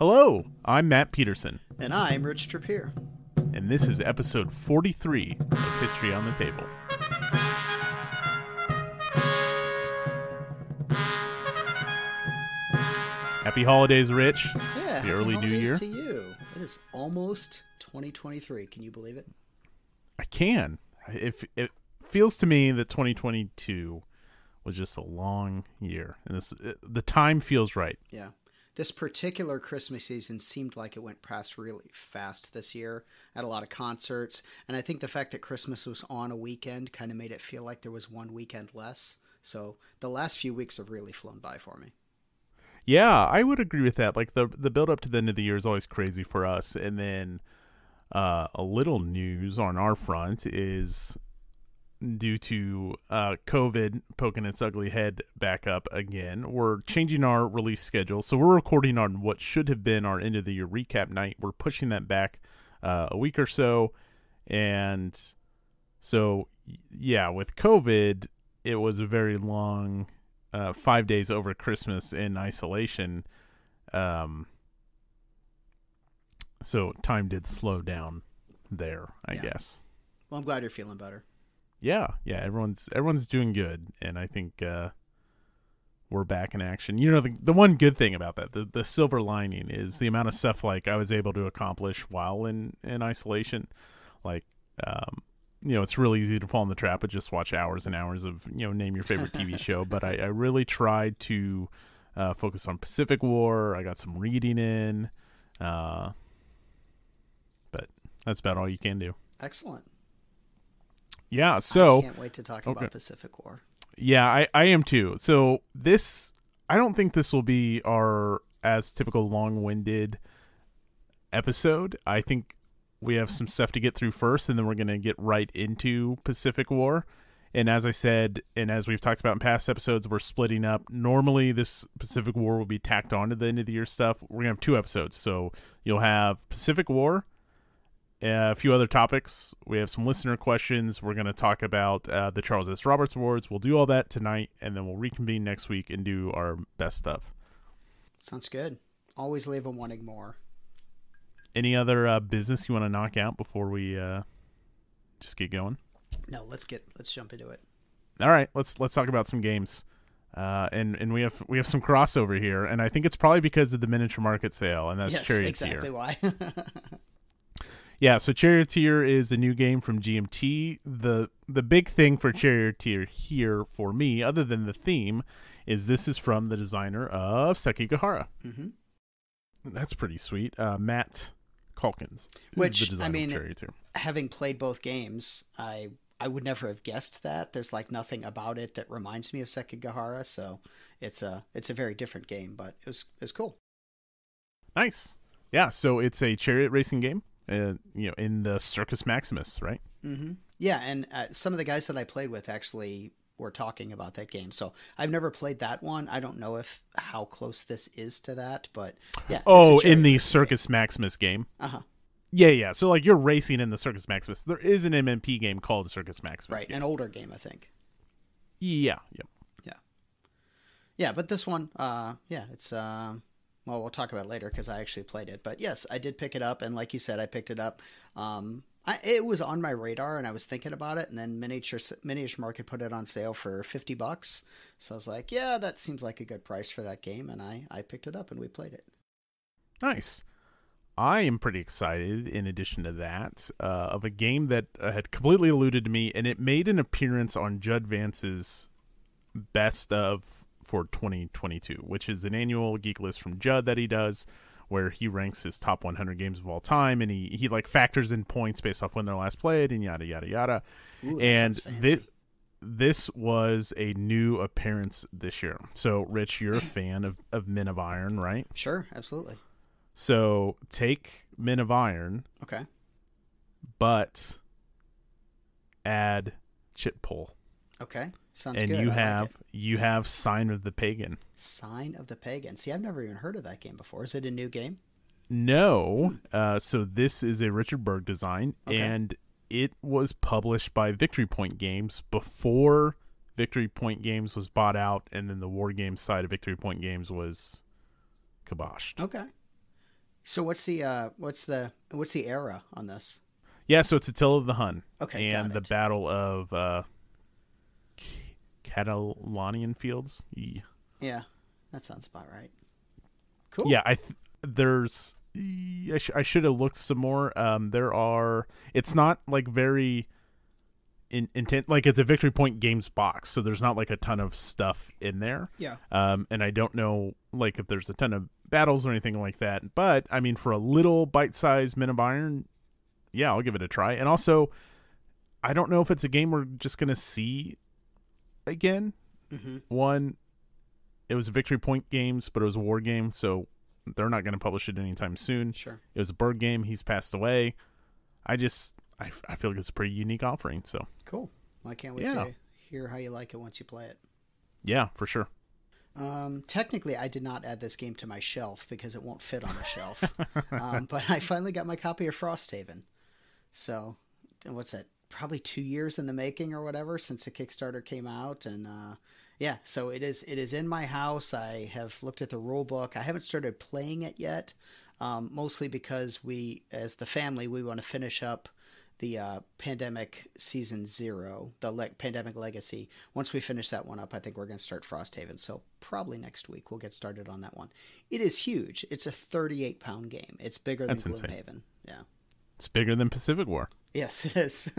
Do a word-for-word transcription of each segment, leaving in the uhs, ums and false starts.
Hello, I'm Matt Peterson. And I'm Rich Trapier. And this is episode forty-three of History on the Table. Happy holidays, Rich. Yeah, the early new year. To you. It is almost twenty twenty-three. Can you believe it? I can. If it feels to me that twenty twenty-two was just a long year, and this it, the time feels right. Yeah, this particular Christmas season seemed like it went past really fast this year. I had a lot of concerts, and I think the fact that Christmas was on a weekend kind of made it feel like there was one weekend less. So the last few weeks have really flown by for me. Yeah, I would agree with that. Like the the build up to the end of the year is always crazy for us, and then uh, a little news on our front is due to uh, COVID poking its ugly head back up again, we're changing our release schedule. So we're recording on what should have been our end of the year recap night. We're pushing that back uh, a week or so, and so yeah, with COVID, it was a very long. Uh, five days over Christmas in isolation. Um, so time did slow down there, I yeah. guess. Well, I'm glad you're feeling better. Yeah. Yeah. Everyone's, everyone's doing good. And I think, uh, we're back in action. You know, the, the one good thing about that, the, the silver lining is the amount of stuff like I was able to accomplish while in, in isolation. Like, um, you know, it's really easy to fall in the trap and just watch hours and hours of, you know, name your favorite T V show. But I, I really tried to uh, focus on Pacific War. I got some reading in. Uh, but that's about all you can do. Excellent. Yeah, so... I can't wait to talk okay. about Pacific War. Yeah, I, I am too. So this... I don't think this will be our as typical long-winded episode. I think... we have some stuff to get through first, and then we're going to get right into Pacific War. And as I said, and as we've talked about in past episodes, we're splitting up. Normally, this Pacific War will be tacked on to the end of the year stuff. We're going to have two episodes. So you'll have Pacific War, a few other topics. We have some listener questions. We're going to talk about uh, the Charles S. Roberts Awards. We'll do all that tonight, and then we'll reconvene next week and do our best stuff. Sounds good. Always leave them wanting more. Any other uh, business you want to knock out before we uh, just get going? No, let's get let's jump into it. All right, let's let's talk about some games, uh, and and we have we have some crossover here, and I think it's probably because of the miniature market sale, and that's yes, Charioteer. Exactly why. Yeah, so Charioteer is a new game from G M T. the The big thing for Charioteer here for me, other than the theme, is this is from the designer of Sekigahara. Mm-hmm. That's pretty sweet, uh, Matt. Calkins, which I mean, having played both games, I I would never have guessed that. There's like nothing about it that reminds me of Sekigahara, so it's a it's a very different game, but it was it's cool. Nice, yeah. So it's a chariot racing game, uh, you know, in the Circus Maximus, right? Mm-hmm. Yeah, and uh, some of the guys that I played with actually were talking about that game, so I've never played that one. I don't know if how close this is to that, but yeah. Oh, in the Circus game. Maximus game. Uh huh. Yeah, yeah. So like you're racing in the Circus Maximus. There is an M M P game called Circus Maximus, right? Yes. An older game, I think. Yeah. Yep. Yeah. Yeah, but this one, uh, yeah, it's um. Uh, well, we'll talk about it later because I actually played it, but yes, I did pick it up, and like you said, I picked it up. Um. I, it was on my radar, and I was thinking about it, and then Miniature Miniature Market put it on sale for fifty bucks. So I was like, yeah, that seems like a good price for that game, and I, I picked it up, and we played it. Nice. I am pretty excited, in addition to that, uh, of a game that uh, had completely eluded me, and it made an appearance on Judd Vance's Best Of for twenty twenty-two, which is an annual geek list from Judd that he does, where he ranks his top one hundred games of all time, and he, he like factors in points based off when they're last played and yada, yada, yada. Ooh, and this, this was a new appearance this year. So, Rich, you're a fan of, of Men of Iron, right? Sure, absolutely. So, take Men of Iron. Okay. But add Chip Pull. Okay, sounds and good. And you I have like you have Sign of the Pagan. Sign of the Pagan. See, I've never even heard of that game before. Is it a new game? No. Hmm. Uh, so this is a Richard Berg design, okay. And it was published by Victory Point Games before Victory Point Games was bought out, and then the war game side of Victory Point Games was kiboshed. Okay. So what's the uh, what's the what's the era on this? Yeah, so it's Attila the Hun. Okay, and the Battle of uh, Catalonian Fields. Yeah. yeah, that sounds about right. Cool. Yeah, I th there's I, sh I should have looked some more. Um, there are. It's not like very in intent. Like it's a Victory Point Games box, so there's not like a ton of stuff in there. Yeah. Um, and I don't know like if there's a ton of battles or anything like that. But I mean, for a little bite-sized Men of Iron. Yeah, I'll give it a try. And also, I don't know if it's a game we're just going to see again. Mm-hmm. One, it was Victory Point Games, but it was a war game, so they're not going to publish it anytime soon. Sure. It was a Bird game. He's passed away. I just, I, I feel like it's a pretty unique offering, so. Cool. Well, I can't wait yeah. to hear how you like it once you play it. Yeah, for sure. Um, technically, I did not add this game to my shelf because it won't fit on the shelf. Um, but I finally got my copy of Frosthaven. So what's that? Probably two years in the making or whatever since the Kickstarter came out. And, uh, yeah, so it is, it is in my house. I have looked at the rule book. I haven't started playing it yet. Um, mostly because we, as the family, we want to finish up the, uh, Pandemic Season Zero, the le Pandemic Legacy. Once we finish that one up, I think we're going to start Frosthaven. So probably next week we'll get started on that one. It is huge. It's a thirty-eight pound game. It's bigger than Gloomhaven. Yeah. It's bigger than Pacific War. Yes, it is.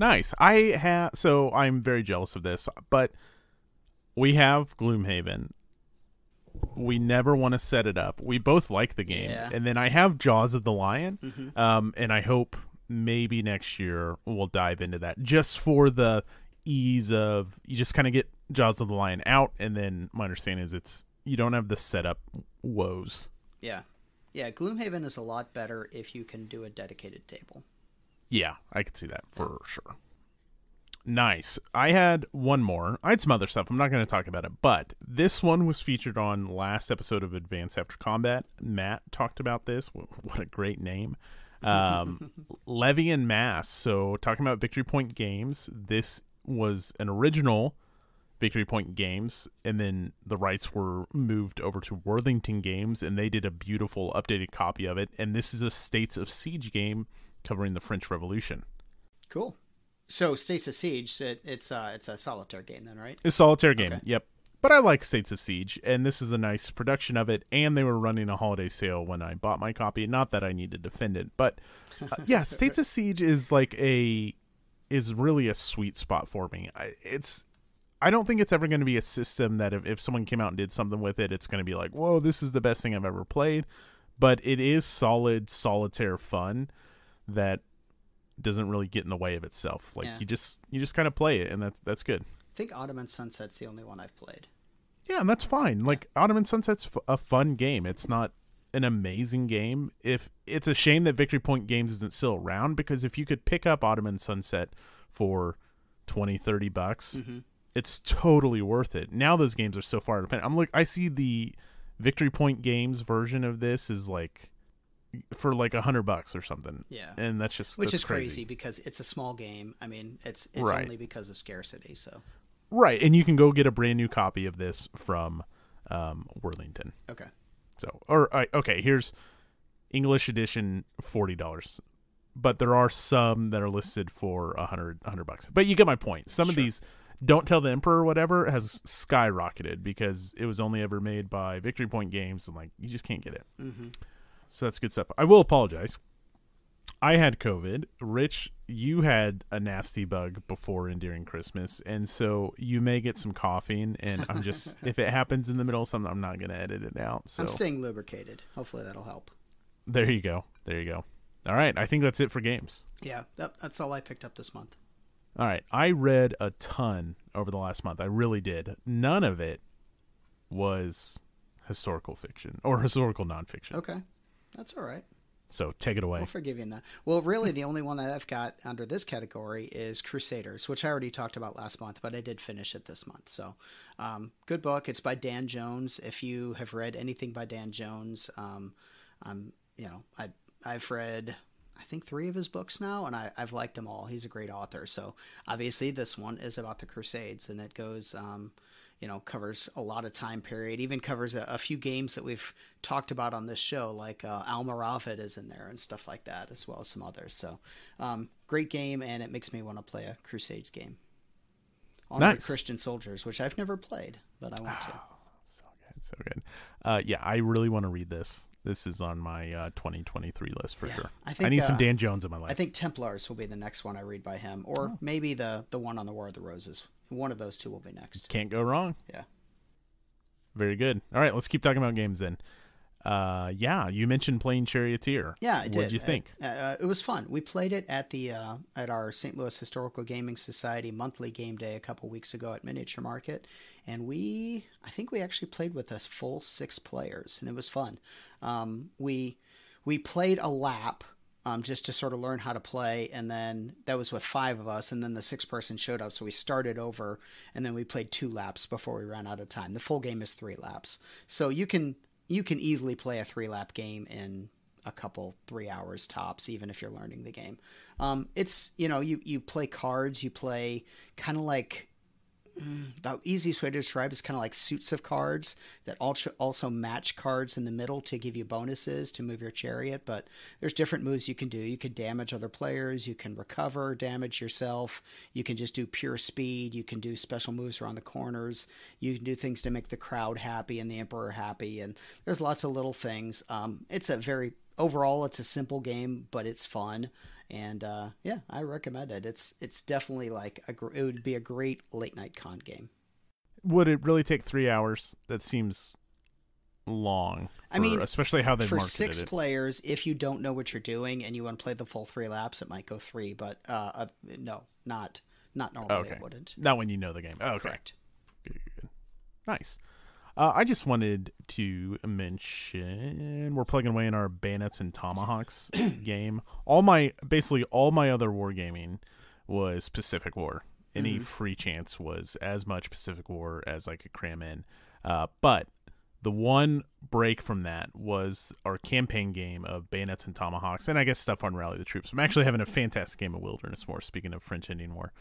Nice. I have, so I'm very jealous of this, but we have Gloomhaven. We never want to set it up. We both like the game. Yeah. And then I have Jaws of the Lion. Mm-hmm. Um, and I hope maybe next year we'll dive into that just for the ease of, you just kind of get Jaws of the Lion out. And then my understanding is it's, you don't have the setup woes. Yeah. Yeah, Gloomhaven is a lot better if you can do a dedicated table. Yeah, I could see that for yeah. sure. Nice. I had one more. I had some other stuff. I'm not going to talk about it, but this one was featured on last episode of Advance After Combat. Matt talked about this. What a great name. Um, Levy and Mass. So talking about Victory Point Games, this was an original Victory Point Games, and then the rights were moved over to Worthington Games, and they did a beautiful updated copy of it. And this is a States of Siege game covering the French Revolution. Cool. So States of Siege, it, it's uh, it's a solitaire game then, right? It's a solitaire game, okay. Yep. But I like States of Siege, and this is a nice production of it, and they were running a holiday sale when I bought my copy. Not that I need to defend it, but uh, yeah, States of Siege is like a is really a sweet spot for me. I, it's I don't think it's ever going to be a system that if, if someone came out and did something with it, it's going to be like, whoa, this is the best thing I've ever played. But it is solid, solitaire fun that doesn't really get in the way of itself. Like yeah. you just you just kind of play it, and that's, that's good. I think Ottoman Sunset's the only one I've played. Yeah, and that's fine. Like yeah. Ottoman Sunset's f a fun game. It's not an amazing game. If it's a shame that Victory Point Games isn't still around, because if you could pick up Ottoman Sunset for twenty, thirty bucks... Mm-hmm. It's totally worth it. Now those games are so far dependent. I'm like, I see the Victory Point Games version of this is like for like a hundred bucks or something. Yeah, and that's just which that's is crazy. crazy because it's a small game. I mean, it's it's right. only because of scarcity. So right, and you can go get a brand new copy of this from um, Worthington. Okay. So or uh, okay, here's English edition, forty dollars. But there are some that are listed for a hundred hundred bucks. But you get my point. Some sure. of these. Don't Tell the Emperor or whatever has skyrocketed because it was only ever made by Victory Point Games, and like you just can't get it. Mm-hmm. So that's good stuff. I will apologize. I had COVID. Rich, you had a nasty bug before and during Christmas, and so you may get some coughing. And I'm just if it happens in the middle of something, I'm not going to edit it out. So I'm staying lubricated. Hopefully that'll help. There you go. There you go. All right. I think that's it for games. Yeah, that, that's all I picked up this month. All right, I read a ton over the last month. I really did. None of it was historical fiction or historical nonfiction. Okay, that's all right. So take it away. I'll forgive you in that. Well, really, the only one that I've got under this category is Crusaders, which I already talked about last month, but I did finish it this month. So um, good book. It's by Dan Jones. If you have read anything by Dan Jones, um, I'm, you know, I, I've read... I think three of his books now, and I, I've liked them all. He's a great author. So obviously this one is about the Crusades, and it goes, um, you know, covers a lot of time period, even covers a, a few games that we've talked about on this show, like uh, Almoravid is in there and stuff like that, as well as some others. So um, great game, and it makes me want to play a Crusades game. On nice. Christian Soldiers, which I've never played, but I want oh, to. So good, so good. Uh, yeah, I really want to read this. This is on my uh, twenty twenty-three list for yeah, sure. I, think, I need uh, some Dan Jones in my life. I think Templars will be the next one I read by him, or oh. maybe the, the one on the War of the Roses. One of those two will be next. Can't go wrong. Yeah. Very good. All right, let's keep talking about games then. Uh, yeah, you mentioned playing Charioteer. Yeah, I did. What did you think? Uh, uh, it was fun. We played it at the uh, at our Saint Louis Historical Gaming Society monthly game day a couple weeks ago at Miniature Market, and we I think we actually played with a full six players, and it was fun. Um, we we played a lap. Um, just to sort of learn how to play, and then that was with five of us, and then the sixth person showed up, so we started over, and then we played two laps before we ran out of time. The full game is three laps, so you can you can easily play a three lap game in a couple three hours tops, even if you're learning the game. Um, it's you know you you play cards, you play kind of like. The easiest way to describe is kind of like suits of cards that also match cards in the middle to give you bonuses to move your chariot. But there's different moves you can do. You can damage other players. You can recover, damage yourself. You can just do pure speed. You can do special moves around the corners. You can do things to make the crowd happy and the emperor happy. And there's lots of little things. Um, it's a very overall, it's a simple game, but it's fun. And uh, yeah, I recommend it. It's it's definitely like a gr it would be a great late night con game. Would it really take three hours? That seems long. For, I mean, especially how they marketed it. For six players, if you don't know what you're doing and you want to play the full three laps, it might go three. But uh, uh, no, not not normally. Okay. It wouldn't. Not when you know the game. Oh, okay. Correct. Good, good, good. Nice. Uh, I just wanted to mention we're plugging away in our Bayonets and Tomahawks game. All my basically all my other wargaming was Pacific War. Any mm-hmm. free chance was as much Pacific War as I could cram in. Uh, but the one break from that was our campaign game of Bayonets and Tomahawks, and I guess stuff on Rally the Troops. I'm actually having a fantastic game of Wilderness War. Speaking of French Indian War,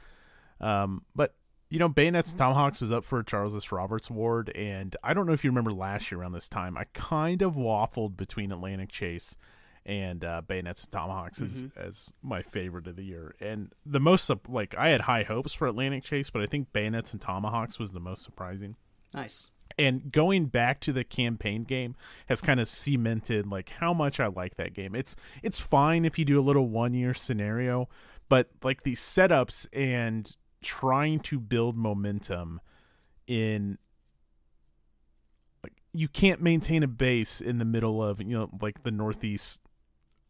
um, but. You know, Bayonets and Tomahawks was up for a Charles S. Roberts Award, and I don't know if you remember last year around this time, I kind of waffled between Atlantic Chase and uh, Bayonets and Tomahawks as, mm-hmm. as my favorite of the year. And the most, like, I had high hopes for Atlantic Chase, but I think Bayonets and Tomahawks was the most surprising. Nice. And going back to the campaign game has kind of cemented, like, how much I like that game. It's, it's fine if you do a little one-year scenario, but, like, these setups and trying to build momentum in, like, you can't maintain a base in the middle of, you know, like the Northeast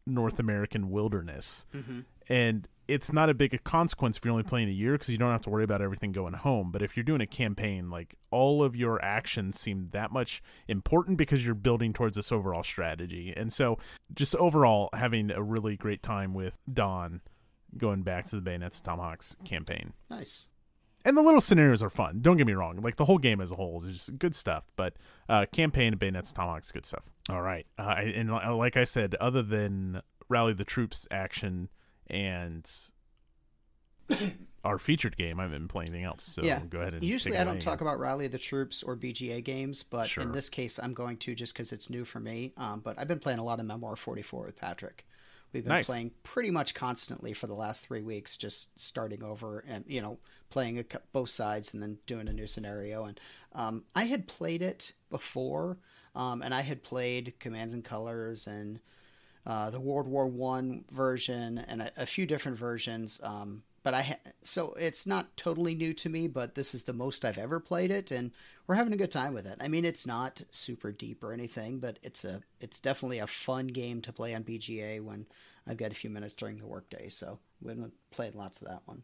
North American wilderness. Mm-hmm. And it's not a big a consequence if you're only playing a year, because you don't have to worry about everything going home. But if you're doing a campaign, like, all of your actions seem that much important because you're building towards this overall strategy. And so just overall having a really great time with Don, going back to the Bayonets Tomahawks campaign. Nice. And the little scenarios are fun. Don't get me wrong. Like, the whole game as a whole is just good stuff. But uh, campaign and Bayonets Tomahawks, good stuff. All right. Uh, and like I said, other than Rally the Troops action and our featured game, I haven't been playing anything else. So yeah. go ahead and Usually I don't away. talk about Rally the Troops or B G A games, but sure. in this case I'm going to just because it's new for me. Um, but I've been playing a lot of Memoir forty-four with Patrick. We've been nice. playing pretty much constantly for the last three weeks, just starting over and, you know, playing a, both sides and then doing a new scenario. And um, I had played it before, um, and I had played Commands and Colors and uh, the World War One version and a, a few different versions. Um, but I ha so it's not totally new to me, but this is the most I've ever played it, and we're having a good time with it. I mean, it's not super deep or anything, but it's a it's definitely a fun game to play on B G A when I've got a few minutes during the workday. So we've been playing lots of that one.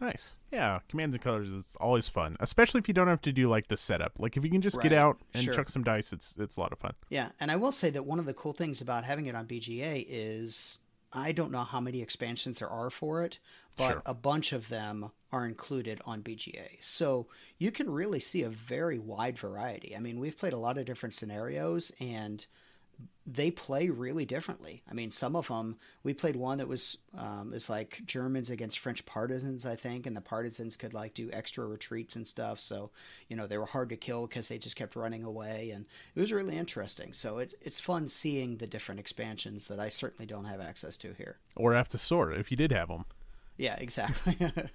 Nice. Yeah, Commands and Colors is always fun, especially if you don't have to do, like, the setup. Like, if you can just right. get out and sure. chuck some dice, it's it's a lot of fun. Yeah, and I will say that one of the cool things about having it on B G A is I don't know how many expansions there are for it, but sure. a bunch of them are included on B G A. So you can really see a very wide variety. I mean, we've played a lot of different scenarios, and they play really differently. I mean, some of them, we played one that was, um, it's like Germans against French partisans, I think. And the partisans could like do extra retreats and stuff. So, you know, they were hard to kill because they just kept running away, and it was really interesting. So it's, it's fun seeing the different expansions that I certainly don't have access to here. Or have to sort if you did have them. Yeah, exactly. Right.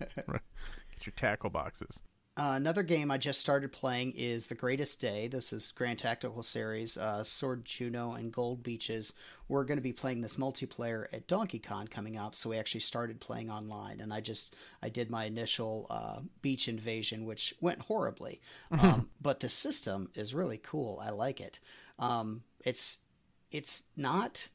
Get your tackle boxes. Uh, another game I just started playing is The Greatest Day. This is Grand Tactical Series, uh, Sword Juno and Gold Beaches. We're going to be playing this multiplayer at Donkey Con coming up, so we actually started playing online. And I just I did my initial uh, beach invasion, which went horribly. Mm-hmm. Um, but the system is really cool. I like it. Um, it's it's not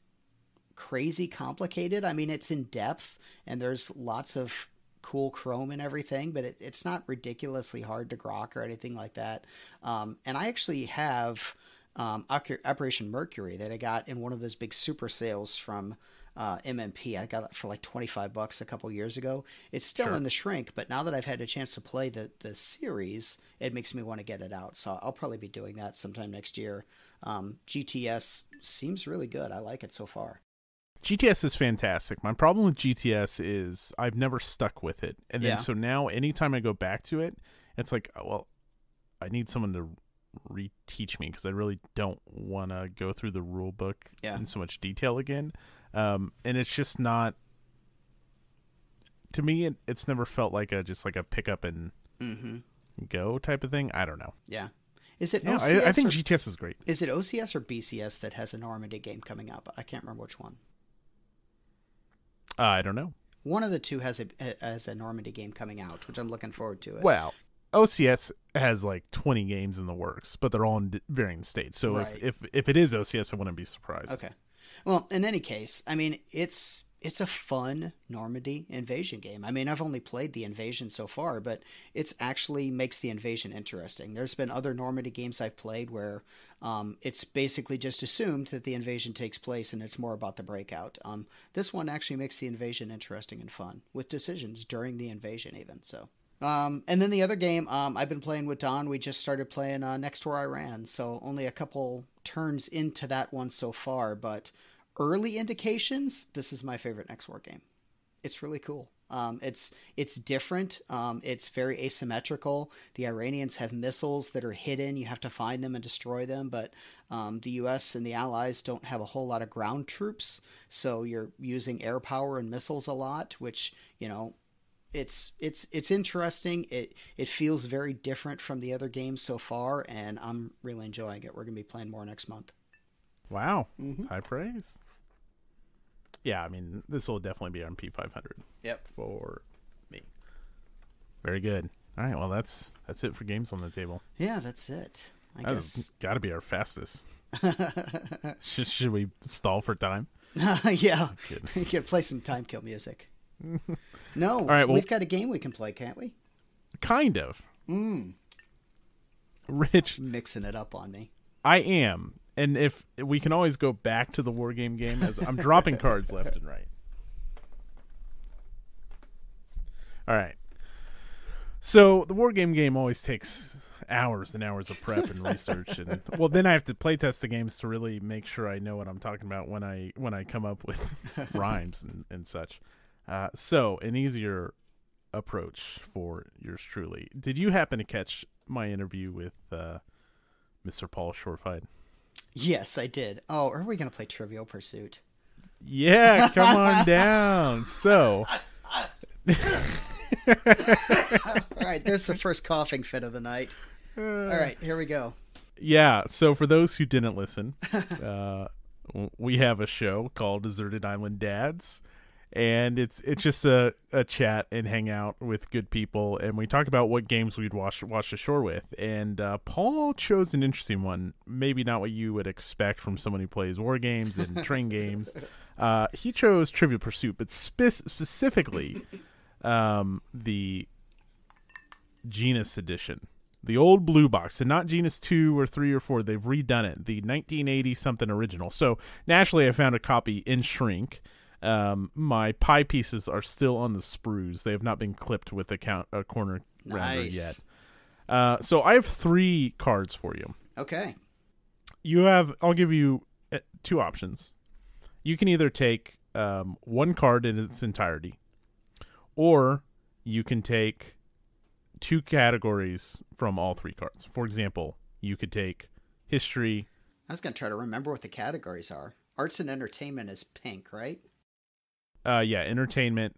crazy complicated. I mean, it's in depth, and there's lots of cool chrome and everything, but it, it's not ridiculously hard to grok or anything like that. Um, and I actually have um, Operation Mercury that I got in one of those big super sales from uh, M M P. I got it for like twenty-five bucks a couple years ago. It's still sure. in the shrink, but now that I've had a chance to play the, the series, it makes me want to get it out. So I'll probably be doing that sometime next year. Um, G T S seems really good. I like it so far. G T S is fantastic. My problem with G T S is I've never stuck with it. And then yeah. so now anytime I go back to it, it's like, oh, well, I need someone to reteach me because I really don't want to go through the rule book yeah. in so much detail again. Um, and it's just not, to me, it, it's never felt like a just like a pick up and mm-hmm. go type of thing. I don't know. Yeah. Is it yeah, O C S? I, I think or, G T S is great. Is it O C S or B C S that has a Normandy game coming up? I can't remember which one. Uh, I don't know. One of the two has a has a Normandy game coming out, which I'm looking forward to. It. Well, O C S has like twenty games in the works, but they're all in varying states. So right. if, if if it is O C S, I wouldn't be surprised. Okay. Well, in any case, I mean, it's it's a fun Normandy invasion game. I mean, I've only played the invasion so far, but it's actually makes the invasion interesting. There's been other Normandy games I've played where um, it's basically just assumed that the invasion takes place and it's more about the breakout. Um, this one actually makes the invasion interesting and fun with decisions during the invasion even. So, um, and then the other game um, I've been playing with Don, we just started playing uh, Next War Iran. So only a couple turns into that one so far, but early indications, this is my favorite Next War game. It's really cool. Um, it's it's different. Um, it's very asymmetrical. The Iranians have missiles that are hidden. You have to find them and destroy them. But um, the U S and the Allies don't have a whole lot of ground troops. So you're using air power and missiles a lot, which, you know, it's it's it's interesting. It, it feels very different from the other games so far, and I'm really enjoying it. We're going to be playing more next month. Wow. Mm-hmm. High praise. Yeah, I mean, this will definitely be on P five hundred. Yep. For me. Very good. All right, well, that's that's it for games on the table. Yeah, that's it. I that guess got to be our fastest. should, should we stall for time? Yeah. You can play some time kill music. No. All right, well, we've got a game we can play, can't we? Kind of. Mm. Rich. Mixing it up on me. I am. And if we can always go back to the war game game, as I'm dropping cards left and right. All right. So the war game game always takes hours and hours of prep and research, and well, then I have to play test the games to really make sure I know what I'm talking about when I when I come up with rhymes and, and such. Uh, so an easier approach for yours truly. Did you happen to catch my interview with uh, Mister Paul Shorefide? Yes, I did. Oh, are we going to play Trivial Pursuit? Yeah, come on down. So. All right, there's the first coughing fit of the night. All right, here we go. Yeah, so for those who didn't listen, uh, we have a show called Deserted Island Dads. And it's it's just a, a chat and hang out with good people. And we talk about what games we'd wash, wash ashore with. And uh, Paul chose an interesting one. Maybe not what you would expect from someone who plays war games and train games. Uh, he chose Trivial Pursuit, but spe specifically um, the Genus edition. The old blue box, and not Genus two or three or four. They've redone it. The nineteen eighty something original. So naturally, I found a copy in shrink. Um, my pie pieces are still on the sprues. They have not been clipped with a, count, a corner rounder nice. Yet. Uh, so I have three cards for you. Okay. You have, I'll give you two options. You can either take um, one card in its entirety, or you can take two categories from all three cards. For example, you could take history. I was going to try to remember what the categories are. Arts and entertainment is pink, right? Uh, yeah, entertainment.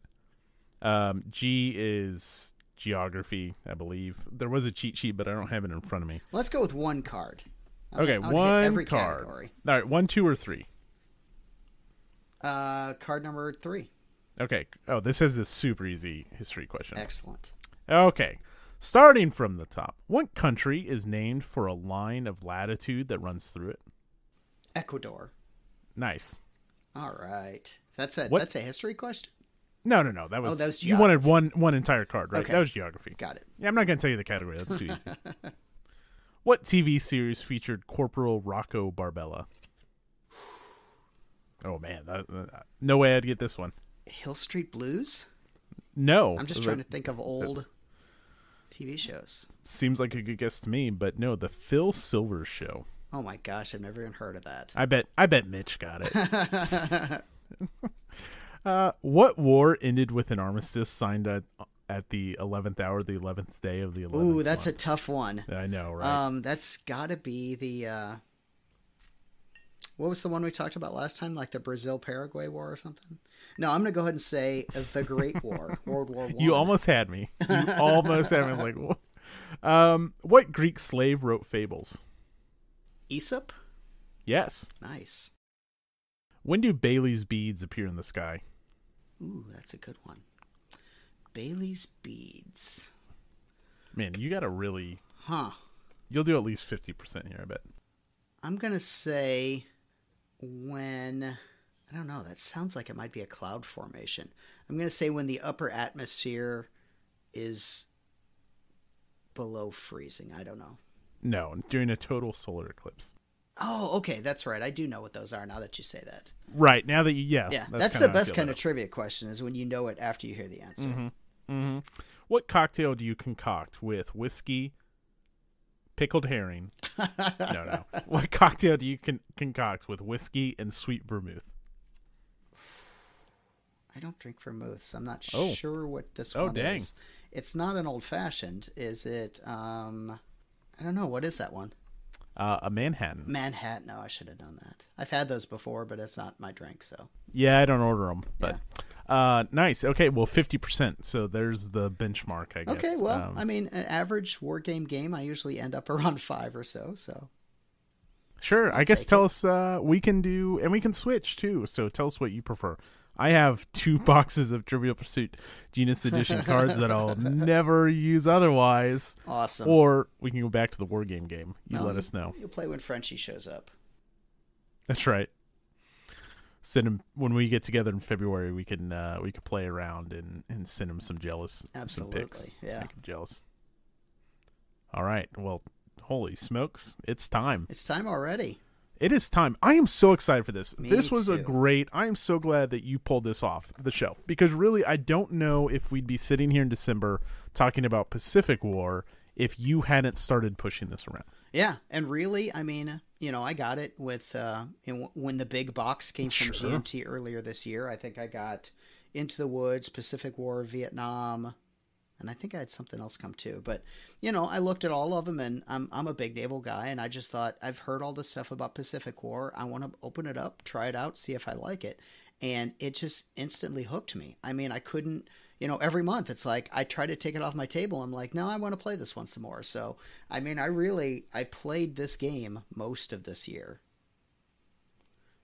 Um, G is geography, I believe. There was a cheat sheet, but I don't have it in front of me. Let's go with one card. I'm okay, gonna, one every card. Category. All right, one, two, or three? Uh, card number three. Okay. Oh, this is a super easy history question. Excellent. Okay. Starting from the top, what country is named for a line of latitude that runs through it? Ecuador. Nice. All right. That's a what? that's a history question? No, no, no. That was, oh, that was you wanted one one entire card, right? Okay. That was geography. Got it. Yeah, I'm not going to tell you the category. That's too easy. What T V series featured Corporal Rocco Barbella? Oh man, that, that, no way I'd get this one. Hill Street Blues? No. I'm just trying that, to think of old T V shows. Seems like a good guess to me, but no, the Phil Silvers Show. Oh my gosh, I've never even heard of that. I bet I bet Mitch got it. Uh, what war ended with an armistice signed at, at the eleventh hour, the eleventh day of the eleventh? Ooh, that's month? a tough one. I know, right? Um, that's got to be the... Uh, what was the one we talked about last time? Like the Brazil-Paraguay War or something? No, I'm going to go ahead and say the Great War, World War One. You almost had me. You almost had me. I was like, what? Um, what Greek slave wrote fables? Aesop? Yes. Nice. When do Bailey's beads appear in the sky? Ooh, that's a good one. Bailey's beads. Man, you got to really... Huh. You'll do at least fifty percent here, I bet. I'm going to say when... I don't know. That sounds like it might be a cloud formation. I'm going to say when the upper atmosphere is below freezing. I don't know. No, during a total solar eclipse. Oh, okay, that's right. I do know what those are now that you say that. Right, now that you, yeah. Yeah, that's, that's the best kind of trivia question is when you know it after you hear the answer. Mm-hmm. Mm-hmm. What cocktail do you concoct with whiskey, pickled herring? no, no. What cocktail do you con concoct with whiskey and sweet vermouth? I don't drink vermouth, so I'm not oh. sure what this oh, one dang. is. It's not an old-fashioned. Is it, um, I don't know, what is that one? Uh, a Manhattan. Manhattan. No, I should have known that. I've had those before, but it's not my drink, so. Yeah, I don't order them, but. Yeah. Uh, nice. Okay, well, fifty percent. So there's the benchmark, I guess. Okay, well, um, I mean, an average war game game, I usually end up around five or so, so. Sure. I'll I guess tell it. us, uh, we can do, and we can switch, too. So tell us what you prefer. I have two boxes of Trivial Pursuit Genius Edition cards that I'll never use otherwise. Awesome. Or we can go back to the war game game. You um, let us know. You'll play when Frenchie shows up. That's right. Send him when we get together in February. We can uh, we can play around and and send him some jealous. Absolutely. Some picks. Yeah. Make him jealous. All right. Well, holy smokes! It's time. It's time already. It is time. I am so excited for this. Me this was too. a great... I am so glad that you pulled this off the shelf. Because really, I don't know if we'd be sitting here in December talking about Pacific War if you hadn't started pushing this around. Yeah. And really, I mean, you know, I got it with... Uh, in, when the big box came from sure. G M T earlier this year, I think I got Into the Woods, Pacific War, Vietnam... And I think I had something else come too. But, you know, I looked at all of them, and I'm, I'm a big naval guy, and I just thought, I've heard all this stuff about Pacific War. I want to open it up, try it out, see if I like it. And it just instantly hooked me. I mean, I couldn't, you know, every month it's like I try to take it off my table. I'm like, no, I want to play this one some more. So, I mean, I really, I played this game most of this year.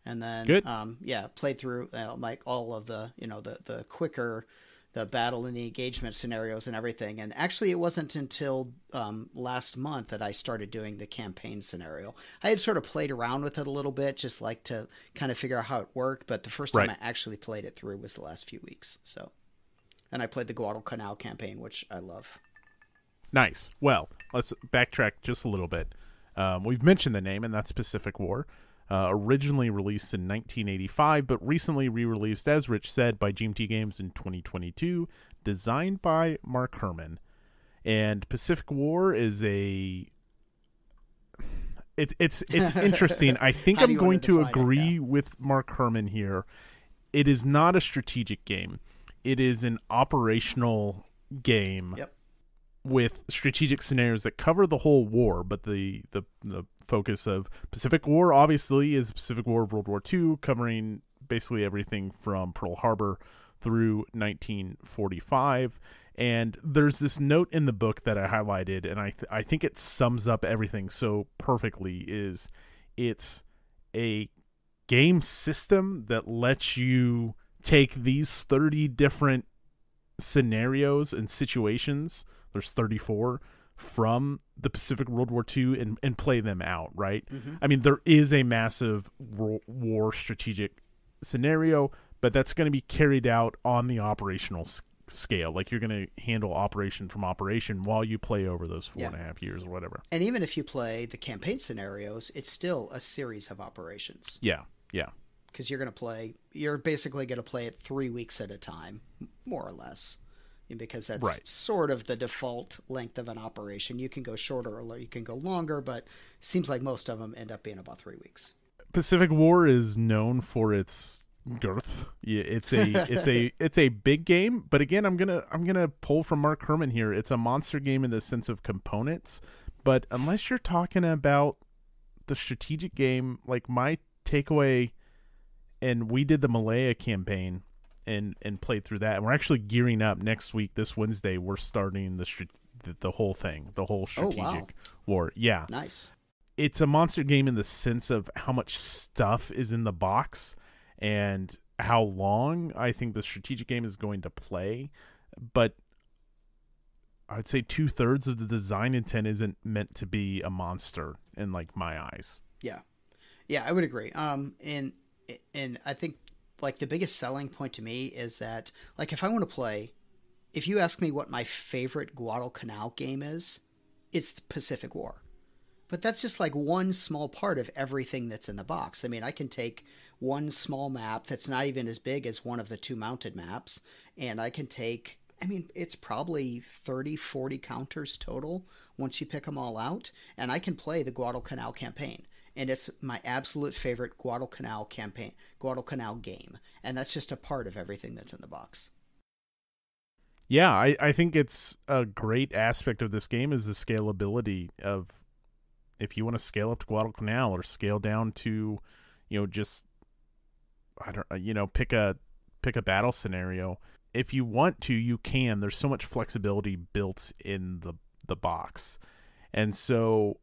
And then, Good. um, yeah, played through you know, like all of the, you know, the, the quicker the battle and the engagement scenarios and everything. And actually it wasn't until um, last month that I started doing the campaign scenario. I had sort of played around with it a little bit, just like to kind of figure out how it worked. But the first time right. I actually played it through was the last few weeks. So, and I played the Guadalcanal campaign, which I love. Nice. Well, let's backtrack just a little bit. Um, we've mentioned the name, and that's Pacific War. Uh, originally released in nineteen eighty-five, but recently re-released, as Rich said, by G M T Games in twenty twenty-two, designed by Mark Herman. And Pacific War is a... It, it's it's interesting. I think I'm going to agree with Mark Herman here. It is not a strategic game. It is an operational game yep. with strategic scenarios that cover the whole war, but the, the, the focus of Pacific War, obviously, is Pacific War of World War Two, covering basically everything from Pearl Harbor through nineteen forty-five. And there's this note in the book that I highlighted, and I th I think it sums up everything so perfectly, is it's a game system that lets you take these thirty different scenarios and situations, there's thirty-four, from the Pacific World War Two and, and play them out, right? Mm-hmm. I mean, there is a massive war strategic scenario, but that's going to be carried out on the operational scale. scale like you're going to handle operation from operation while you play over those four yeah. and a half years or whatever. And even if you play the campaign scenarios, it's still a series of operations. Yeah, yeah, because you're going to play you're basically going to play it three weeks at a time, more or less, because that's right. sort of the default length of an operation. You can go shorter or you can go longer, but seems like most of them end up being about three weeks. Pacific War is known for its girth. Yeah, it's a it's a it's a big game, but again, I'm gonna I'm gonna pull from Mark Herman here. It's a monster game in the sense of components, but unless you're talking about the strategic game, like my takeaway, and we did the Malaya campaign and and played through that, and we're actually gearing up next week. This Wednesday, we're starting the the, the whole thing, the whole strategic oh, wow. war. Yeah, nice. It's a monster game in the sense of how much stuff is in the box and how long I think the strategic game is going to play, but I'd say two thirds of the design intent isn't meant to be a monster in like my eyes. Yeah, yeah, I would agree. Um, and and I think like the biggest selling point to me is that like if I want to play, if you ask me what my favorite Guadalcanal game is, it's the Pacific War. But that's just like one small part of everything that's in the box. I mean, I can take one small map that's not even as big as one of the two mounted maps, and I can take, I mean, it's probably thirty, forty counters total once you pick them all out, and I can play the Guadalcanal campaign. And it's my absolute favorite Guadalcanal campaign, Guadalcanal game. And that's just a part of everything that's in the box. Yeah, I, I think it's a great aspect of this game is the scalability of, if you want to scale up to Guadalcanal or scale down to, you know, just, I don't, you know, pick a, pick a battle scenario. If you want to, you can. There's so much flexibility built in the, the box. And so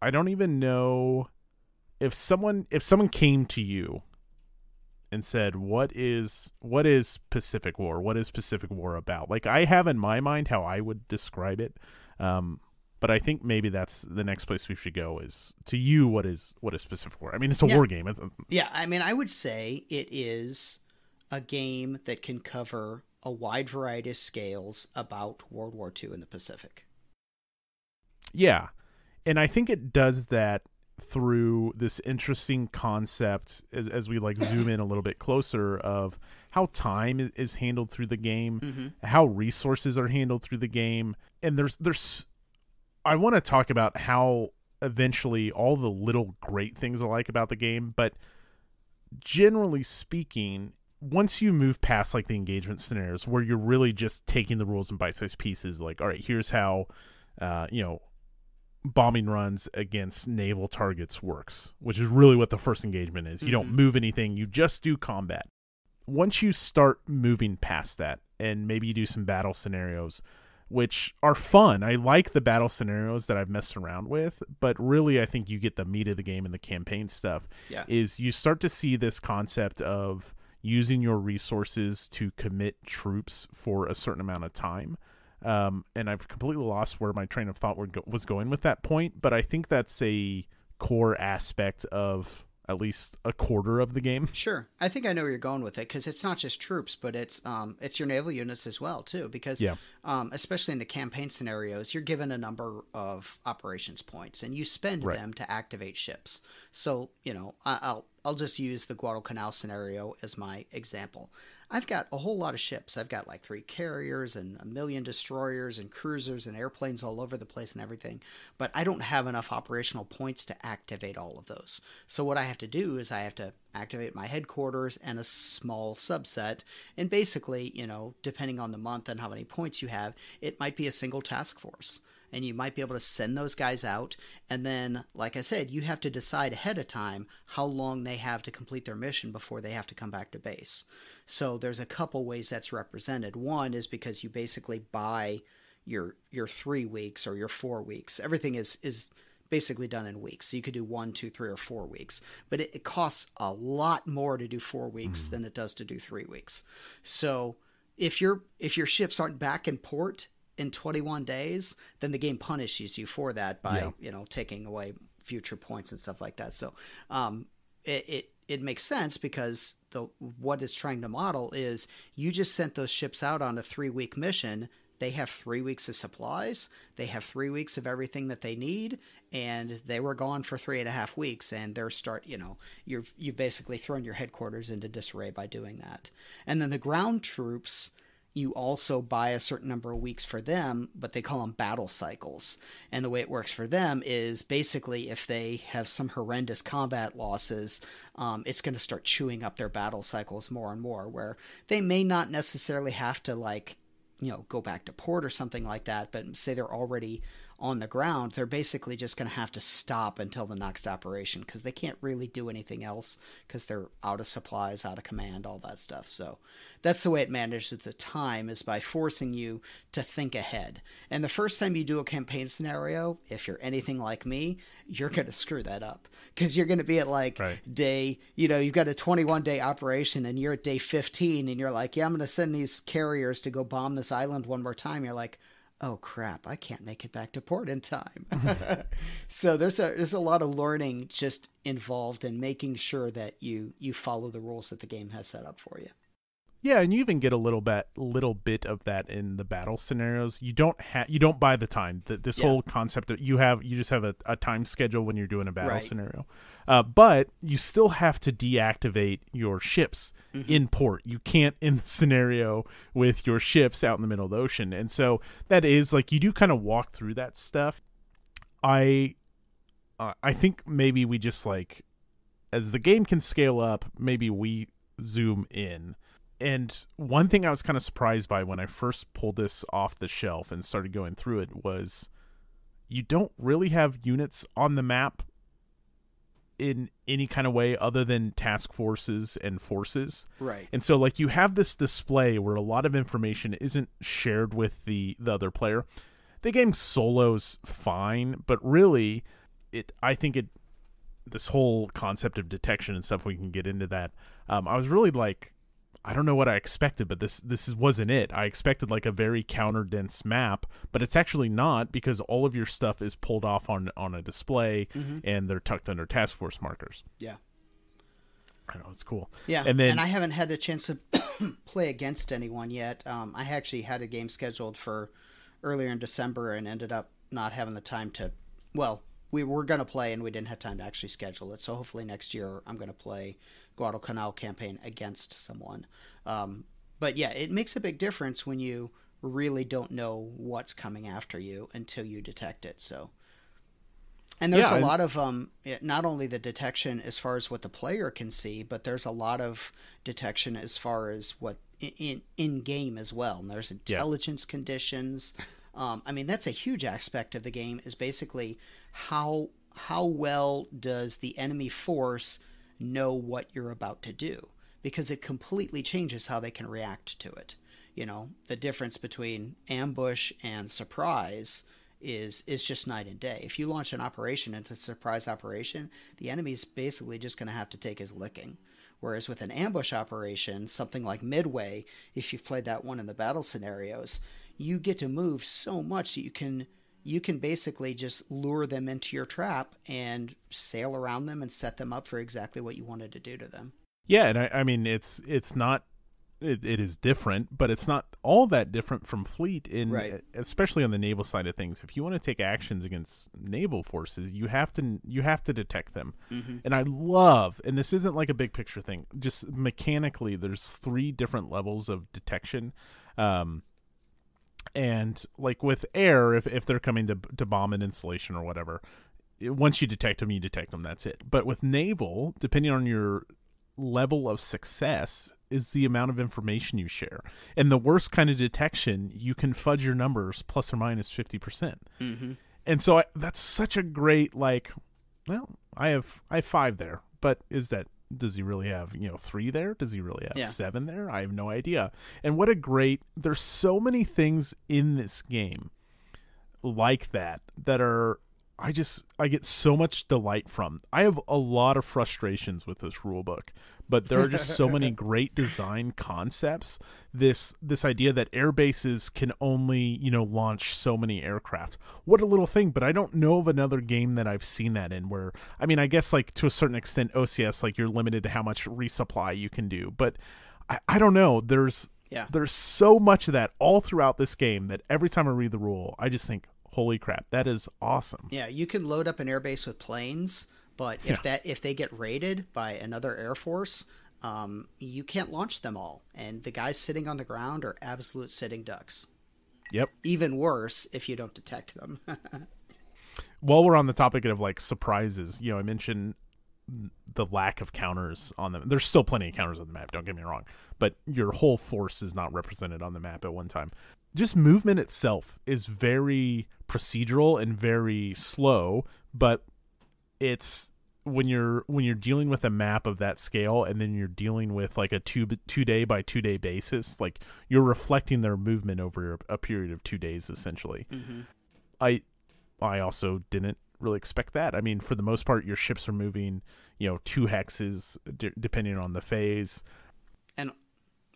I don't even know if someone, if someone came to you and said, what is, what is Pacific War? What is Pacific War about? Like I have in my mind how I would describe it. Um, But I think maybe that's the next place we should go is to you. What is what is Pacific War? I mean, it's a yeah. war game. Yeah, I mean, I would say it is a game that can cover a wide variety of scales about World War Two in the Pacific. Yeah, and I think it does that through this interesting concept as, as we like zoom in a little bit closer of how time is handled through the game, mm-hmm. how resources are handled through the game, and there's there's. I want to talk about how eventually all the little great things I like about the game, but generally speaking, once you move past like the engagement scenarios where you're really just taking the rules in bite-sized pieces, like, all right, here's how, uh, you know, bombing runs against naval targets works, which is really what the first engagement is. Mm-hmm. You don't move anything. You just do combat. Once you start moving past that and maybe you do some battle scenarios, which are fun. I like the battle scenarios that I've messed around with, but really I think you get the meat of the game and the campaign stuff yeah. is you start to see this concept of using your resources to commit troops for a certain amount of time. Um, and I've completely lost where my train of thought go was going with that point, but I think that's a core aspect of at least a quarter of the game. Sure. I think I know where you're going with it because it's not just troops, but it's um it's your naval units as well too, because yeah. um especially in the campaign scenarios, you're given a number of operations points and you spend right. them to activate ships. So, you know, I I'll I'll just use the Guadalcanal scenario as my example. I've got a whole lot of ships. I've got like three carriers and a million destroyers and cruisers and airplanes all over the place and everything, but I don't have enough operational points to activate all of those. So what I have to do is I have to activate my headquarters and a small subset, and basically, you know, depending on the month and how many points you have, it might be a single task force. And you might be able to send those guys out. And then, like I said, you have to decide ahead of time how long they have to complete their mission before they have to come back to base. So there's a couple ways that's represented. One is because you basically buy your your three weeks or your four weeks. Everything is, is basically done in weeks. So you could do one, two, three, or four weeks. But it, it costs a lot more to do four weeks than it does to do three weeks. So if, you're, if your ships aren't back in port in twenty-one days, then the game punishes you for that by, yeah. you know, taking away future points and stuff like that. So um, it, it, it makes sense because the what it's trying to model is you just sent those ships out on a three-week mission. They have three weeks of supplies. They have three weeks of everything that they need, and they were gone for three and a half weeks. And they're start, you know, you've you've basically thrown your headquarters into disarray by doing that. And then the ground troops, you also buy a certain number of weeks for them, but they call them battle cycles. And the way it works for them is basically if they have some horrendous combat losses, um, it's going to start chewing up their battle cycles more and more, where they may not necessarily have to, like, you know, go back to port or something like that, but say they're already on the ground, they're basically just going to have to stop until the next operation because they can't really do anything else because they're out of supplies, out of command, all that stuff. So that's the way it manages the time, is by forcing you to think ahead. And the first time you do a campaign scenario, if you're anything like me, you're going to screw that up because you're going to be at like right. day, you know, you've got a twenty-one day operation and you're at day fifteen and you're like, yeah, I'm going to send these carriers to go bomb this island one more time. You're like, oh crap, I can't make it back to port in time. So there's a there's a lot of learning just involved in making sure that you you follow the rules that the game has set up for you. Yeah, and you even get a little bit little bit of that in the battle scenarios. You don't have you don't buy the time. The, this yeah. whole concept of you have you just have a, a time schedule when you're doing a battle right. scenario. Uh, but you still have to deactivate your ships mm-hmm. in port. You can't in the scenario with your ships out in the middle of the ocean. And so that is like you do kind of walk through that stuff. I uh, I think maybe we just like as the game can scale up, maybe we zoom in. And one thing I was kind of surprised by when I first pulled this off the shelf and started going through it was you don't really have units on the map in any kind of way other than task forces and forces. Right. And so like you have this display where a lot of information isn't shared with the, the other player. The game solos fine, but really it, I think it, this whole concept of detection and stuff, we can get into that. Um, I was really like, I don't know what I expected, but this this wasn't it. I expected like a very counter dense map, but it's actually not because all of your stuff is pulled off on on a display mm-hmm. and they're tucked under task force markers. Yeah, I know, it's cool. Yeah, and then and I haven't had a chance to play against anyone yet. Um, I actually had a game scheduled for earlier in December and ended up not having the time to. Well, we were going to play and we didn't have time to actually schedule it. So hopefully next year I'm going to play Guadalcanal campaign against someone. Um, but yeah, it makes a big difference when you really don't know what's coming after you until you detect it. So, and there's yeah, a lot of, um, not only the detection as far as what the player can see, but there's a lot of detection as far as what in, in game as well. And there's intelligence yeah. conditions. Um, I mean, that's a huge aspect of the game is basically how, how well does the enemy force know what you're about to do, because it completely changes how they can react to it. You know, the difference between ambush and surprise is is just night and day. If you launch an operation into a surprise operation, the enemy's basically just going to have to take his licking. Whereas with an ambush operation, something like Midway, if you've played that one in the battle scenarios, you get to move so much that you can you can basically just lure them into your trap and sail around them and set them up for exactly what you wanted to do to them. Yeah, and I, I mean, it's it's not it, it is different, but it's not all that different from fleet, in right. especially on the naval side of things. If you want to take actions against naval forces, you have to you have to detect them. Mm-hmm. And I love, and this isn't like a big picture thing, just mechanically, there's three different levels of detection. Um, and like with air, if if they're coming to to bomb an installation or whatever, once you detect them, you detect them. That's it. But with naval, depending on your level of success, is the amount of information you share. And the worst kind of detection, you can fudge your numbers plus or minus fifty percent. Mm-hmm. And so I, that's such a great, like, well, I have I have five there, but is that, does he really have, you know, three there? Does he really have yeah. seven there? I have no idea. And what a great, there's so many things in this game like that, that are, I just, I get so much delight from. I have a lot of frustrations with this rule book, but there are just so many great design concepts. This this idea that air bases can only, you know, launch so many aircraft. What a little thing, but I don't know of another game that I've seen that in where, I mean, I guess like to a certain extent O C S, like you're limited to how much resupply you can do, but I, I don't know. There's yeah. there's so much of that all throughout this game that every time I read the rule, I just think, holy crap, that is awesome. Yeah, you can load up an airbase with planes, but if yeah. that if they get raided by another air force, um, you can't launch them all. And the guys sitting on the ground are absolute sitting ducks. Yep. Even worse if you don't detect them. While we're on the topic of like surprises, you know, I mentioned the lack of counters on them. There's still plenty of counters on the map, don't get me wrong, but your whole force is not represented on the map at one time. Just movement itself is very procedural and very slow, but it's when you're when you're dealing with a map of that scale, and then you're dealing with like a two two day by two day basis, like you're reflecting their movement over a period of two days essentially. Mm-hmm. I I also didn't really expect that. I mean, for the most part, your ships are moving, you know, two hexes d depending on the phase, and.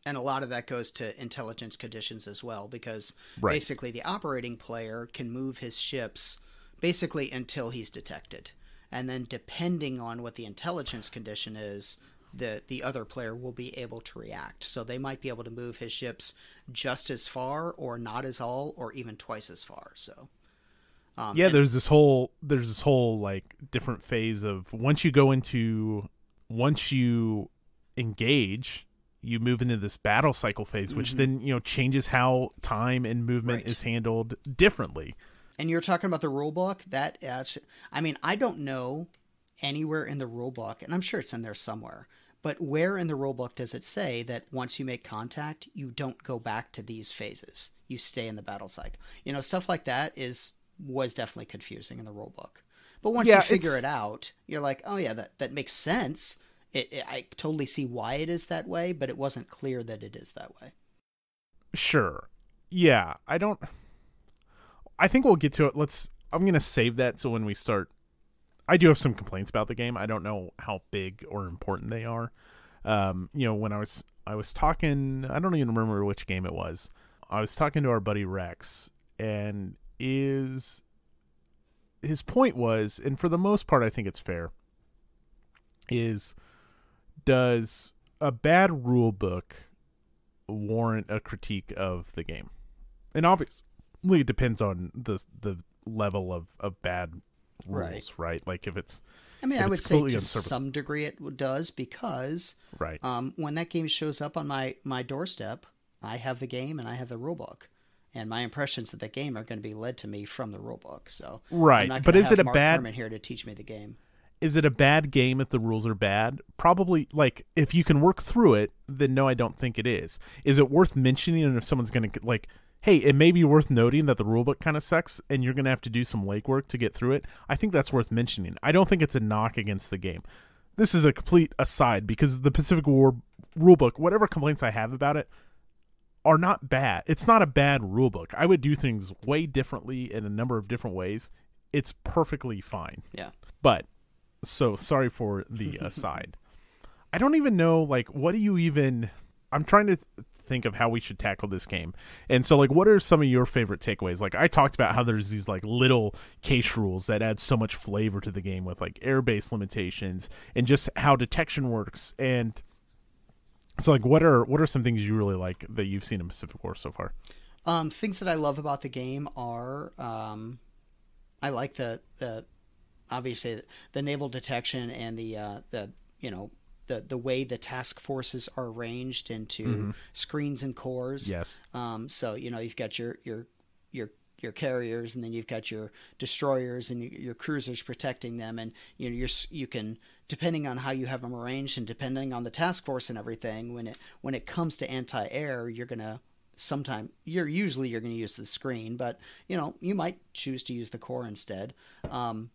And a lot of that goes to intelligence conditions as well, because right. basically the operating player can move his ships basically until he's detected. And then depending on what the intelligence condition is, the, the other player will be able to react. So they might be able to move his ships just as far or not as all or even twice as far. So um, yeah, there's this whole there's this whole like different phase of once you go into once you engage, you move into this battle cycle phase, which mm-hmm. then, you know, changes how time and movement right. is handled differently. And you're talking about the rule book that, actually, I mean, I don't know anywhere in the rule book, and I'm sure it's in there somewhere, but where in the rule book does it say that once you make contact, you don't go back to these phases, you stay in the battle cycle, you know, stuff like that is, was definitely confusing in the rule book. But once yeah, you figure it's... it out, you're like, oh yeah, that, that makes sense. It, it, I totally see why it is that way, but it wasn't clear that it is that way. Sure. Yeah, I don't... I think we'll get to it. Let's. I'm going to save that so when we start... I do have some complaints about the game. I don't know how big or important they are. Um, you know, when I was, I was talking... I don't even remember which game it was. I was talking to our buddy Rex, and is his point was, and for the most part I think it's fair, is... does a bad rule book warrant a critique of the game? And obviously it depends on the the level of, of bad rules, right. right? Like if it's, I mean, I would say to some degree it does, because right. um, when that game shows up on my, my doorstep, I have the game and I have the rule book, and my impressions of the game are going to be led to me from the rule book. So right. I'm not but is it a Mark bad Herman here to teach me the game? Is it a bad game if the rules are bad? Probably, like, if you can work through it, then no, I don't think it is. Is it worth mentioning? And if someone's going to, like, hey, it may be worth noting that the rulebook kind of sucks and you're going to have to do some legwork to get through it, I think that's worth mentioning. I don't think it's a knock against the game. This is a complete aside, because the Pacific War rulebook, whatever complaints I have about it, are not bad. It's not a bad rulebook. I would do things way differently in a number of different ways. It's perfectly fine. Yeah. But... so sorry for the aside. I don't even know, like, what do you even... I'm trying to th think of how we should tackle this game. And so, like, what are some of your favorite takeaways? Like, I talked about how there's these, like, little case rules that add so much flavor to the game with, like, airbase limitations and just how detection works and So, like, what are what are some things you really like that you've seen in Pacific War so far? Um, things that I love about the game are, um, I like the the obviously the naval detection and the uh, the you know the the way the task forces are arranged into mm-hmm. screens and cores. Yes. Um, so you know you've got your your your your carriers, and then you've got your destroyers and your cruisers protecting them. And, you know, you're, you can, depending on how you have them arranged and depending on the task force and everything, when it, when it comes to anti-air, you're going to sometime you're usually, you're going to use the screen, but you know, you might choose to use the core instead. Um,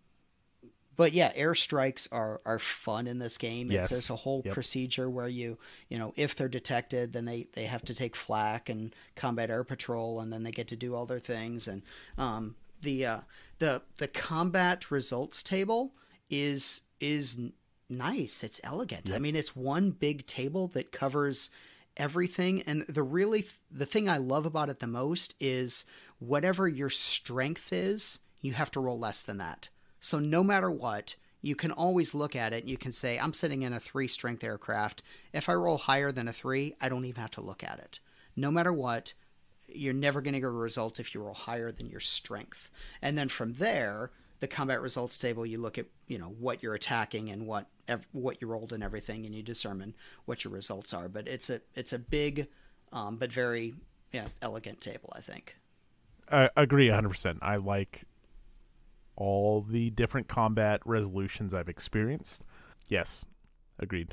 But yeah, airstrikes are, are fun in this game. Yes. It's, there's a whole yep. procedure where you, you know, if they're detected, then they, they have to take flak and combat air patrol, and then they get to do all their things. And um, the uh, the the combat results table is is nice. It's elegant. Yep. I mean, it's one big table that covers everything. And the really the thing I love about it the most is whatever your strength is, you have to roll less than that. So no matter what, you can always look at it. You can say, I'm sitting in a three strength aircraft. If I roll higher than a three, I don't even have to look at it. No matter what, you're never going to get a result if you roll higher than your strength. And then from there, the combat results table, you look at, you know, what you're attacking and what what you rolled and everything, and you determine what your results are. But it's a it's a big um, but very yeah, elegant table, I think. I agree one hundred percent. I like all the different combat resolutions I've experienced. Yes, agreed.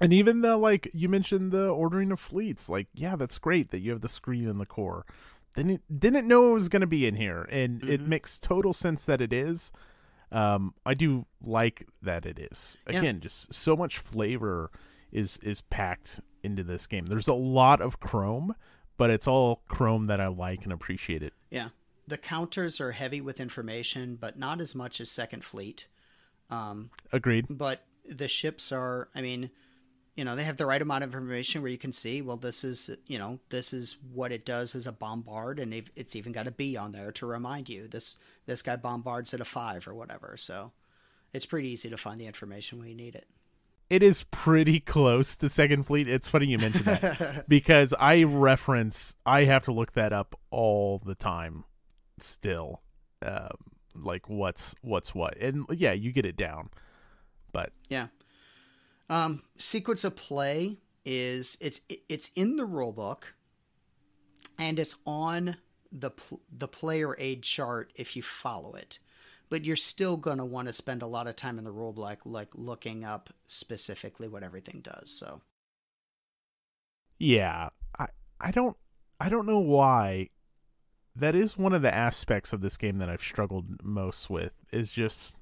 And even the, like you mentioned, the ordering of fleets, like, yeah, that's great that you have the screen in the core. Didn't didn't know it was going to be in here, and mm-hmm. it makes total sense that it is. Um, I do like that it is. Again, yeah. just so much flavor is is packed into this game. There's a lot of chrome, but it's all chrome that I like and appreciate it. Yeah. The counters are heavy with information, but not as much as Second Fleet. Um, Agreed. But the ships are, I mean, you know, they have the right amount of information where you can see, well, this is, you know, this is what it does as a bombard. And it's even got a B on there to remind you this, this guy bombards at a five or whatever. So it's pretty easy to find the information when you need it. It is pretty close to Second Fleet. It's funny you mentioned that because I reference, I have to look that up all the time. Still um like what's what's what, and yeah, you get it down. But yeah, um sequence of play is it's it's in the rule book, and it's on the the player aid chart if you follow it, but you're still going to want to spend a lot of time in the rule book, like, like looking up specifically what everything does. So yeah, i i don't i don't know why that is one of the aspects of this game that I've struggled most with, is just,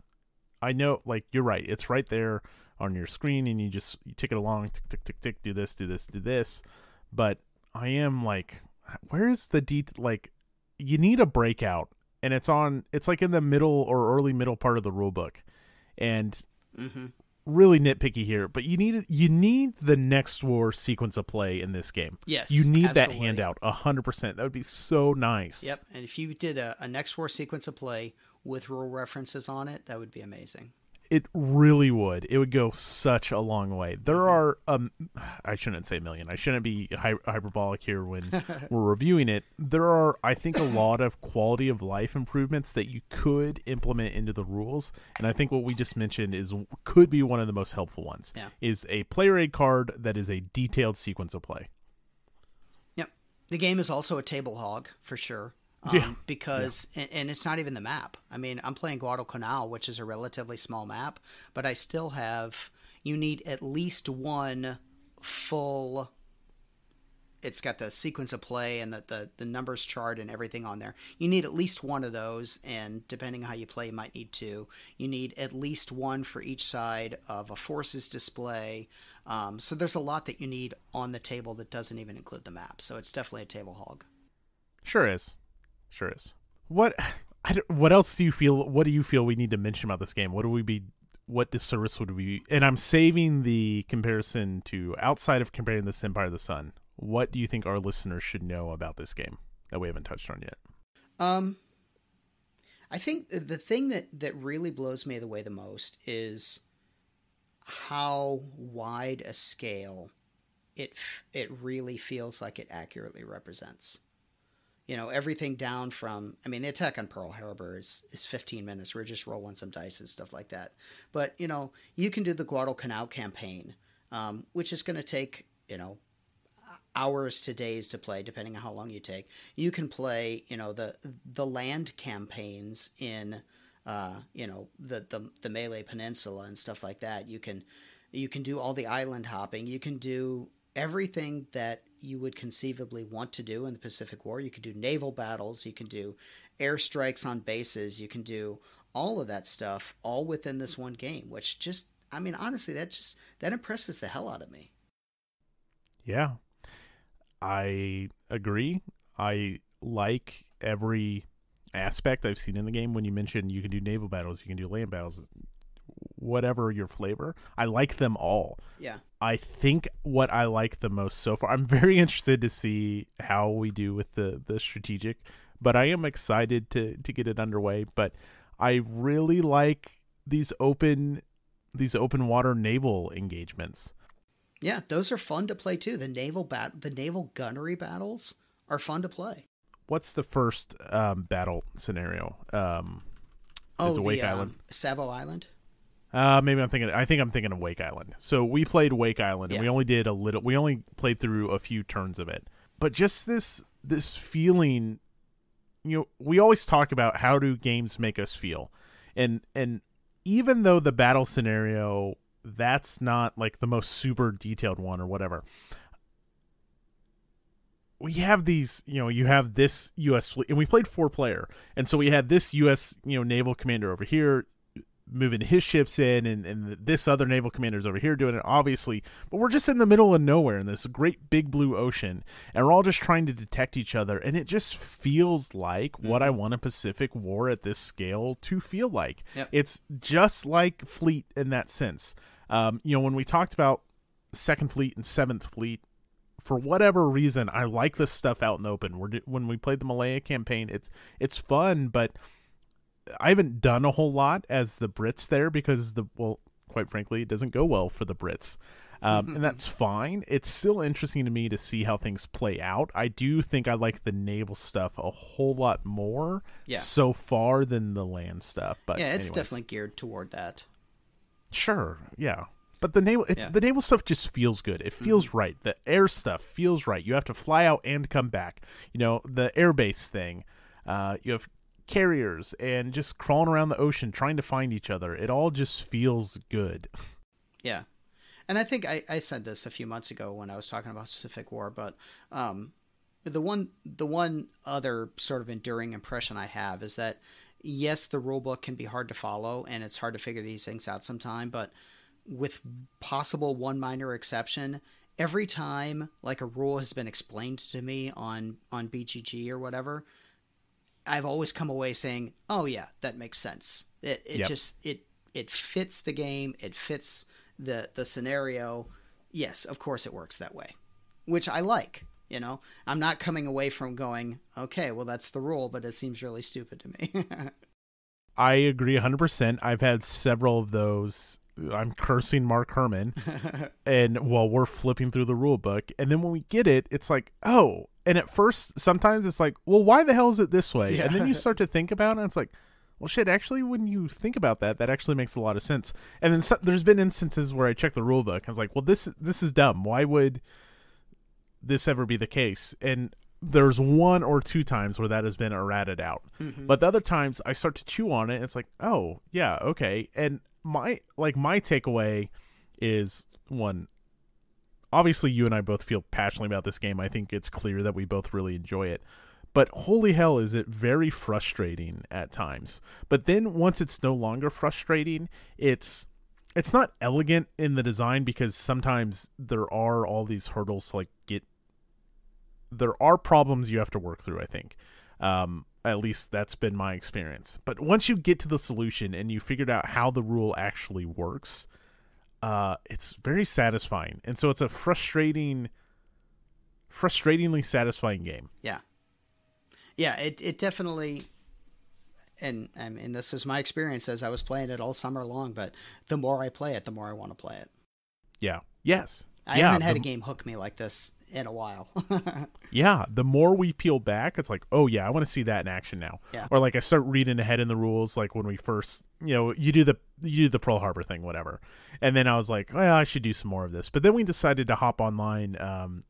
I know, like, you're right. It's right there on your screen, and you just you tick it along, tick, tick, tick, tick, do this, do this, do this. But I am like, where is the de- like, you need a breakout, and it's on, it's like in the middle or early middle part of the rule book. And mm-hmm. really nitpicky here, but you need, you need the next war sequence of play in this game. Yes, you need absolutely. That handout one hundred percent. That would be so nice. Yep. And if you did a, a next war sequence of play with rule references on it, that would be amazing. It really would. It would go such a long way. There mm-hmm. are um I shouldn't say million. I shouldn't be hy- hyperbolic here when we're reviewing it. There are, I think, a lot of quality of life improvements that you could implement into the rules, and I think what we just mentioned is could be one of the most helpful ones. Yeah. Is a player aid card that is a detailed sequence of play. Yep. The game is also a table hog for sure. Um, yeah. Because, yeah. And, and it's not even the map. I mean, I'm playing Guadalcanal, which is a relatively small map, but I still have, you need at least one full, it's got the sequence of play and the, the, the numbers chart and everything on there. You need at least one of those, and depending on how you play, you might need two. You need at least one for each side of a forces display. Um, so there's a lot that you need on the table that doesn't even include the map. So it's definitely a table hog. Sure is. Sure is. What I don't, what else do you feel? What do you feel we need to mention about this game? What do we be? What disservice would we? And I'm saving the comparison to outside of comparing this Empire of the Sun. What do you think our listeners should know about this game that we haven't touched on yet? Um, I think the thing that that really blows me away the most is how wide a scale it it really feels like it accurately represents. You know, everything down from, I mean, the attack on Pearl Harbor is, is fifteen minutes. We're just rolling some dice and stuff like that. But, you know, you can do the Guadalcanal campaign, um, which is going to take, you know, hours to days to play, depending on how long you take. You can play, you know, the the land campaigns in, uh, you know, the, the, the Malay Peninsula and stuff like that. You can, you can do all the island hopping. You can do everything that you would conceivably want to do in the Pacific War. You could do naval battles, you can do airstrikes on bases, you can do all of that stuff, all within this one game, which just, I mean, honestly, that just, that impresses the hell out of me. Yeah, I agree. I like every aspect I've seen in the game. When you mentioned you can do naval battles, you can do land battles, whatever your flavor, I like them all. Yeah. I think what I like the most so far, I'm very interested to see how we do with the, the strategic, but I am excited to, to get it underway. But I really like these open, these open water naval engagements. Yeah. Those are fun to play too. The naval bat, the naval gunnery battles are fun to play. What's the first um, battle scenario? Um, oh, the Wake Island, um, Savo Island. Uh, maybe I'm thinking, I think I'm thinking of Wake Island. So we played Wake Island, and yeah. we only did a little, we only played through a few turns of it, but just this, this feeling, you know, we always talk about how do games make us feel? And, and even though the battle scenario, that's not like the most super detailed one or whatever, we have these, you know, you have this U S fleet, and we played four player. And so we had this U S, you know, naval commander over here, moving his ships in, and, and this other naval commander's over here doing it, obviously, but we're just in the middle of nowhere in this great big blue ocean, and we're all just trying to detect each other, and it just feels like mm-hmm. what I want a Pacific War at this scale to feel like. Yep. It's just like Fleet in that sense. Um, you know, when we talked about Second Fleet and Seventh Fleet, for whatever reason, I like this stuff out in the open. We're, when we played the Malaya campaign, it's it's fun, but I haven't done a whole lot as the Brits there because the, well, quite frankly, it doesn't go well for the Brits. Um, mm-hmm. And that's fine. It's still interesting to me to see how things play out. I do think I like the naval stuff a whole lot more yeah. so far than the land stuff. But yeah, it's anyways. Definitely geared toward that. Sure. Yeah. But the naval, it's, yeah. the naval stuff just feels good. It feels mm-hmm. right. The air stuff feels right. You have to fly out and come back. You know, the airbase thing, uh, you have carriers and just crawling around the ocean trying to find each other. It all just feels good. Yeah. And I think I, I said this a few months ago when I was talking about Pacific War, but um, the one the one other sort of enduring impression I have is that, yes, the rule book can be hard to follow and it's hard to figure these things out sometime, but with possible one minor exception, every time like a rule has been explained to me on, on B G G or whatever, I've always come away saying, oh yeah, that makes sense. It it yep. just, it, it fits the game. It fits the, the scenario. Yes, of course it works that way, which I like, you know, I'm not coming away from going, okay, well that's the rule, but it seems really stupid to me. I agree a hundred percent. I've had several of those. I'm cursing Mark Herman and while well, we're flipping through the rule book, and then when we get it, it's like, oh, and at first, sometimes it's like, well, why the hell is it this way? Yeah. And then you start to think about it, and it's like, well, shit, actually, when you think about that, that actually makes a lot of sense. And then so, there's been instances where I check the rule book, and I was like, well, this, this is dumb. Why would this ever be the case? And there's one or two times where that has been errated out. Mm-hmm. But the other times, I start to chew on it, and it's like, oh, yeah, okay. And my like my takeaway is, one, obviously, you and I both feel passionately about this game. I think it's clear that we both really enjoy it. But holy hell, is it very frustrating at times. But then once it's no longer frustrating, it's it's not elegant in the design because sometimes there are all these hurdles to like get... There are problems you have to work through, I think. Um, at least that's been my experience. But once you get to the solution and you figured out how the rule actually works... Uh, it's very satisfying. And so it's a frustrating, frustratingly satisfying game. Yeah. Yeah. It, it definitely, and I mean, this is my experience as I was playing it all summer long, but the more I play it, the more I want to play it. Yeah. Yes. I yeah, haven't had a game hook me like this in a while. Yeah. The more we peel back, it's like, oh yeah, I want to see that in action now. Yeah. Or like I start reading ahead in the rules. Like when we first, you know, you do the, you do the Pearl Harbor thing, whatever. And then I was like, well, I should do some more of this. But then we decided to hop online. Um,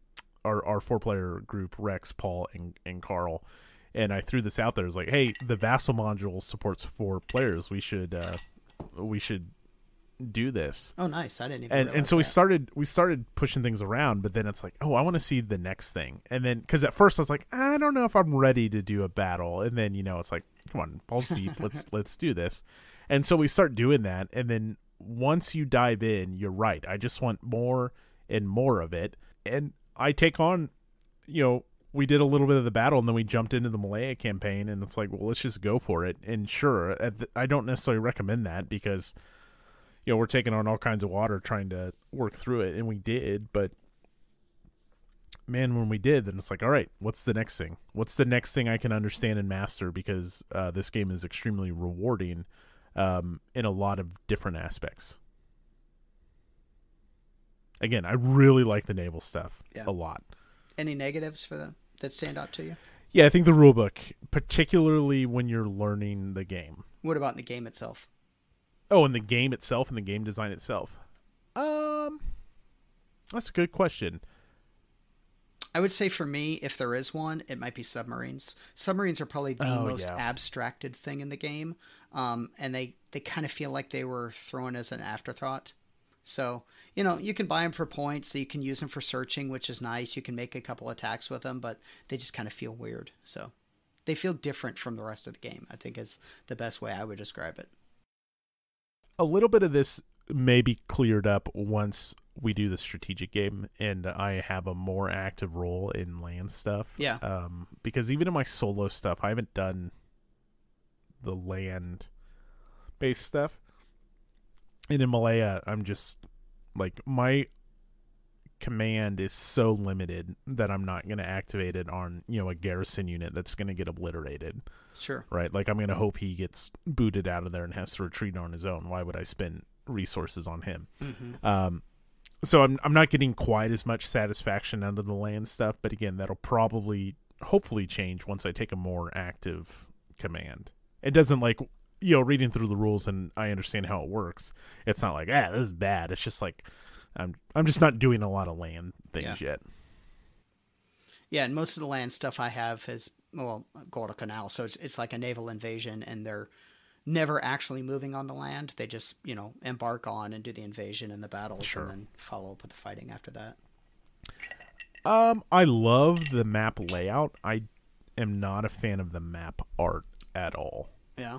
our, our four player group, Rex, Paul, and, and Carl. And I threw this out there. It was like, hey, the Vassal module supports four players. We should, uh, we should, do this. Oh, nice. I didn't even and, and so that. we started we started pushing things around, but then it's like, oh, I want to see the next thing. And then because at first I was like, I don't know if I'm ready to do a battle. And then, you know, it's like, come on, balls deep, let's let's do this. And so we start doing that, and then once you dive in, you're right, I just want more and more of it. And I take on, you know, we did a little bit of the battle, and then we jumped into the Malaya campaign, and it's like, well, let's just go for it. And sure, the, I don't necessarily recommend that, because you know, we're taking on all kinds of water trying to work through it, and we did. But man, when we did, then it's like, all right, what's the next thing? What's the next thing I can understand and master? Because uh, this game is extremely rewarding um, in a lot of different aspects. Again, I really like the naval stuff yeah. a lot. Any negatives for them that stand out to you? Yeah, I think the rule book, particularly when you're learning the game. What about in the game itself? Oh, and the game itself and the game design itself. Um, that's a good question. I would say for me, if there is one, it might be submarines. Submarines are probably the oh, most yeah. abstracted thing in the game. Um, and they, they kind of feel like they were thrown as an afterthought. So, you know, you can buy them for points, so you can use them for searching, which is nice. You can make a couple attacks with them, but they just kind of feel weird. So they feel different from the rest of the game, I think, is the best way I would describe it. A little bit of this may be cleared up once we do the strategic game and I have a more active role in land stuff. Yeah. Um, because even in my solo stuff, I haven't done the land-based stuff. And in Malaya, I'm just, like, my command is so limited that I'm not going to activate it on, you know, a garrison unit that's going to get obliterated. Sure. Right? Like, I'm going to hope he gets booted out of there and has to retreat on his own. Why would I spend resources on him? Mm-hmm. Um, so I'm, I'm not getting quite as much satisfaction out of the land stuff, but again, that'll probably, hopefully change once I take a more active command. It doesn't, like, you know, reading through the rules and I understand how it works, it's not like, ah, this is bad. It's just like, I'm I'm just not doing a lot of land things yeah. yet. Yeah, and most of the land stuff I have is, well, Guadalcanal, so it's it's like a naval invasion, and they're never actually moving on the land. They just, you know, embark on and do the invasion and the battles, sure. and then follow up with the fighting after that. Um, I love the map layout. I am not a fan of the map art at all. Yeah.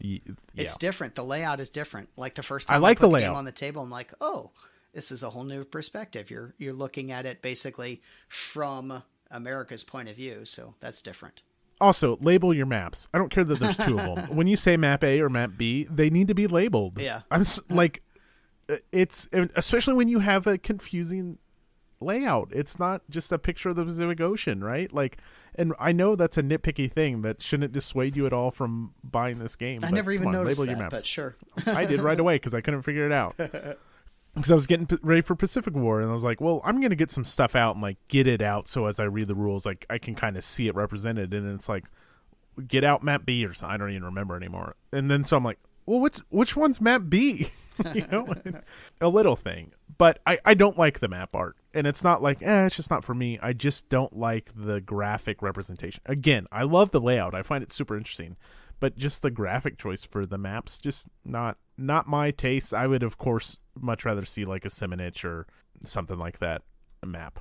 Yeah. It's different. The layout is different. Like the first time I, like I put the, the game on the table, I'm like, oh, this is a whole new perspective. You're you're looking at it basically from America's point of view, so that's different. Also, label your maps. I don't care that there's two of them. When you say map A or map B, they need to be labeled. Yeah. I'm like, it's especially when you have a confusing layout. It's not just a picture of the Pacific Ocean, right? Like, and I know that's a nitpicky thing that shouldn't dissuade you at all from buying this game. I never even noticed that, but sure. I did right away because I couldn't figure it out. Because I was getting ready for Pacific War, and I was like, well, I'm going to get some stuff out and, like, get it out so as I read the rules, like, I can kind of see it represented. And it's like, get out map B or something. I don't even remember anymore. And then so I'm like, well, which, which one's map B? You know, a little thing. But I, I don't like the map art. And it's not like, eh, it's just not for me. I just don't like the graphic representation. Again, I love the layout. I find it super interesting. But just the graphic choice for the maps, just not not my taste. I would, of course, much rather see like a Seminich or something like that map.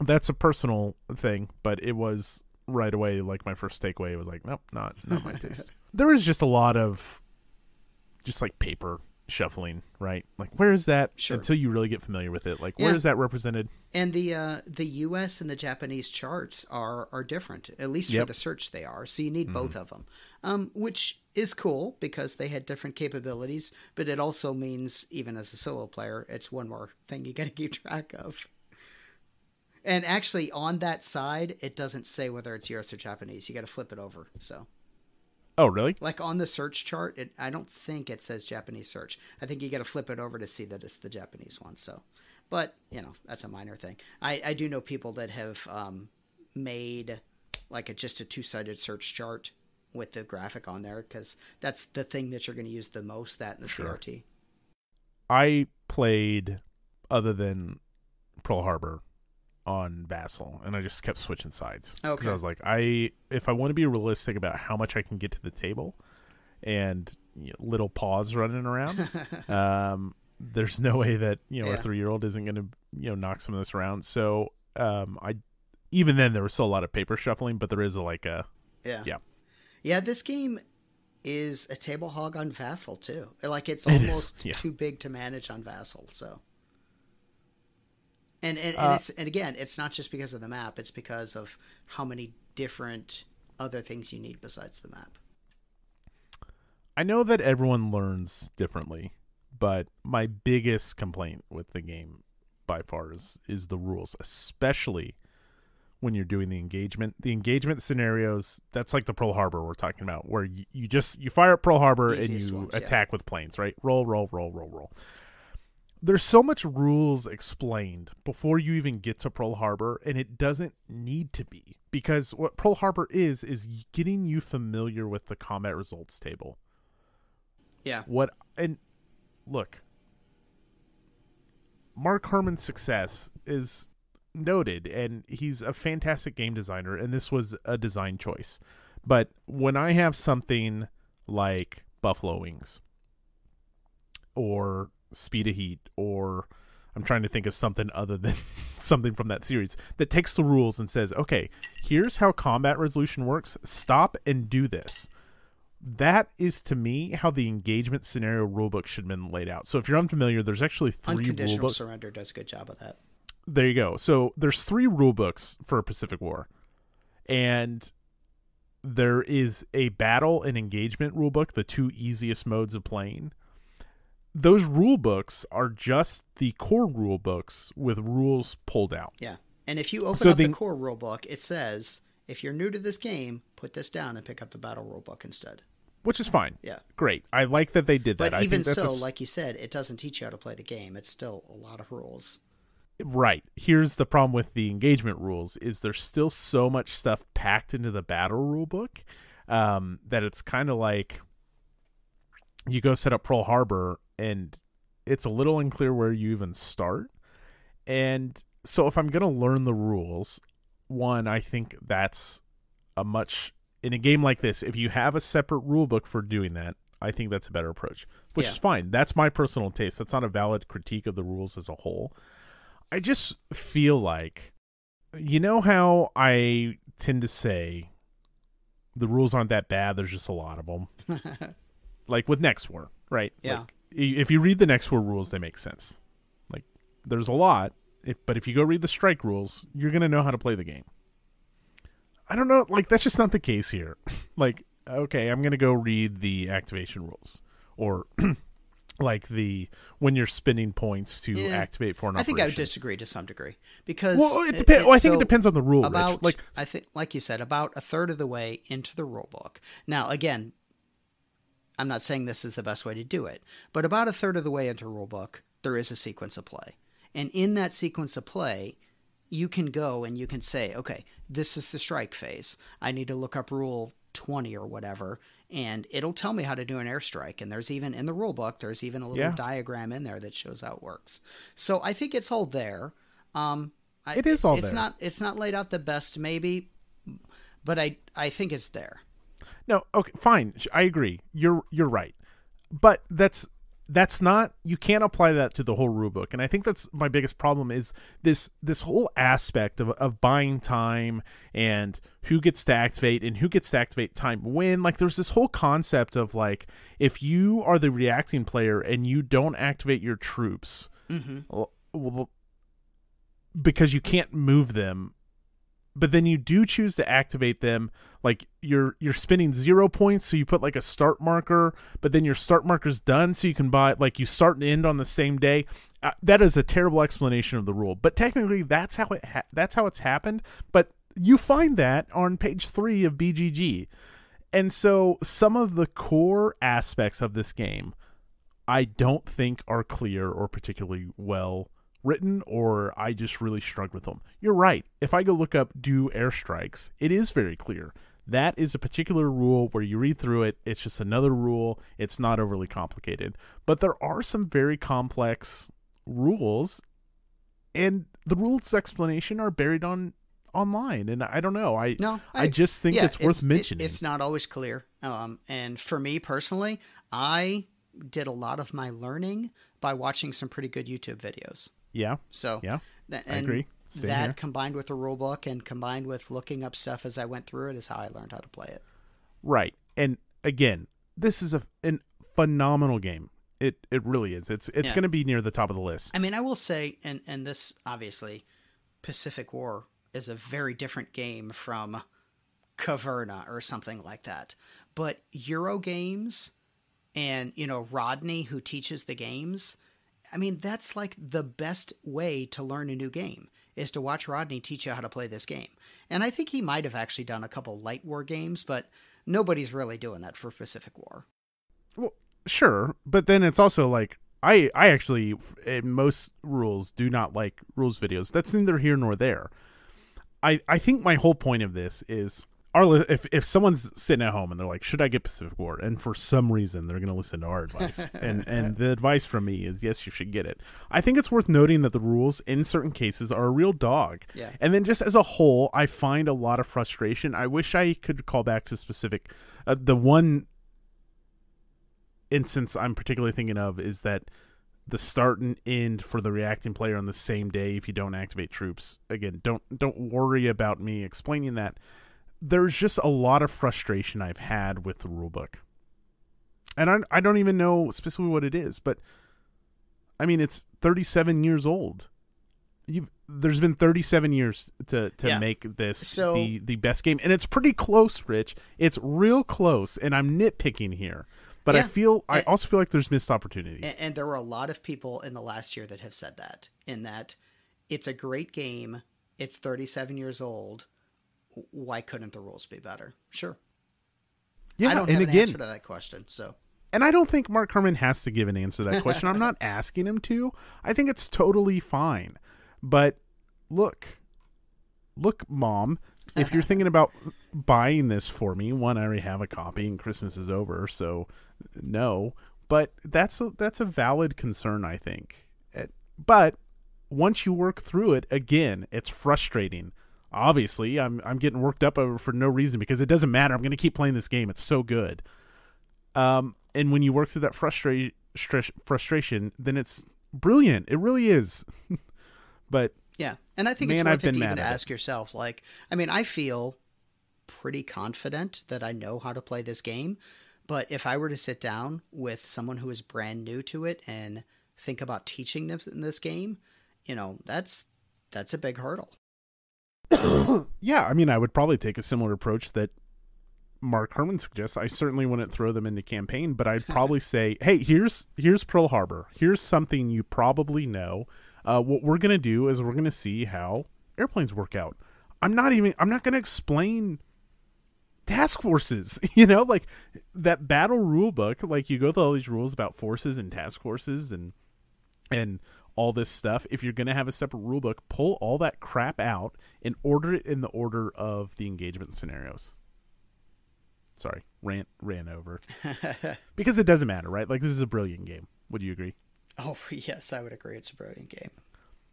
That's a personal thing, but it was right away, like, my first takeaway. It was like, nope, not, not my taste. There is just a lot of just like paper shuffling, right? Like, where is that? Sure. Until you really get familiar with it, like, yeah. where is that represented? And the uh, the U S and the Japanese charts are are different, at least yep. for the search they are. So you need mm-hmm. both of them, um, which is cool because they had different capabilities. But it also means, even as a solo player, it's one more thing you got to keep track of. And actually, on that side, it doesn't say whether it's U S or Japanese. You got to flip it over. So Oh, really? Like on the search chart, it, I don't think it says Japanese search. I think you got to flip it over to see that it's the Japanese one. So, but you know, that's a minor thing. I, I do know people that have um, made like a, just a two-sided search chart with the graphic on there, because that's the thing that you're going to use the most, that and the sure. C R T. I played, other than Pearl Harbor, on Vassal, and I just kept switching sides. Okay. Because I was like, I if I want to be realistic about how much I can get to the table, and you know, little paws running around, um, there's no way that you know yeah. a three-year-old isn't going to you know knock some of this around. So um, I even then there was still a lot of paper shuffling, but there is a, like a yeah yeah yeah this game is a table hog on Vassal too. Like it's almost it is, yeah. too big to manage on Vassal. So. And and, and, uh, it's, and again, it's not just because of the map. It's because of how many different other things you need besides the map. I know that everyone learns differently, but my biggest complaint with the game by far is, is the rules, especially when you're doing the engagement. The engagement scenarios, that's like the Pearl Harbor we're talking about, where you, you just you fire at Pearl Harbor and you ones, attack yeah. with planes, right? Roll, roll, roll, roll, roll. There's so much rules explained before you even get to Pearl Harbor, and it doesn't need to be, because what Pearl Harbor is is getting you familiar with the combat results table. Yeah. What and look, Mark Herman's success is noted, and he's a fantastic game designer, and this was a design choice. But when I have something like Buffalo Wings or Speed of Heat, or I'm trying to think of something other than something from that series that takes the rules and says, okay, here's how combat resolution works. Stop and do this. That is, to me, how the engagement scenario rulebook should have been laid out. So if you're unfamiliar, there's actually three rulebooks. Unconditional Surrender does a good job of that. There you go. So there's three rulebooks for Pacific War, and there is a battle and engagement rulebook, the two easiest modes of playing. Those rule books are just the core rule books with rules pulled out. Yeah. And if you open so up the, the core rule book, it says, if you're new to this game, put this down and pick up the battle rule book instead. Which is fine. Yeah. Great. I like that they did that. But I even think that's so, a, like you said, it doesn't teach you how to play the game. It's still a lot of rules. Right. Here's the problem with the engagement rules is there's still so much stuff packed into the battle rule book um, that it's kind of like you go set up Pearl Harbor, and it's a little unclear where you even start. And so if I'm going to learn the rules, one, I think that's a much, in a game like this, if you have a separate rule book for doing that, I think that's a better approach, which yeah. is fine. That's my personal taste. That's not a valid critique of the rules as a whole. I just feel like, you know how I tend to say the rules aren't that bad. There's just a lot of them. Like with Next War, right? Yeah. Like, if you read the Next War rules, they make sense. Like, there's a lot, if, but if you go read the strike rules, you're going to know how to play the game. I don't know. Like, that's just not the case here. Like, okay, I'm going to go read the activation rules. Or, like, the when you're spending points to yeah. activate for an I operation. I think I would disagree to some degree. Because well, it depends. It, well, I think so it depends on the rule, about, Rich. Like, I think, like you said, about a third of the way into the rule book. Now, again, I'm not saying this is the best way to do it, but about a third of the way into rulebook, there is a sequence of play. And in that sequence of play, you can go and you can say, okay, this is the strike phase. I need to look up rule twenty or whatever, and it'll tell me how to do an airstrike. And there's even, in the rulebook, there's even a little yeah. diagram in there that shows how it works. So I think it's all there. Um, it I, is all it's there. Not, it's not laid out the best maybe, but I, I think it's there. No, okay, fine. I agree. You're you're right, but that's that's not. You can't apply that to the whole rulebook, and I think that's my biggest problem is this this whole aspect of of buying time and who gets to activate and who gets to activate time when. Like, there's this whole concept of like if you are the reacting player and you don't activate your troops, mm-hmm. well, well, because you can't move them. But then you do choose to activate them. Like you're you're spending zero points, so you put like a start marker. But then your start marker's done, so you can buy like you start and end on the same day. Uh, that is a terrible explanation of the rule, but technically that's how it ha that's how it's happened. But you find that on page three of B G G, And so some of the core aspects of this game I don't think are clear or particularly well written, or I just really struggled with them. You're right. If I go look up do airstrikes, it is very clear. That is a particular rule where you read through it. It's just another rule. It's not overly complicated. But there are some very complex rules, and the rules explanation are buried on online. And I don't know. I no, I, I just think yeah, it's worth it's, mentioning. It's not always clear. Um, and for me personally, I did a lot of my learning by watching some pretty good YouTube videos. Yeah. So yeah, th- and I agree. Same that here. Combined with a rule book and combined with looking up stuff as I went through it is how I learned how to play it. Right. And again, this is a an phenomenal game. It it really is. It's it's yeah. going to be near the top of the list. I mean, I will say, and, and this obviously, Pacific War is a very different game from Caverna or something like that. But Euro games and, you know, Rodney, who teaches the games, I mean, that's like the best way to learn a new game, is to watch Rodney teach you how to play this game. And I think he might have actually done a couple light war games, but nobody's really doing that for Pacific War. Well, sure. But then it's also like, I, I actually, in most rules, do not like rules videos. That's neither here nor there. I, I think my whole point of this is, our, if, if someone's sitting at home and they're like, should I get Pacific War? And for some reason, they're going to listen to our advice. and, and the advice from me is, yes, you should get it. I think it's worth noting that the rules in certain cases are a real dog. Yeah. And then just as a whole, I find a lot of frustration. I wish I could call back to specific. Uh, the one instance I'm particularly thinking of is that the start and end for the reacting player on the same day if you don't activate troops. Again, don't don't worry about me explaining that. There's just a lot of frustration I've had with the rulebook. And I, I don't even know specifically what it is, but I mean, it's thirty-seven years old. You've, there's been thirty-seven years to, to yeah. make this so, the, the best game. And it's pretty close, Rich. It's real close, and I'm nitpicking here. But yeah. I feel I and, also feel like there's missed opportunities. And, and there were a lot of people in the last year that have said that, in that it's a great game. It's thirty-seven years old. Why couldn't the rules be better? Sure. Yeah, I don't have and an again, answer to that question. So, and I don't think Mark Herman has to give an answer to that question. I'm not asking him to. I think it's totally fine. But look, look, Mom, if you're thinking about buying this for me, one, I already have a copy and Christmas is over, so no. But that's a, that's a valid concern, I think. But once you work through it, again, it's frustrating. Obviously, I'm I'm getting worked up over for no reason because it doesn't matter. I'm going to keep playing this game. It's so good. Um, and when you work through that frustra- str- frustration, then it's brilliant. It really is. But yeah, and I think man, it's worth I've it been to even ask it. yourself. Like, I mean, I feel pretty confident that I know how to play this game. But if I were to sit down with someone who is brand new to it and think about teaching them this game, you know, that's that's a big hurdle. Yeah, I mean, I would probably take a similar approach that Mark Herman suggests. I certainly wouldn't throw them into campaign, but I'd probably say, hey, here's here's Pearl Harbor. Here's something you probably know. Uh, what we're going to do is we're going to see how airplanes work out. I'm not even, I'm not going to explain task forces, you know, like that battle rule book. Like you go through all these rules about forces and task forces and, and, all this stuff. If you're going to have a separate rule book, pull all that crap out and order it in the order of the engagement scenarios. Sorry, rant ran over. Because it doesn't matter, right? Like, this is a brilliant game. Would you agree? Oh, yes, I would agree. It's a brilliant game.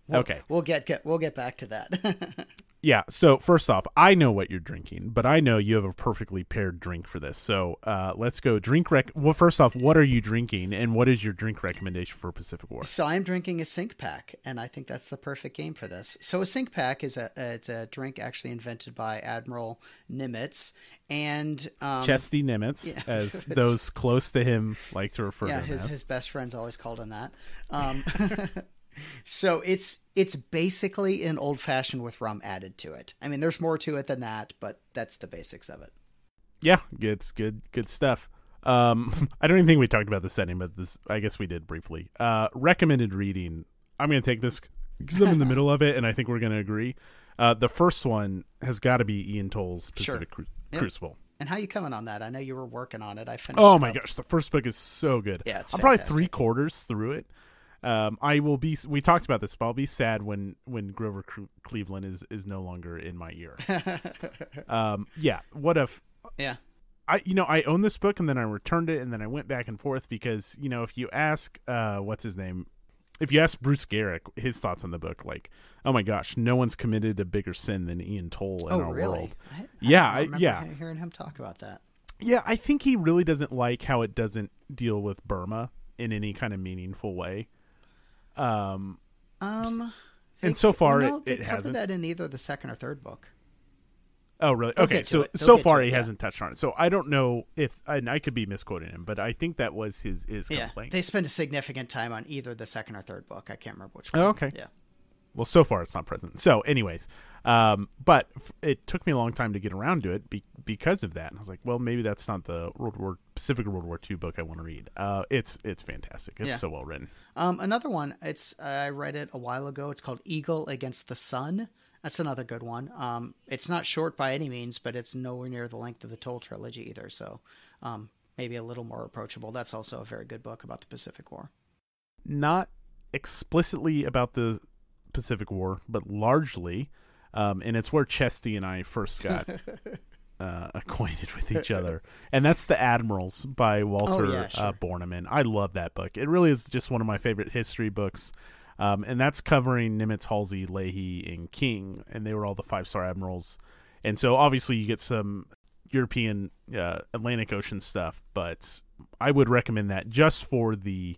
We'll, okay. We'll get, get we'll get back to that. Yeah, so first off, I know what you're drinking, but I know you have a perfectly paired drink for this. So uh, let's go drink rec. Well, first off, what are you drinking, and what is your drink recommendation for Pacific War? So I'm drinking a Sink Pack, and I think that's the perfect game for this. So a Sink Pack is a uh, it's a drink actually invented by Admiral Nimitz and um, Chesty Nimitz, yeah, as those close to him like to refer yeah, to him his, as. His best friends always called him that. Um, So it's it's basically an old-fashioned with rum added to it. I mean, there's more to it than that, but that's the basics of it. Yeah, it's good good stuff. Um, I don't even think we talked about the setting, but this I guess we did briefly. Uh, recommended reading. I'm going to take this because I'm in the middle of it, and I think we're going to agree. Uh, the first one has got to be Ian Toll's Pacific sure. Cru- yep. Crucible. And how you coming on that? I know you were working on it. I finished. Oh my up. gosh, the first book is so good. Yeah, it's I'm fantastic. Probably three quarters through it. Um, I will be. We talked about this, but I'll be sad when when Grover Cleveland is is no longer in my ear. um, yeah. What if? Yeah. I you know I own this book and then I returned it and then I went back and forth because you know if you ask uh what's his name, if you ask Bruce Garrick his thoughts on the book, like, oh my gosh, no one's committed a bigger sin than Ian Toll in oh, our really? world. I, I yeah, I remember yeah. hearing him talk about that. Yeah, I think he really doesn't like how it doesn't deal with Burma in any kind of meaningful way. Um, um, and so far, you know, it, it hasn't. That in either the second or third book. Oh, really? They'll okay, so so far it, he yeah. hasn't touched on it. So I don't know if, and I could be misquoting him, but I think that was his his yeah. complaint. They spend a significant time on either the second or third book. I can't remember which one. Oh, okay. Yeah. Well, so far it's not present. So, anyways, um, but it took me a long time to get around to it be, because of that. And I was like, well, maybe that's not the World War Pacific World War Two book I want to read. Uh, it's it's fantastic. It's yeah. so well written. Um, another one. It's I read it a while ago. It's called Eagle Against the Sun. That's another good one. Um, it's not short by any means, but it's nowhere near the length of the Toll trilogy either. So um, maybe a little more approachable. That's also a very good book about the Pacific War. Not explicitly about the Pacific War, but largely. Um, and it's where Chesty and I first got uh, acquainted with each other. And that's The Admirals by Walter oh, yeah, sure. uh, Bornemann. I love that book. It really is just one of my favorite history books. Um, and that's covering Nimitz, Halsey, Leahy, and King, and they were all the five-star admirals. And so, obviously, you get some European uh, Atlantic Ocean stuff, but I would recommend that just for the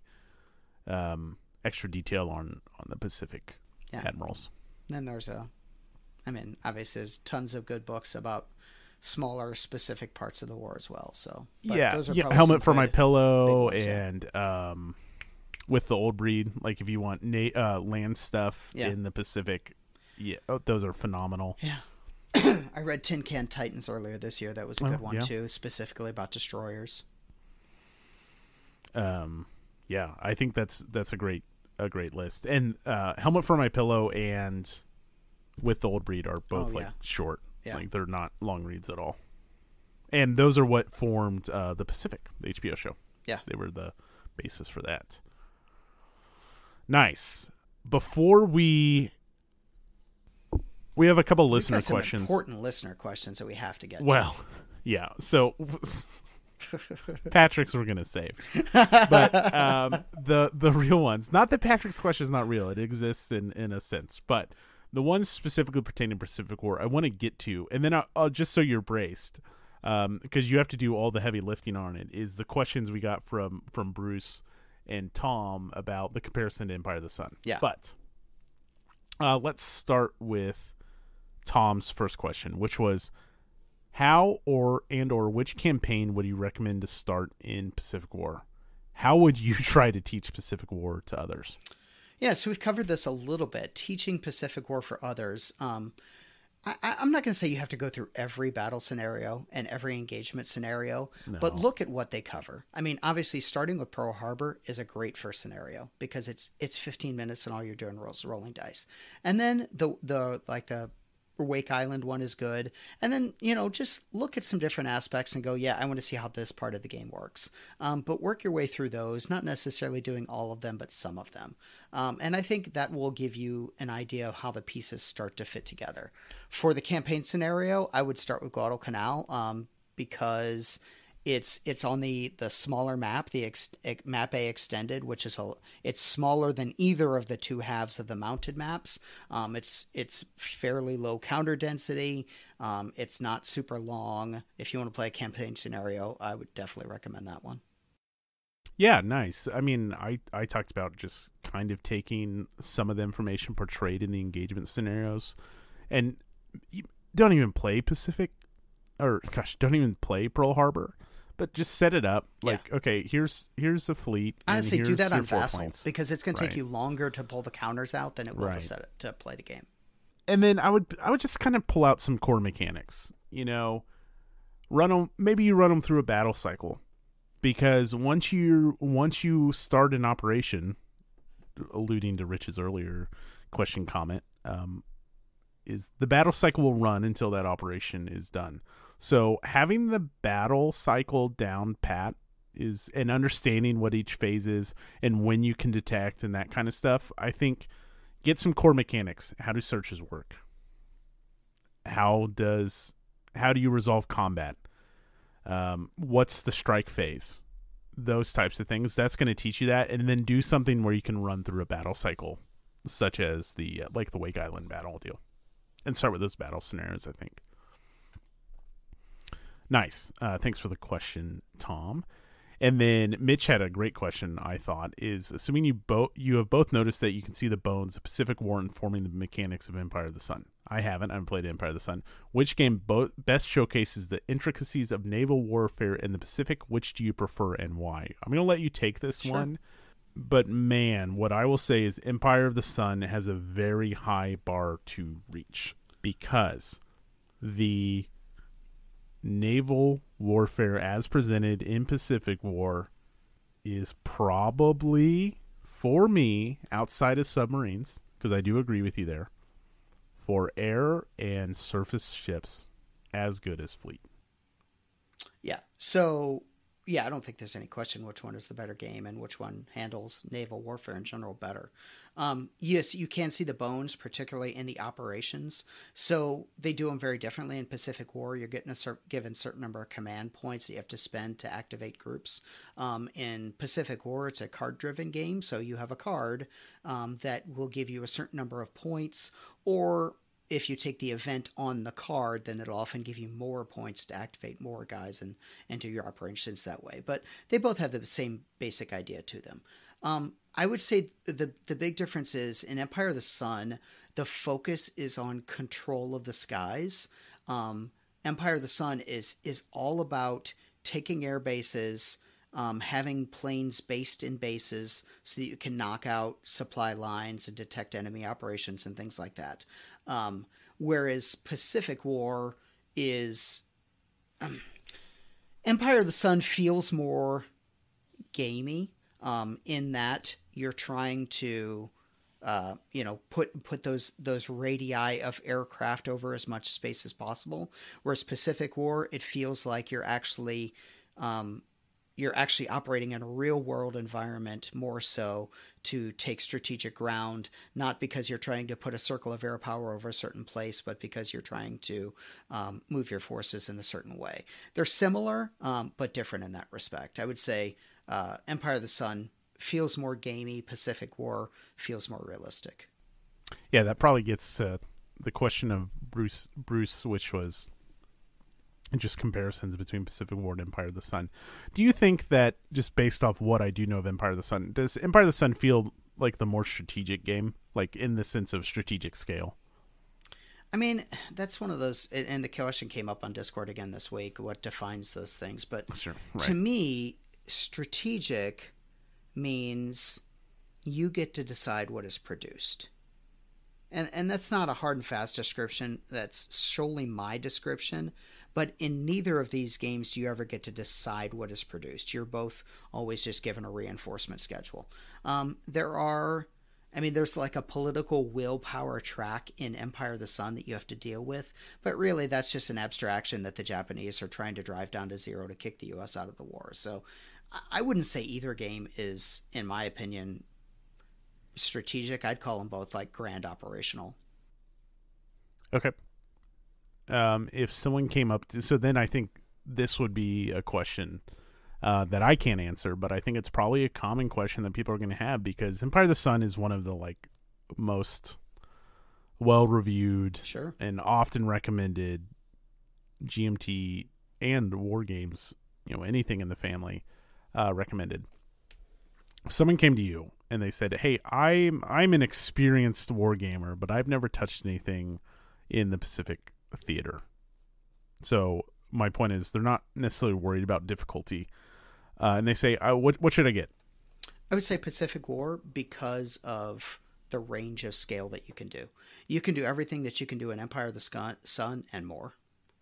um, extra detail on, on the Pacific yeah. admirals. And then there's a, I mean, obviously, there's tons of good books about smaller, specific parts of the war as well. So but yeah, those are yeah. Helmet for My Pillow and... Um, With the Old Breed, like if you want na uh, land stuff yeah. in the Pacific, yeah, oh, those are phenomenal. Yeah, I read Tin Can Titans earlier this year. That was a good oh, one yeah. too, specifically about destroyers. Um, yeah, I think that's that's a great a great list. And uh, Helmet for My Pillow and With the Old Breed are both oh, yeah. like short, yeah. like they're not long reads at all. And those are what formed uh, the Pacific, the H B O show. Yeah, they were the basis for that. Nice. Before we we have a couple listener We've got some questions. Important listener questions that we have to get. Well, to. yeah. So Patrick's we're gonna save, but um, the the real ones. Not that Patrick's question is not real; it exists in in a sense. But the ones specifically pertaining to Pacific War, I want to get to, and then I'll, I'll just so you're braced, because um, you have to do all the heavy lifting on it. Is the questions we got from from Bruce and Tom about the comparison to Empire of the Sun. Yeah. But uh, let's start with Tom's first question, which was how or and or which campaign would you recommend to start in Pacific War? How would you try to teach Pacific War to others? Yeah, so we've covered this a little bit, teaching Pacific War for others. Um, I, I'm not going to say you have to go through every battle scenario and every engagement scenario, no. but look at what they cover. I mean, obviously, starting with Pearl Harbor is a great first scenario because it's it's fifteen minutes and all you're doing is rolling dice. And then the the like the Wake Island one is good. And then, you know, just look at some different aspects and go, yeah, I want to see how this part of the game works. Um, but work your way through those, not necessarily doing all of them, but some of them. Um, and I think that will give you an idea of how the pieces start to fit together. For the campaign scenario, I would start with Guadalcanal um, because it's it's on the the smaller map, the ex, map A extended, which is a it's smaller than either of the two halves of the mounted maps. Um, it's it's fairly low counter density. Um, it's not super long. If you want to play a campaign scenario, I would definitely recommend that one. Yeah, nice. I mean, I I talked about just kind of taking some of the information portrayed in the engagement scenarios, and you don't even play Pacific, or gosh, don't even play Pearl Harbor. But just set it up like, yeah. okay, here's here's the fleet. Honestly, do that on Vassal because it's going right. to take you longer to pull the counters out than it will right. to set it to play the game. And then I would I would just kind of pull out some core mechanics. You know, run them. Maybe you run them through a battle cycle because once you once you start an operation, alluding to Rich's earlier question comment, um, is the battle cycle will run until that operation is done. So having the battle cycle down pat is, and understanding what each phase is and when you can detect and that kind of stuff, I think get some core mechanics. How do searches work? How does how do you resolve combat? Um, what's the strike phase? Those types of things. That's going to teach you that, and then do something where you can run through a battle cycle, such as the uh, like the Wake Island battle deal, and start with those battle scenarios, I think. Nice. Uh, thanks for the question, Tom. And then Mitch had a great question, I thought, is assuming you both you have both noticed that you can see the bones of Pacific War informing the mechanics of Empire of the Sun. I haven't. I haven't played Empire of the Sun. Which game bo best showcases the intricacies of naval warfare in the Pacific? Which do you prefer and why? I'm going to let you take this sure. one. But, man, what I will say is Empire of the Sun has a very high bar to reach because the naval warfare as presented in Pacific War is probably, for me, outside of submarines, because I do agree with you there, for air and surface ships as good as fleet. Yeah. So, yeah, I don't think there's any question which one is the better game and which one handles naval warfare in general better. Um, yes, you can see the bones, particularly in the operations. So they do them very differently. In Pacific War, you're getting a cer given certain number of command points that you have to spend to activate groups. Um, in Pacific War, it's a card-driven game, so you have a card um, that will give you a certain number of points, or if you take the event on the card, then it'll often give you more points to activate more guys and, and do your operations that way. But they both have the same basic idea to them. Um, I would say the, the big difference is in Empire of the Sun, the focus is on control of the skies. Um, Empire of the Sun is, is all about taking air bases, Um, having planes based in bases so that you can knock out supply lines and detect enemy operations and things like that. Um, whereas Pacific War is... Um, Empire of the Sun feels more gamey um, in that you're trying to... Uh, you know, put put those those radii of aircraft over as much space as possible. Whereas Pacific War, it feels like you're actually... Um, you're actually operating in a real world environment more so to take strategic ground, not because you're trying to put a circle of air power over a certain place, but because you're trying to um, move your forces in a certain way. They're similar, um, but different in that respect. I would say uh, Empire of the Sun feels more gamey. Pacific War feels more realistic. Yeah, that probably gets uh, the question of Bruce, Bruce, which was... and just comparisons between Pacific War and Empire of the Sun. Do you think that, just based off what I do know of Empire of the Sun, does Empire of the Sun feel like the more strategic game, like in the sense of strategic scale? I mean, that's one of those, and the question came up on Discord again this week, what defines those things. But sure, right. To me, strategic means you get to decide what is produced. And, and that's not a hard and fast description. That's solely my description. But in neither of these games do you ever get to decide what is produced. You're both always just given a reinforcement schedule. Um, there are, I mean, there's like a political willpower track in Empire of the Sun that you have to deal with. But really, that's just an abstraction that the Japanese are trying to drive down to zero to kick the U S out of the war. So I wouldn't say either game is, in my opinion, strategic. I'd call them both like grand operational. Okay. Um, if someone came up to, so then I think this would be a question uh, that I can't answer, but I think it's probably a common question that people are going to have because Empire of the Sun is one of the like most well-reviewed sure. and often recommended G M T and war games, you know, anything in the family uh, recommended. If someone came to you and they said, "Hey, I'm I'm an experienced war gamer, but I've never touched anything in the Pacific." Theater. So my point is they're not necessarily worried about difficulty. Uh, and they say, I, what, what should I get? I would say Pacific War because of the range of scale that you can do. You can do everything that you can do in Empire of the Sun and more.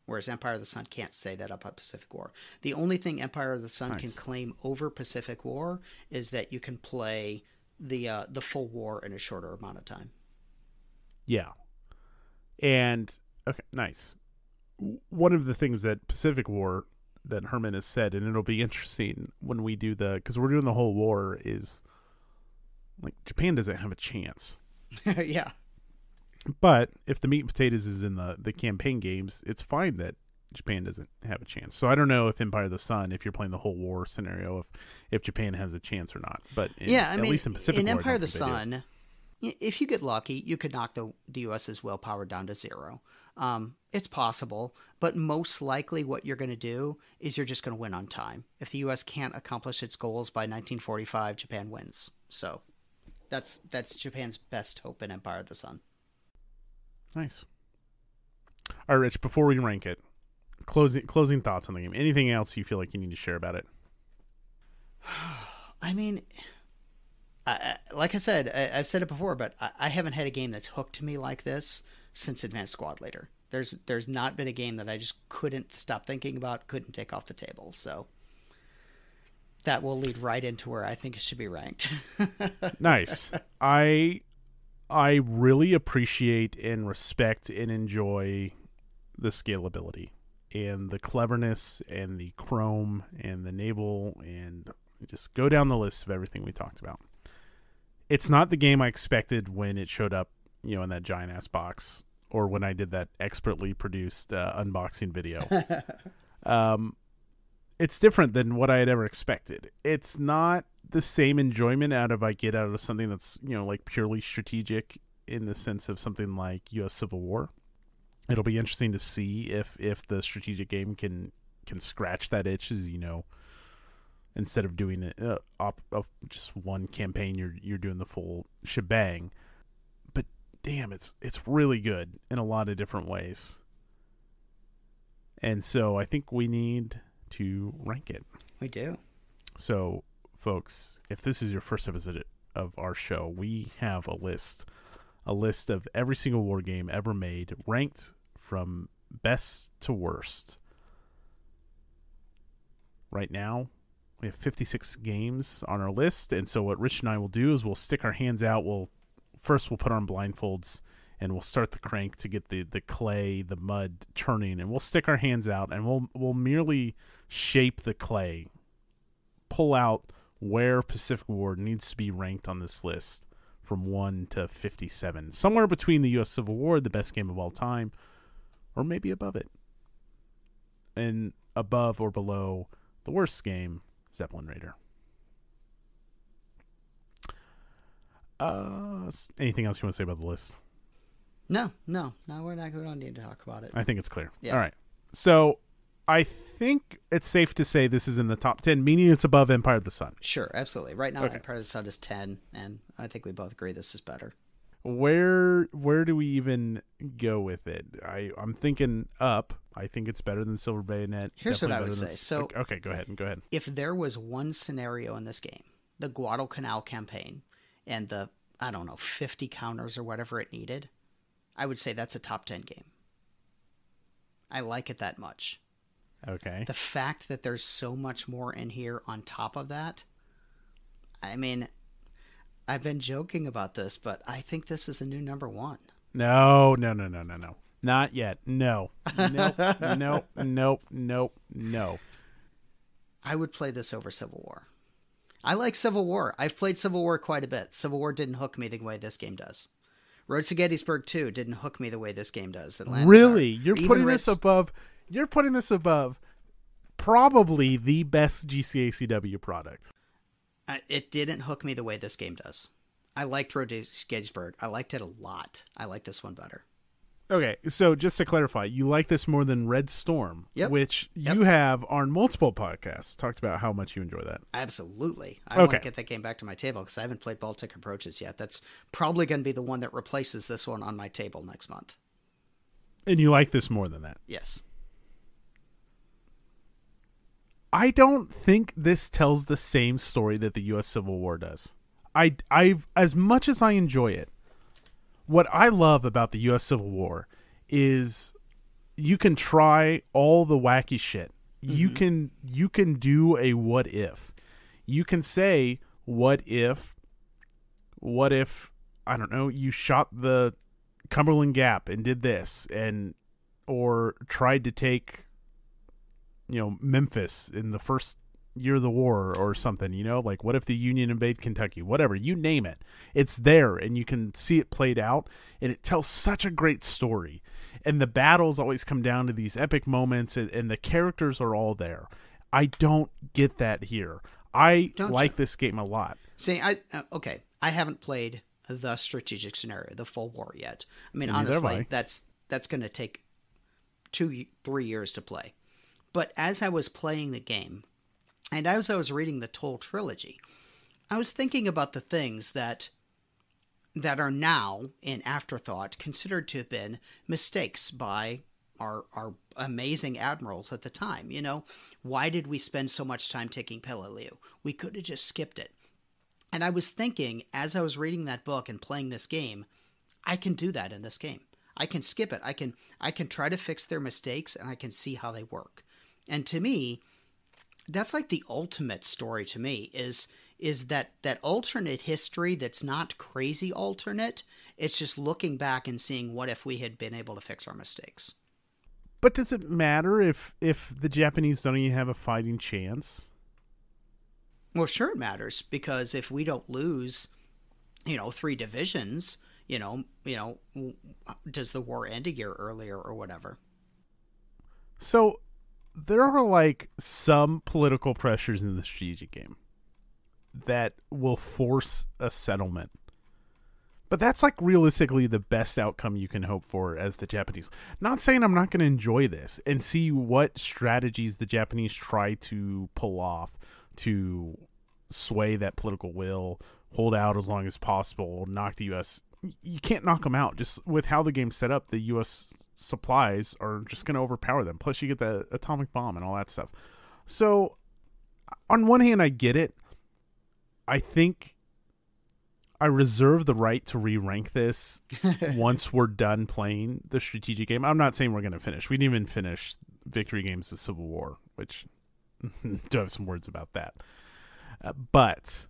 Whereas Empire of the Sun can't say that about Pacific War. The only thing Empire of the Sun nice. Can claim over Pacific War is that you can play the, uh, the full war in a shorter amount of time. Yeah. And... okay, nice. one of the things that Pacific War that Herman has said, and it'll be interesting when we do the, because we're doing the whole war, is like Japan doesn't have a chance. Yeah. But if the meat and potatoes is in the, the campaign games, it's fine that Japan doesn't have a chance. So I don't know if Empire of the Sun, if you're playing the whole war scenario, if, if Japan has a chance or not. But in, yeah, I at mean, least in Pacific in War, Empire of the Sun, if you get lucky, you could knock the, the U S's will power down to zero. Um, it's possible, but most likely what you're going to do is you're just going to win on time. If the U S can't accomplish its goals by nineteen forty-five, Japan wins. So that's that's Japan's best hope in Empire of the Sun. Nice. All right, Rich, before we rank it, closing closing thoughts on the game. Anything else you feel like you need to share about it? I mean, I, I, like I said, I, I've said it before, but I, I haven't had a game that's hooked me like this since Advanced Squad Leader. There's there's not been a game that I just couldn't stop thinking about, couldn't take off the table. So that will lead right into where I think it should be ranked. Nice. I I really appreciate and respect and enjoy the scalability and the cleverness and the chrome and the naval, and just go down the list of everything we talked about. It's not the game I expected when it showed up, you know, in that giant ass box, or when I did that expertly produced uh, unboxing video. um, it's different than what I had ever expected. It's not the same enjoyment out of I get out of something that's, you know, like purely strategic in the sense of something like U S Civil War. It'll be interesting to see if, if the strategic game can, can scratch that itch, as you know, instead of doing it uh, op, of just one campaign, you're, you're doing the full shebang. But damn, it's, it's really good in a lot of different ways. And so I think we need to rank it. We do. So folks, if this is your first episode of our show, we have a list, a list of every single war game ever made, ranked from best to worst. Right now, we have fifty-six games on our list, and so what Rich and I will do is we'll stick our hands out. We'll first we'll put on blindfolds, and we'll start the crank to get the the clay, the mud turning, and we'll stick our hands out, and we'll we'll merely shape the clay, pull out where Pacific War needs to be ranked on this list. From one to fifty-seven, somewhere between the U S Civil War, the best game of all time, or maybe above it, and above or below the worst game, Zeppelin Raider. Uh, anything else you want to say about the list? No, no, no, we're not, we don't need to talk about it. I think it's clear. Yeah. All right. So I think it's safe to say this is in the top ten, meaning it's above Empire of the Sun. Sure, absolutely. Right now, okay. Empire of the Sun is ten, and I think we both agree this is better. Where where do we even go with it? I, I'm thinking up. I think it's better than Silver Bayonet. Here's Definitely what I would say. So, okay, go ahead. Go ahead. If there was one scenario in this game, the Guadalcanal campaign and the, I don't know, fifty counters or whatever it needed, I would say that's a top ten game. I like it that much. Okay. The fact that there's so much more in here on top of that, I mean, I've been joking about this, but I think this is a new number one. No, no, no, no, no, no. Not yet. No. Nope. Nope. Nope. Nope. No. I would play this over Civil War. I like Civil War. I've played Civil War quite a bit. Civil War didn't hook me the way this game does. Road to Gettysburg two didn't hook me the way this game does. Atlantis really? Are. You're Even putting Ritz this above... You're putting this above probably the best G C A C W product. Uh, it didn't hook me the way this game does. I liked Road to Gettysburg. I liked it a lot. I like this one better. Okay, so just to clarify, you like this more than Red Storm, yep. which yep. you have on multiple podcasts talked about how much you enjoy that. Absolutely. I okay. want to get that game back to my table because I haven't played Baltic Approaches yet. That's probably going to be the one that replaces this one on my table next month. And you like this more than that? Yes. I don't think this tells the same story that the U S Civil War does. I, I, as much as I enjoy it, what I love about the U S Civil War is you can try all the wacky shit. Mm-hmm. You can, you can do a what if. You can say, what if, what if, I don't know, you shot the Cumberland Gap and did this, and or tried to take, you know, Memphis in the first year of the war or something, you know, like what if the Union invaded Kentucky, whatever, you name it, it's there and you can see it played out, and it tells such a great story. And the battles always come down to these epic moments, and, and the characters are all there. I don't get that here. I don't like you? This game a lot. See, I, uh, okay, I haven't played the strategic scenario, the full war yet. I mean, Neither honestly, I. that's, that's going to take two, three years to play. But as I was playing the game, and as I was reading the Toll trilogy, I was thinking about the things that that are now, in afterthought, considered to have been mistakes by our our amazing admirals at the time. You know, why did we spend so much time taking Peleliu? We could have just skipped it. And I was thinking, as I was reading that book and playing this game, I can do that in this game. I can skip it. I can I can try to fix their mistakes, and I can see how they work. And to me, that's like the ultimate story to me, is is that, that alternate history that's not crazy alternate. It's just looking back and seeing what if we had been able to fix our mistakes. But does it matter if, if the Japanese don't even have a fighting chance? Well, sure it matters, because if we don't lose, you know, three divisions, you know, you know, does the war end a year earlier or whatever? So there are like some political pressures in the strategic game that will force a settlement. But that's like realistically the best outcome you can hope for as the Japanese. Not saying I'm not going to enjoy this and see what strategies the Japanese try to pull off to sway that political will, hold out as long as possible, knock the U S You can't knock them out. Just with how the game's set up, the U S supplies are just going to overpower them. Plus, you get the atomic bomb and all that stuff. So, on one hand, I get it. I think I reserve the right to re-rank this once we're done playing the strategic game. I'm not saying we're going to finish. We didn't even finish Victory Games, the Civil War, which do have some words about that. Uh, but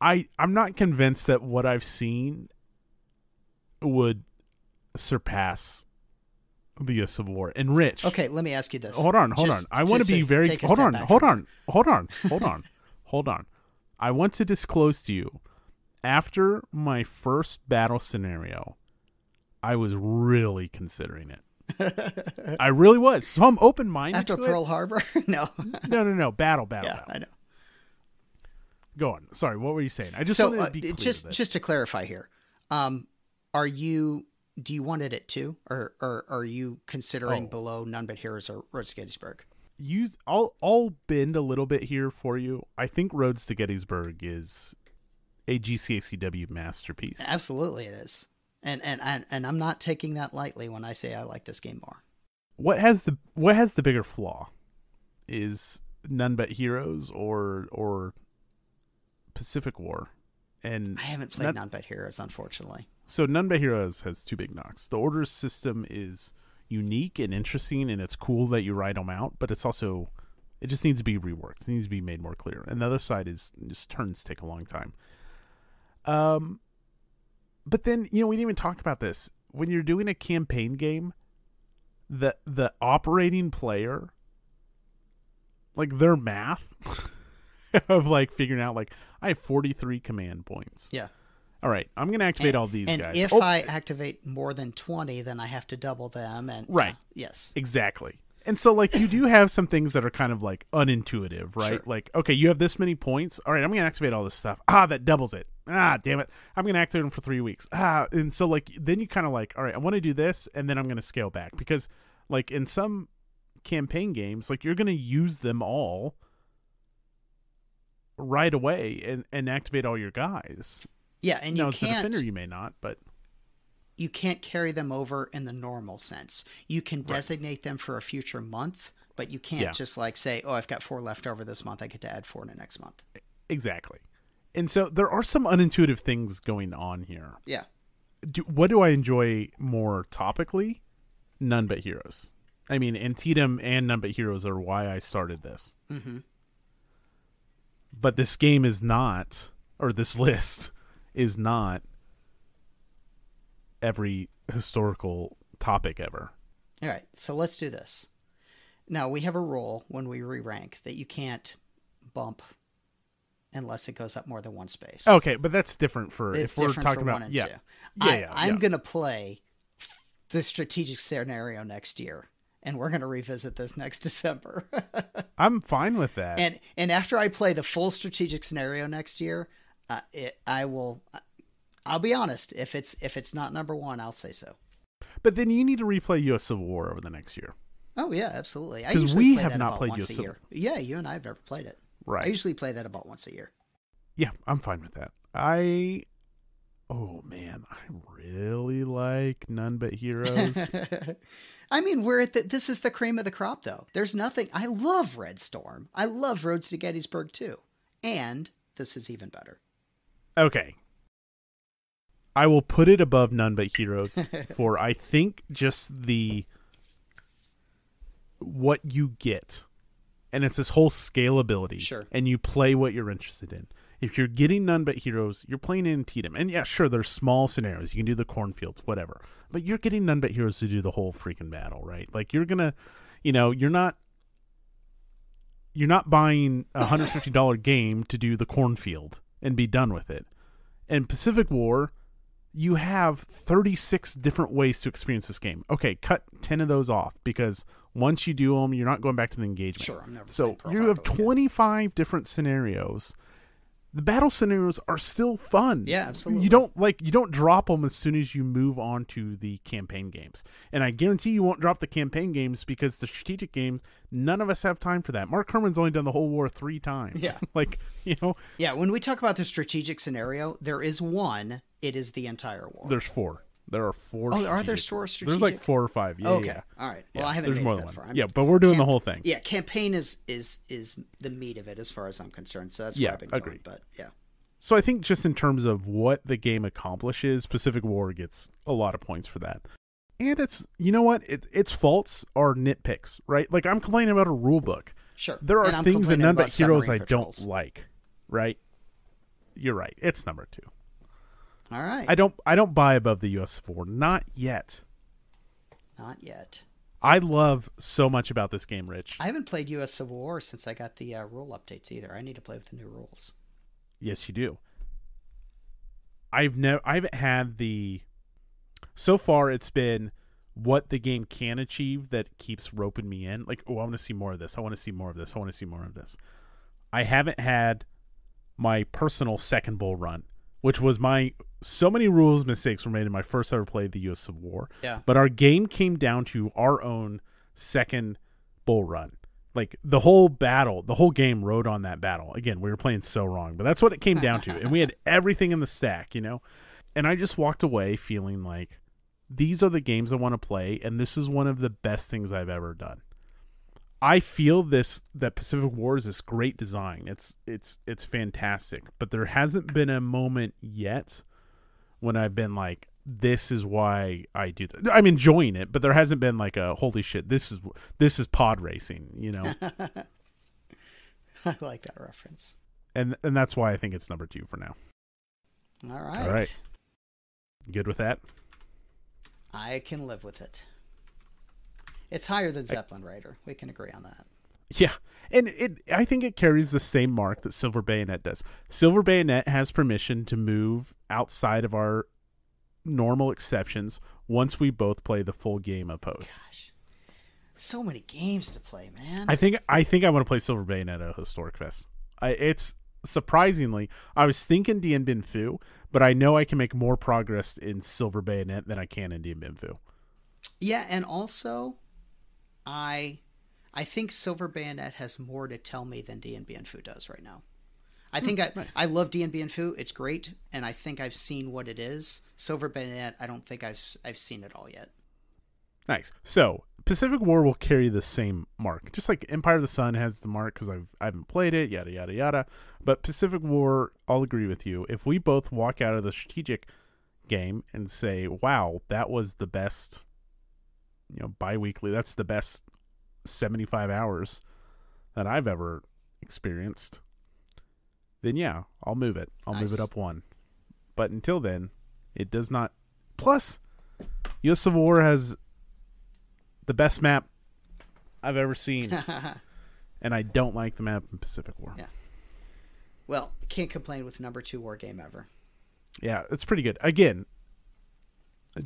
I, I'm not convinced that what I've seen would surpass the Civil War. And Rich. Okay, let me ask you this. Hold on, hold just, on. I want to be very... Hold on, hold on, hold on, hold on, hold on, hold on. I want to disclose to you, after my first battle scenario, I was really considering it. I really was. So I'm open-minded. After Pearl it. Harbor? No. No, no, no. Battle, battle, yeah, battle. I know. Go on. Sorry, what were you saying? I just so, wanted to be clear. Uh, just, just to clarify here, um, are you... Do you want it at two, or, or, or are you considering oh. below None But Heroes or Roads to Gettysburg? Use I'll I'll bend a little bit here for you. I think Roads to Gettysburg is a G C A C W masterpiece. Absolutely, it is, and and and, and I'm not taking that lightly when I say I like this game more. What has the what has the bigger flaw is None But Heroes or or Pacific War, and I haven't played None But Heroes, unfortunately. So None But Heroes has two big knocks. The order system is unique and interesting, and it's cool that you write them out, but it's also, it just needs to be reworked. It needs to be made more clear. And the other side is just turns take a long time. Um, but then, you know, we didn't even talk about this. When you're doing a campaign game, the the operating player, like their math of like figuring out like, I have forty-three command points. Yeah. All right, I'm going to activate and, all these and guys. And if oh. I activate more than twenty, then I have to double them. And Right. Uh, yes. Exactly. And so, like, you do have some things that are kind of, like, unintuitive, right? Sure. Like, okay, you have this many points. All right, I'm going to activate all this stuff. Ah, that doubles it. Ah, damn it. I'm going to activate them for three weeks. Ah, and so, like, then you kind of, like, all right, I want to do this, and then I'm going to scale back. Because, like, in some campaign games, like, you're going to use them all right away and, and activate all your guys. Yeah, and no, you can't. Defender, you may not, but you can't carry them over in the normal sense. You can designate right. them for a future month, but you can't yeah. just like say, "Oh, I've got four left over this month. I get to add four in the next month." Exactly, and so there are some unintuitive things going on here. Yeah, do, what do I enjoy more topically? None But Heroes. I mean, Antietam and None But Heroes are why I started this. Mm-hmm. But this game is not, or this list. Is not every historical topic ever. All right, so let's do this. Now, we have a rule when we re-rank that you can't bump unless it goes up more than one space. Okay, but that's different for it's if we're talking about one and yeah. Two. Yeah, I, yeah, I'm yeah. gonna play the strategic scenario next year, and we're gonna revisit this next December. I'm fine with that. And and after I play the full strategic scenario next year, uh, it, I will. I'll be honest. If it's if it's not number one, I'll say so. But then you need to replay U S Civil War over the next year. Oh yeah, absolutely. Because we have not played U S Civil War. Yeah, you and I have never played it. Right. I usually play that about once a year. Yeah, I'm fine with that. I, oh man, I really like None But Heroes. I mean, we're at the, this is the cream of the crop though. There's nothing. I love Red Storm. I love Roads to Gettysburg too. And this is even better. Okay. I will put it above None But Heroes for, I think, just the, what you get. And it's this whole scalability. Sure. And you play what you're interested in. If you're getting None But Heroes, you're playing Antietam. And yeah, sure, there's small scenarios. You can do the cornfields, whatever. But you're getting None But Heroes to do the whole freaking battle, right? Like, you're going to, you know, you're not, you're not buying a one hundred fifty dollar game to do the cornfield and be done with it. And Pacific War, you have thirty-six different ways to experience this game. Okay, cut ten of those off because... Once you do them, you're not going back to the engagement. Sure, I'm never so you have twenty-five again. Different scenarios. The battle scenarios are still fun. Yeah, absolutely. You don't like you don't drop them as soon as you move on to the campaign games, and I guarantee you won't drop the campaign games because the strategic games. None of us have time for that. Mark Herman's only done the whole war three times. Yeah, like you know. Yeah, when we talk about the strategic scenario, there is one. It is the entire war. There's four. There are four. Oh, are there four strategic? There's like four or five. Yeah, oh, okay. Yeah. All right. Well, yeah. I haven't There's made more that than far. I'm, yeah, but we're doing camp- the whole thing. Yeah, campaign is is is the meat of it as far as I'm concerned. So that's yeah, where I've been agreed. Going. But yeah. So I think just in terms of what the game accomplishes, Pacific War gets a lot of points for that. And it's you know what? It, its faults are nitpicks, right? Like I'm complaining about a rule book. Sure. There are things in None But Heroes I patrols. don't like. Right? You're right. It's number two. All right. I don't I don't buy above the U S Civil War. Not yet. Not yet. I love so much about this game, Rich. I haven't played U S Civil War since I got the uh, rule updates either. I need to play with the new rules. Yes, you do. I've never I haven't had the so far it's been what the game can achieve that keeps roping me in. Like, oh, I want to see more of this. I want to see more of this. I want to see more of this. I haven't had my personal second bull run. Which was my so many rules mistakes were made in my first ever play the U S Civil War. Yeah. But our game came down to our own second bull run. Like the whole battle, the whole game rode on that battle. Again, we were playing so wrong, but that's what it came down to. And we had everything in the stack, you know? And I just walked away feeling like these are the games I want to play, and this is one of the best things I've ever done. I feel this that Pacific War is this great design. It's it's it's fantastic, but there hasn't been a moment yet when I've been like, "This is why I do that." I'm enjoying it, but there hasn't been like a holy shit. This is this is pod racing, you know. I like that reference, and and that's why I think it's number two for now. All right, all right, good with that. I can live with it. It's higher than Zeppelin Raider. We can agree on that. Yeah. And it I think it carries the same mark that Silver Bayonet does. Silver Bayonet has permission to move outside of our normal exceptions once we both play the full game opposed. Gosh. So many games to play, man. I think I think I want to play Silver Bayonet at Historic Fest. I, it's surprisingly, I was thinking Dien Bien Phu, but I know I can make more progress in Silver Bayonet than I can in Dien Bien Phu. Yeah, and also I I think Silver Bayonet has more to tell me than Dien Bien Phu does right now. I think mm, I, nice. I love Dien Bien Phu. It's great, and I think I've seen what it is. Silver Bayonet, I don't think I've I've seen it all yet. Nice. So Pacific War will carry the same mark, just like Empire of the Sun has the mark because I've I haven't played it. Yada yada yada. But Pacific War, I'll agree with you. If we both walk out of the strategic game and say, "Wow, that was the best," you know, bi-weekly, that's the best seventy-five hours that I've ever experienced, then yeah, I'll move it. I'll nice. move it up one. But until then, it does not. Plus, U S Civil War has the best map I've ever seen. And I don't like the map in Pacific War. Yeah. Well, can't complain with number two war game ever. Yeah, it's pretty good. Again,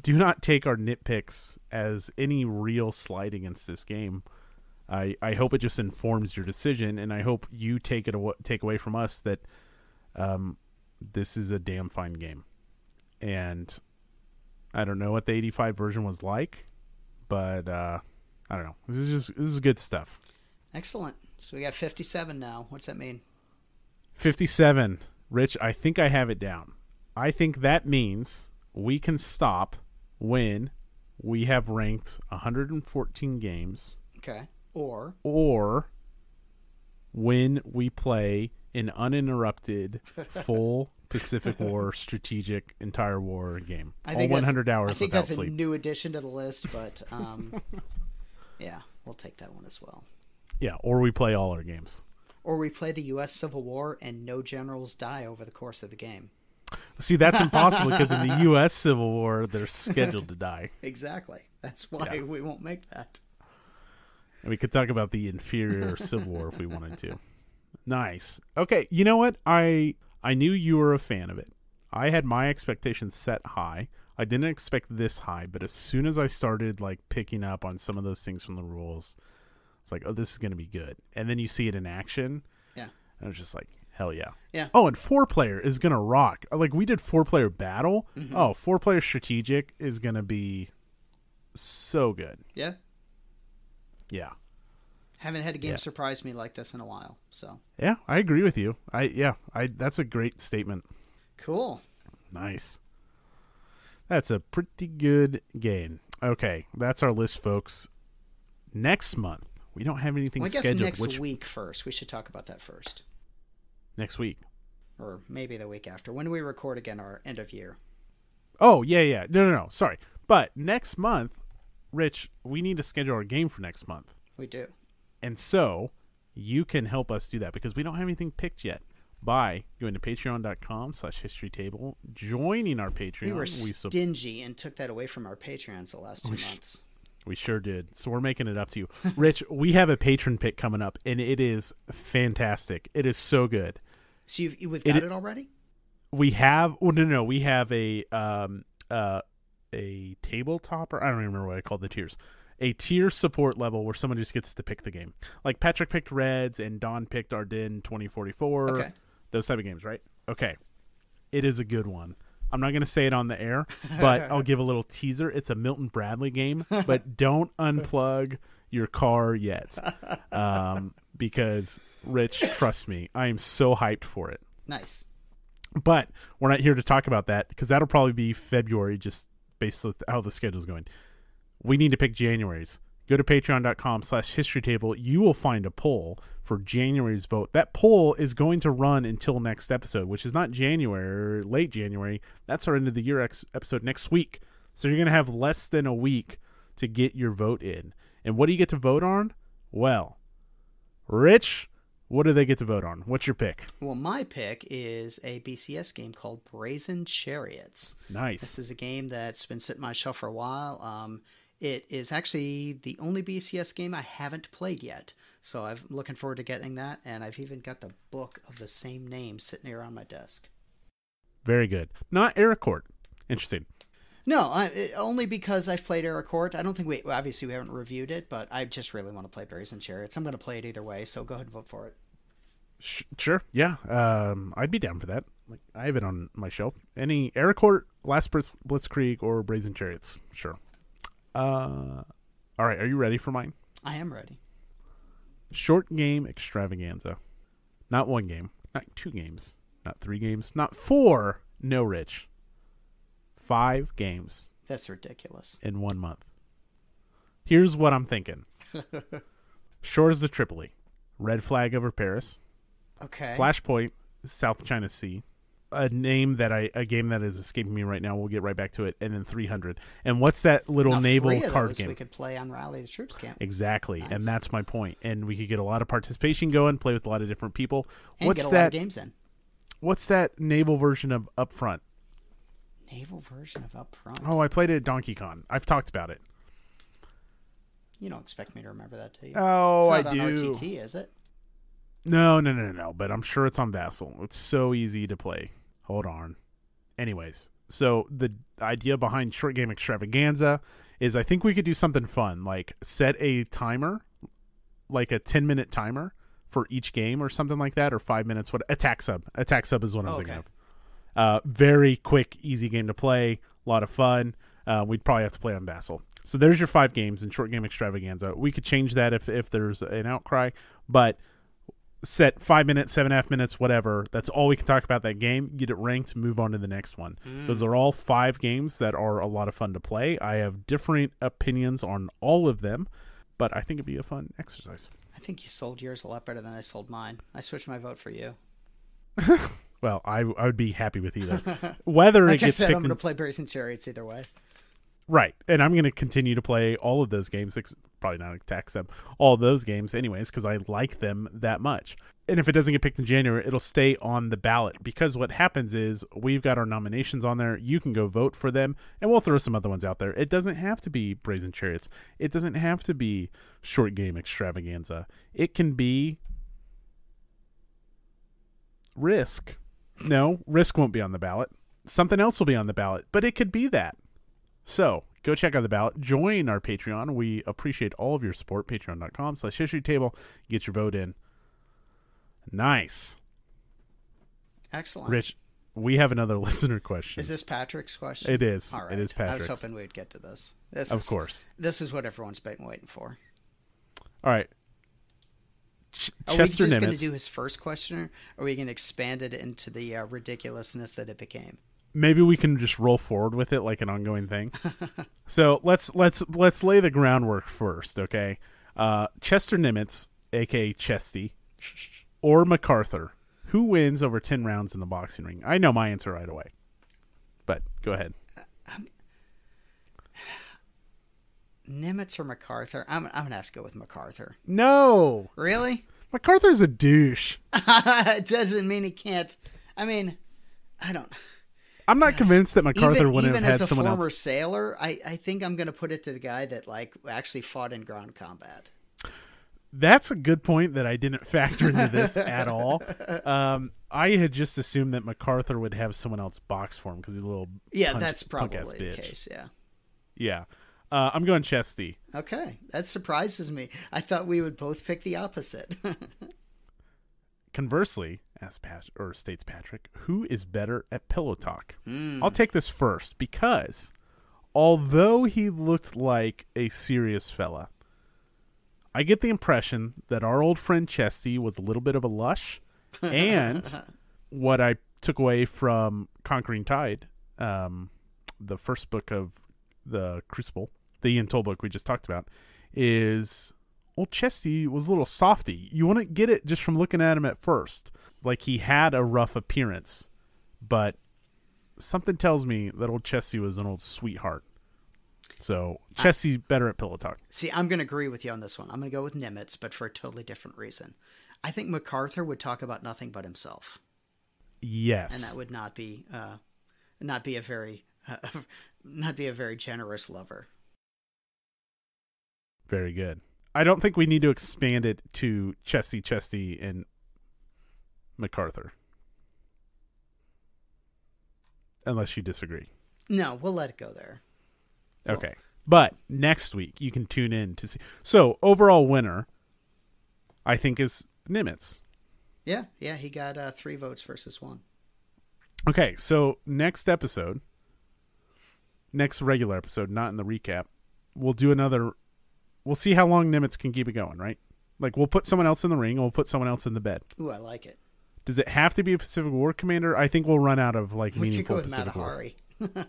do not take our nitpicks as any real slight against this game. I I hope it just informs your decision, and I hope you take it aw take away from us that um, this is a damn fine game. And I don't know what the eighty-five version was like, but uh, I don't know. This is just this is good stuff. Excellent. So we got fifty-seven now. What's that mean? fifty-seven. Rich, I think I have it down. I think that means we can stop when we have ranked one hundred fourteen games. Okay. Or or when we play an uninterrupted full Pacific War strategic entire war game. I think all one hundred hours without sleep. I think that's a new addition to the list, but um, yeah, we'll take that one as well. Yeah, or we play all our games. Or we play the U S Civil War and no generals die over the course of the game. See, that's impossible because in the U S Civil War, they're scheduled to die. Exactly. That's why yeah. we won't make that. And we could talk about the inferior Civil War if we wanted to. Nice. Okay, you know what? I I knew you were a fan of it. I had my expectations set high. I didn't expect this high, but as soon as I started like picking up on some of those things from the rules, it's like, oh, this is going to be good. And then you see it in action. Yeah. And I was just like, hell yeah. Yeah. Oh, and four player is going to rock. Like, we did four player battle. Mm-hmm. Oh, four player strategic is going to be so good. Yeah. Yeah. Haven't had a game yeah. surprise me like this in a while. So. Yeah, I agree with you. I yeah, I that's a great statement. Cool. Nice. That's a pretty good game. Okay, that's our list, folks. Next month, we don't have anything well, I guess scheduled. Next which... week first. We should talk about that first. Next week. Or maybe the week after. When do we record again? Our end of year. Oh, yeah, yeah. No, no, no. Sorry. But next month, Rich, we need to schedule our game for next month. We do. And so you can help us do that because we don't have anything picked yet by going to patreon dot com slash history table, joining our Patreon. We were stingy we and took that away from our Patreons the last two we months. We sure did. So we're making it up to you. Rich, we have a patron pick coming up, and it is fantastic. It is so good. So you've, we've got it, it already? We have. Oh, no, no, no. We have a um, uh, a tabletop, or I don't even remember what I called the tiers. A tier support level where someone just gets to pick the game. Like Patrick picked Reds, and Don picked Arden twenty forty-four. Okay. Those type of games, right? Okay. It is a good one. I'm not going to say it on the air, but I'll give a little teaser. It's a Milton Bradley game, but don't unplug your car yet. Um, because, Rich, trust me, I am so hyped for it. Nice. But we're not here to talk about that because that'll probably be February just based on how the schedule's going. We need to pick January's. Go to patreon dot com slash history table. You will find a poll for January's vote. That poll is going to run until next episode, which is not January or late January. That's our end of the year ex episode next week. So you're going to have less than a week to get your vote in. And what do you get to vote on? Well, Rich, what do they get to vote on? What's your pick? Well, my pick is a B C S game called Brazen Chariots. Nice. This is a game that's been sitting on my shelf for a while. Um, It is actually the only B C S game I haven't played yet, so I'm looking forward to getting that, and I've even got the book of the same name sitting here on my desk. Very good. Not Ericourt. Interesting. No, I, it, only because I've played Ericourt. I don't think we, obviously we haven't reviewed it, but I just really want to play Brazen Chariots. I'm going to play it either way, so go ahead and vote for it. Sure, yeah. Um, I'd be down for that. Like, I have it on my shelf. Any Ericourt, Last Blitz, Blitzkrieg, or Brazen Chariots. Sure. Uh, all right. Are you ready for mine? I am ready. Short game extravaganza. Not one game. Not two games. Not three games. Not four. No, Rich. Five games. That's ridiculous. In one month. Here's what I'm thinking. Shores of Tripoli. Red Flag over Paris. Okay. Flashpoint. South China Sea. A name that I a game that is escaping me right now. We'll get right back to it. And then three hundred. And what's that little now, naval three of card those game we could play on Rally the Troops camp? Exactly, nice. And that's my point. And we could get a lot of participation going, play with a lot of different people. And what's get a that lot of games in? What's that naval version of Upfront? Naval version of Upfront. Oh, I played it at Donkey Kong. I've talked about it. You don't expect me to remember that, do you? Oh, I do. It's not on O T T, is it? No, no, no, no. But I'm sure it's on Vassal. It's so easy to play. Hold on. Anyways, so the idea behind Short Game Extravaganza is I think we could do something fun, like set a timer, like a ten-minute timer for each game or something like that, or five minutes. What attack sub? Attack sub is what I'm oh, thinking okay. of. Uh, very quick, easy game to play. A lot of fun. Uh, we'd probably have to play on Vassal. So there's your five games in Short Game Extravaganza. We could change that if, if there's an outcry, but set five minutes, seven and a half minutes, whatever. That's all we can talk about that game. Get it ranked, move on to the next one. Mm. Those are all five games that are a lot of fun to play. I have different opinions on all of them, but I think it'd be a fun exercise. I think you sold yours a lot better than I sold mine. I switched my vote for you. Well, I, I would be happy with either. Whether like it gets I said, picked I'm going to play Berries and Chariots either way. Right, and I'm going to continue to play all of those games, probably not attack sub, all those games anyways, because I like them that much. And if it doesn't get picked in January, it'll stay on the ballot, because what happens is we've got our nominations on there. You can go vote for them, and we'll throw some other ones out there. It doesn't have to be Brazen Chariots. It doesn't have to be Short Game Extravaganza. It can be Risk. No, Risk won't be on the ballot. Something else will be on the ballot, but it could be that. So go check out the ballot. Join our Patreon. We appreciate all of your support. Patreon.com slash history table. Get your vote in. Nice. Excellent. Rich, we have another listener question. Is this Patrick's question? It is. All right. It is Patrick's. I was hoping we'd get to this. This of is, course. This is what everyone's been waiting for. All right. Ch Are Chester we just going to do his first questioner? Or are we going to expand it into the uh, ridiculousness that it became? Maybe we can just roll forward with it like an ongoing thing. So let's let's let's lay the groundwork first, okay? Uh, Chester Nimitz, aka Chesty, or MacArthur, who wins over ten rounds in the boxing ring? I know my answer right away, but go ahead. Uh, um, Nimitz or MacArthur? I'm I'm gonna have to go with MacArthur. No, really? MacArthur's a douche. It doesn't mean he can't. I mean, I don't. I'm not Gosh. convinced that MacArthur even, wouldn't even have had someone else. Even as a former sailor, I, I think I'm going to put it to the guy that like actually fought in ground combat. That's a good point that I didn't factor into this at all. Um, I had just assumed that MacArthur would have someone else box for him because he's a little yeah, punch, that's probably punk-ass bitch. The case. Yeah, yeah. Uh, I'm going Chesty. Okay, that surprises me. I thought we would both pick the opposite. Conversely, as Pat or states Patrick, who is better at pillow talk? Mm. I'll take this first because although he looked like a serious fella, I get the impression that our old friend Chesty was a little bit of a lush. And what I took away from Conquering Tide, um, the first book of the Crucible, the Ian Toll book we just talked about, is... old Chesty was a little softy. You wouldn't get it just from looking at him at first. Like, he had a rough appearance, but something tells me that old Chesty was an old sweetheart. So Chesty better at pillow talk. See, I'm going to agree with you on this one. I'm going to go with Nimitz, but for a totally different reason. I think MacArthur would talk about nothing but himself. Yes, and that would not be uh, not be a very uh, not be a very generous lover. Very good. I don't think we need to expand it to Chesty, Chesty, and MacArthur. Unless you disagree. No, we'll let it go there. Okay. We'll... But next week, you can tune in to see. So, overall winner, I think, is Nimitz. Yeah, yeah. He got uh, three votes versus one. Okay, so next episode, next regular episode, not in the recap, we'll do another... We'll see how long Nimitz can keep it going, right? Like, we'll put someone else in the ring, and we'll put someone else in the bed. Ooh, I like it. Does it have to be a Pacific War commander? I think we'll run out of, like, we meaningful could go with Pacific Matahari. War.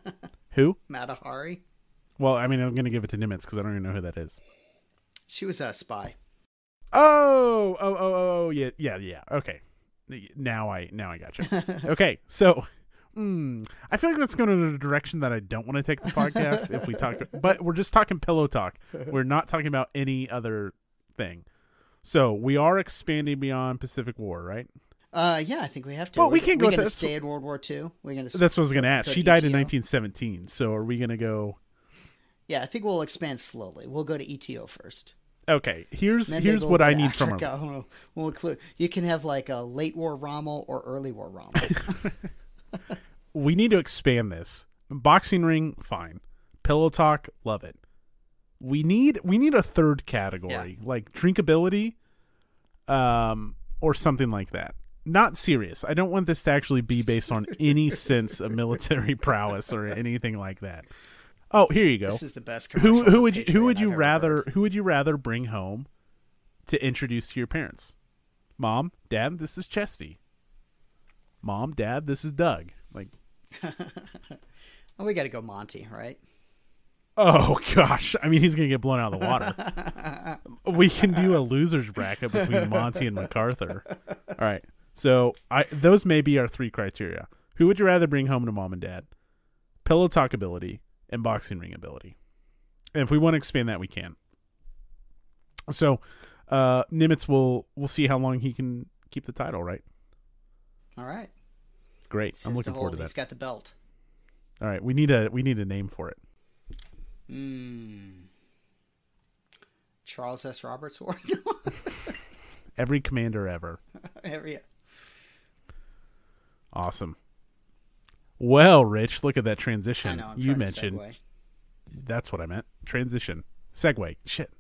Who? Matahari. Well, I mean, I'm going to give it to Nimitz because I don't even know who that is. She was a spy. Oh, oh, oh, oh, yeah, yeah, yeah. Okay. Now I, now I got you. Okay, so... Mm, I feel like that's going in a direction that I don't want to take the podcast if we talk, but we're just talking pillow talk. We're not talking about any other thing. So we are expanding beyond Pacific War, right? Uh, yeah, I think we have to. But we're, we can't go with this. Stay in World War Two. We're gonna. That's what I was going to ask. She died in nineteen seventeen. So are we going to go? Yeah, I think we'll expand slowly. We'll go to E T O first. Okay, here's here's what I need from him. We'll include, you can have like a late war Rommel or early war Rommel. We need to expand this. Boxing ring, fine. Pillow talk, love it. We need we need a third category, yeah. like drinkability, um, or something like that. Not serious. I don't want this to actually be based on any sense of military prowess or anything like that. Oh, here you go. This is the best. Who who would you who would you rather who would you rather bring home to introduce to your parents? Mom, Dad, this is Chesty. Mom, Dad, this is Doug. Like, oh, we got to go Monty, right? Oh gosh, I mean he's gonna get blown out of the water. We can do a losers bracket between Monty and MacArthur. All right, so I those may be our three criteria. Who would you rather bring home to Mom and Dad? Pillow talk ability. And boxing ring ability. And if we want to expand that, we can. So uh, Nimitz will we'll see how long he can keep the title, right? All right. Great. It's I'm looking forward to that. He's got the belt. All right. We need a we need a name for it. Mm. Charles S. Roberts Awards. Every commander ever. Every. Awesome. Well, Rich, look at that transition know, you mentioned. That's what I meant. Transition. Segue. Shit.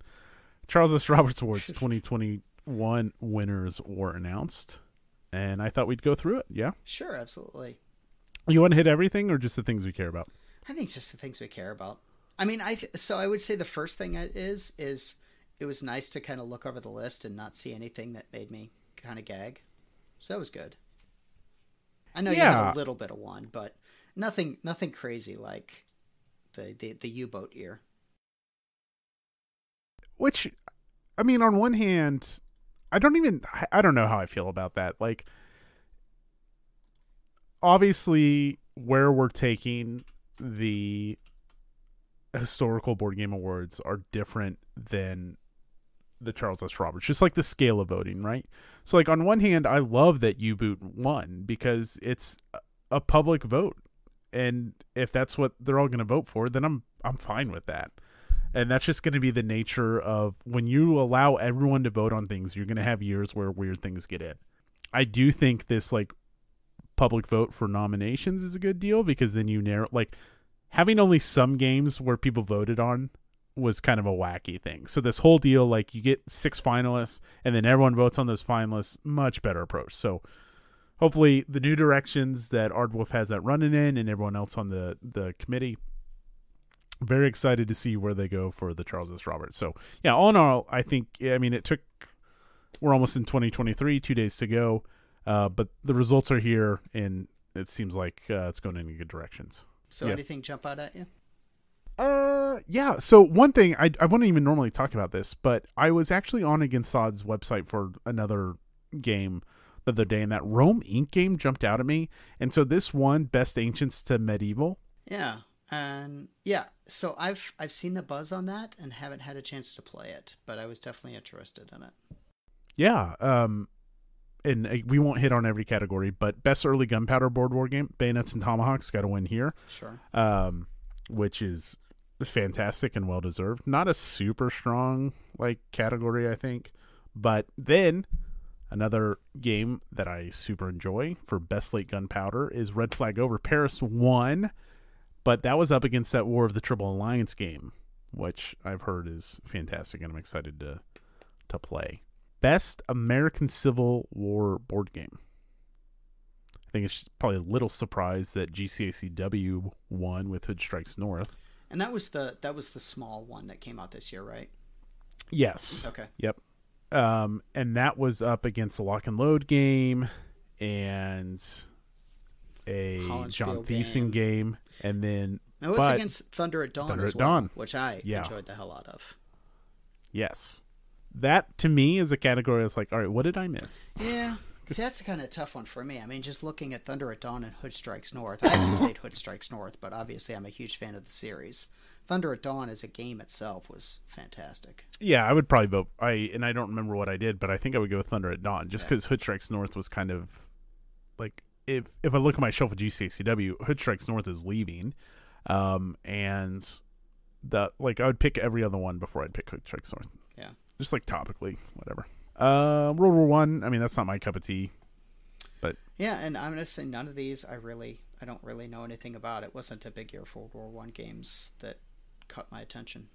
Charles S. Roberts Awards twenty twenty-one winners were announced, and I thought we'd go through it. Yeah? Sure, absolutely. You want to hit everything or just the things we care about? I think just the things we care about. I mean, I th so I would say the first thing is, is it was nice to kind of look over the list and not see anything that made me kind of gag. So that was good. I know yeah. you had a little bit of one, but nothing, nothing crazy like the the, the U-boat ear. Which, I mean, on one hand, I don't even, I don't know how I feel about that. Like, obviously, where we're taking the historical board game awards are different than the Charles S. Roberts, just like the scale of voting, right? So like on one hand, I love that U-Boot won because it's a public vote. And if that's what they're all going to vote for, then I'm, I'm fine with that. And that's just going to be the nature of when you allow everyone to vote on things, you're going to have years where weird things get in. I do think this like public vote for nominations is a good deal because then you narrow, like having only some games where people voted on was kind of a wacky thing. So this whole deal, like you get six finalists and then everyone votes on those finalists, much better approach. So hopefully the new directions that Ardwolf has that running in and everyone else on the, the committee, very excited to see where they go for the Charles S. Roberts. So yeah, all in all, I think, I mean, it took, we're almost in twenty twenty-three, two days to go. Uh, but the results are here and it seems like uh, it's going in good directions. So yeah. Anything jump out at you? Uh, yeah. So one thing I, I wouldn't even normally talk about this, but I was actually on Against Odds website for another game the other day and that Rome Incorporated game jumped out at me. And so this one, Best Ancients to Medieval. Yeah. And yeah, so I've, I've seen the buzz on that and haven't had a chance to play it, but I was definitely interested in it. Yeah. Um, and we won't hit on every category, but Best Early Gunpowder Board War Game, Bayonets and Tomahawks got a win here. Sure. Um, which is fantastic and well deserved. Not a super strong like category, I think. But then another game that I super enjoy for Best Late Gunpowder is Red Flag Over. Paris won, but that was up against that War of the Triple Alliance game, which I've heard is fantastic and I'm excited to to play. Best American Civil War board game. I think it's probably a little surprise that G C A C W won with Hood Strikes North. And that was the that was the small one that came out this year, right? Yes. Okay. Yep. Um, and that was up against a Lock and Load game and a John Thiessen game. game. And then it was against Thunder at Dawn Thunder as well, at Dawn. which I yeah. enjoyed the hell out of. Yes. That, to me, is a category that's like, all right, what did I miss? Yeah. See, that's kind of a tough one for me. I mean, just looking at Thunder at Dawn and Hood Strikes North, I haven't played Hood Strikes North, but obviously I'm a huge fan of the series. Thunder at Dawn as a game itself was fantastic. Yeah, I would probably vote. I and I don't remember what I did, but I think I would go with Thunder at Dawn just because yeah. Hood Strikes North was kind of like, if if I look at my shelf at G C A C W, Hood Strikes North is leaving, um, and that, like, I would pick every other one before I'd pick Quick Strikes North. Yeah. Just, like, topically, whatever. Uh, World War One. I, I mean, that's not my cup of tea. But yeah, and I'm going to say none of these I really, I don't really know anything about. It wasn't a big year for World War One games that caught my attention.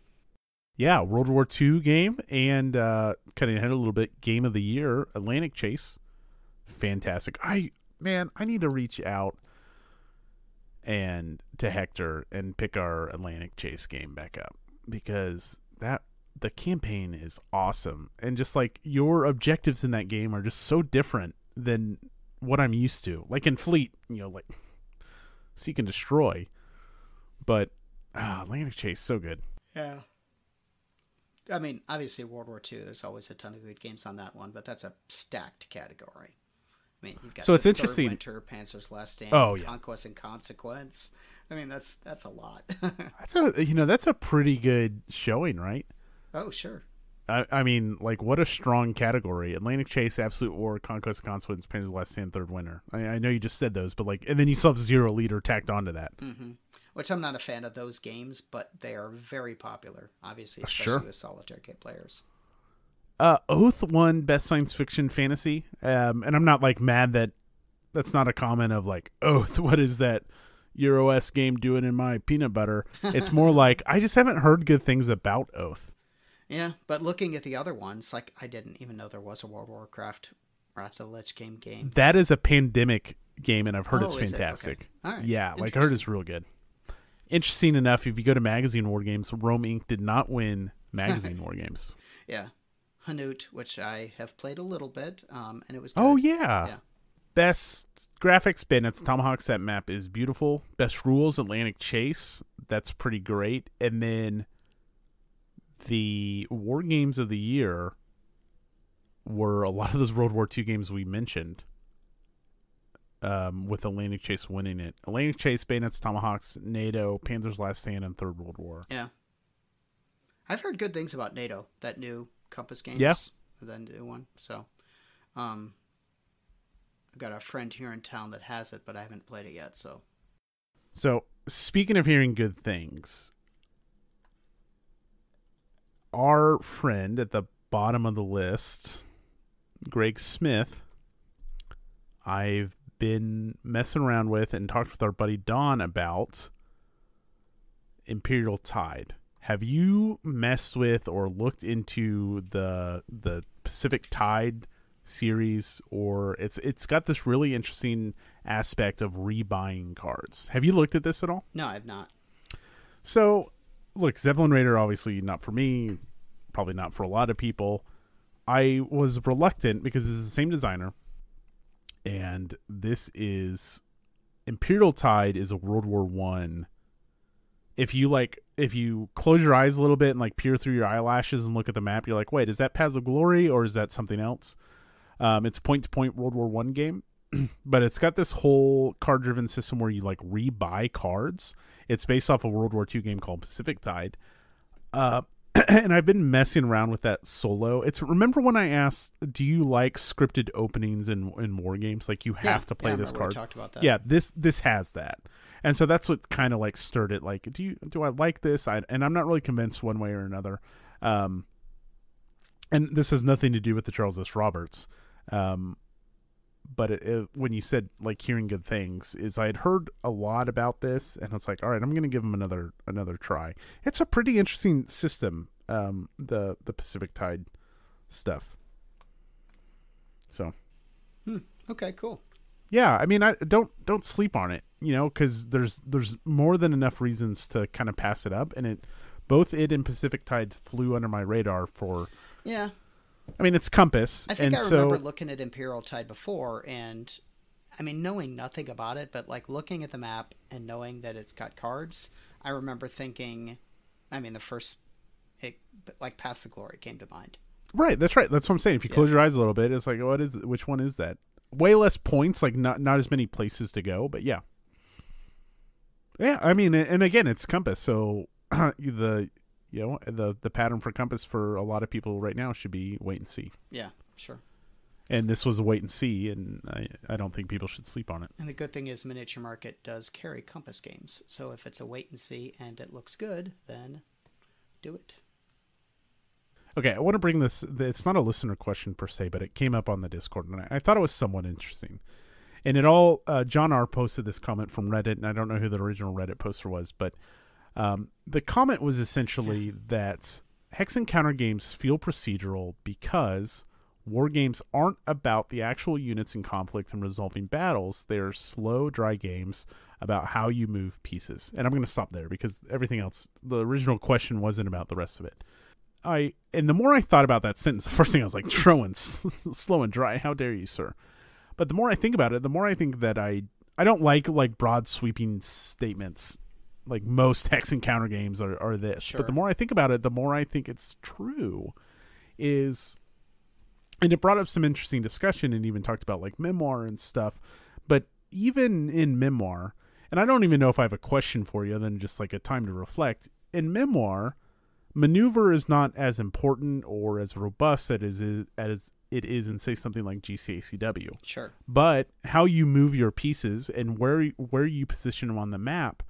Yeah, World War Two game, and uh, cutting ahead a little bit, Game of the Year, Atlantic Chase. Fantastic. I man, I need to reach out and to Hector and pick our Atlantic Chase game back up, because that the campaign is awesome, and just like your objectives in that game are just so different than what I'm used to. Like in Fleet, you know, like seek and destroy, but uh, Atlantic Chase so good. Yeah. I mean, obviously World War Two, there's always a ton of good games on that one, but that's a stacked category. I mean, you've got so it's interesting. Winter, Panzer's Last Stand, oh, yeah. Conquest and Consequence. I mean, that's that's a lot. That's a you know that's a pretty good showing, right? Oh sure. I I mean, like, what a strong category: Atlantic Chase, Absolute War, Conquest and Consequence, Panzer's Last Stand, Third Winter. I, I know you just said those, but like, and then you still have Zero Leader tacked onto that. Mm-hmm. Which I'm not a fan of those games, but they are very popular, obviously, especially sure. with solitaire players. Uh, Oath won Best Science Fiction Fantasy, um, and I'm not like mad that that's not a comment of like, Oath, what is that Euro-esque game doing in my peanut butter? It's more like, I just haven't heard good things about Oath. Yeah, but looking at the other ones, like, I didn't even know there was a World of Warcraft Wrath of the Lich King game. That is a pandemic game, and I've heard oh, it's fantastic. It? Okay. All right. Yeah, like, I heard it's real good. Interesting enough, if you go to Magazine War Games, Rome Incorporated did not win Magazine War Games. Yeah. Hanout, which I have played a little bit, um, and it was good. Oh, yeah. yeah. Best graphics, Bayonets and Tomahawks, that map is beautiful. Best rules, Atlantic Chase, that's pretty great. And then the War Games of the Year were a lot of those World War Two games we mentioned. Um, with Atlantic Chase winning it. Atlantic Chase, Bayonets, Tomahawks, NATO, Panzer's Last Stand, and Third World War. Yeah. I've heard good things about NATO, that new Compass Games. Yeah. The new one. So, um, I've got a friend here in town that has it, but I haven't played it yet, so. So, speaking of hearing good things, our friend at the bottom of the list, Greg Smith, I've been messing around with and talked with our buddy Don about Imperial Tide. Have you messed with or looked into the the Pacific Tide series? Or it's it's got this really interesting aspect of rebuying cards. Have you looked at this at all? No, I've not. So look, Zeppelin Raider, obviously not for me, probably not for a lot of people. I was reluctant because it's the same designer. And this is Imperial Tide is a World War One. If you like, if you close your eyes a little bit and like peer through your eyelashes and look at the map, you're like, wait, is that Paths of Glory or is that something else? Um, it's point to point World War One game, but it's got this whole card driven system where you like rebuy cards. It's based off a World War Two game called Pacific Tide. Uh, and I've been messing around with that solo. It's remember when I asked, do you like scripted openings in in war games? Like you have yeah, to play yeah, this card. We talked about that. Yeah, this this has that, and so that's what kind of like stirred it. Like, do you do I like this? I, and I'm not really convinced one way or another. Um, and this has nothing to do with the Charles S. Roberts, um, but it, it, when you said like hearing good things, is I had heard a lot about this, and it's like, all right, I'm going to give him another another try. It's a pretty interesting system, um, the the Pacific Tide stuff. So, hmm. okay, cool. Yeah, I mean, I don't don't sleep on it, you know, because there's there's more than enough reasons to kind of pass it up, and it both it and Pacific Tide flew under my radar for yeah. I mean, it's Compass. I think and I remember so... looking at Imperial Tide before, and I mean, knowing nothing about it, but like looking at the map and knowing that it's got cards, I remember thinking, I mean, the first, it, like Paths of Glory came to mind. Right, that's right. That's what I'm saying. If you yeah. close your eyes a little bit, it's like, what is? Which one is that? Way less points, like not not as many places to go, but yeah, yeah. I mean, and again, it's Compass, so the. You know, the the pattern for Compass for a lot of people right now should be wait and see. Yeah, sure. And this was a wait and see, and I, I don't think people should sleep on it. And the good thing is Miniature Market does carry Compass games. So if it's a wait and see and it looks good, then do it. Okay, I want to bring this. It's not a listener question per se, but it came up on the Discord, and I thought it was somewhat interesting. And it all, uh, John R. posted this comment from Reddit, and I don't know who the original Reddit poster was, but um, the comment was essentially that hex and counter games feel procedural because war games aren't about the actual units in conflict and resolving battles. They're slow, dry games about how you move pieces. And I'm going to stop there because everything else, the original question wasn't about the rest of it. I and the more I thought about that sentence, the first thing I was like, "Truant, slow and dry. How dare you, sir?" But the more I think about it, the more I think that I I don't like like broad sweeping statements. Like most hex and counter games are, are this. Sure. But the more I think about it, the more I think it's true. Is and it brought up some interesting discussion and even talked about like memoir and stuff. But even in memoir, and I don't even know if I have a question for you other than just like a time to reflect. In memoir, maneuver is not as important or as robust as as it is in, say, something like G C A C W. Sure. But how you move your pieces and where where you position them on the map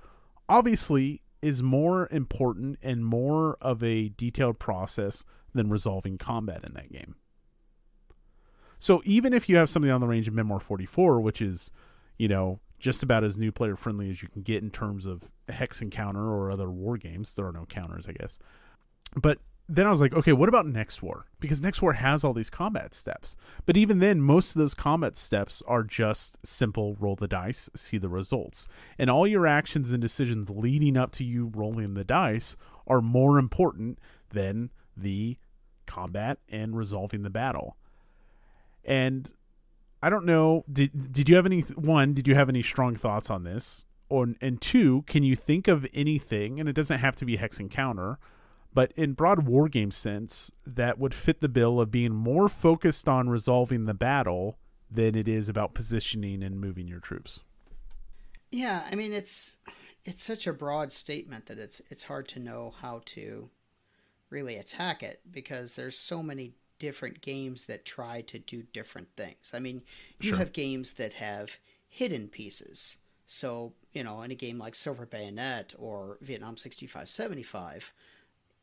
obviously is more important and more of a detailed process than resolving combat in that game. So even if you have something on the range of Memoir forty-four, which is, you know, just about as new player friendly as you can get in terms of hex and counter or other war games. There are no counters, I guess. But then I was like, okay, what about Next War? Because Next War has all these combat steps. But even then, most of those combat steps are just simple roll the dice, see the results. And all your actions and decisions leading up to you rolling the dice are more important than the combat and resolving the battle. And I don't know, did, did you have any, one, did you have any strong thoughts on this? Or, and two, can you think of anything, and it doesn't have to be hex and counter, but in broad war game sense, that would fit the bill of being more focused on resolving the battle than it is about positioning and moving your troops? Yeah, I mean, it's it's such a broad statement that it's it's hard to know how to really attack it because there's so many different games that try to do different things. I mean, you sure. have games that have hidden pieces. So, you know, in a game like Silver Bayonet or Vietnam sixty-five seventy-five,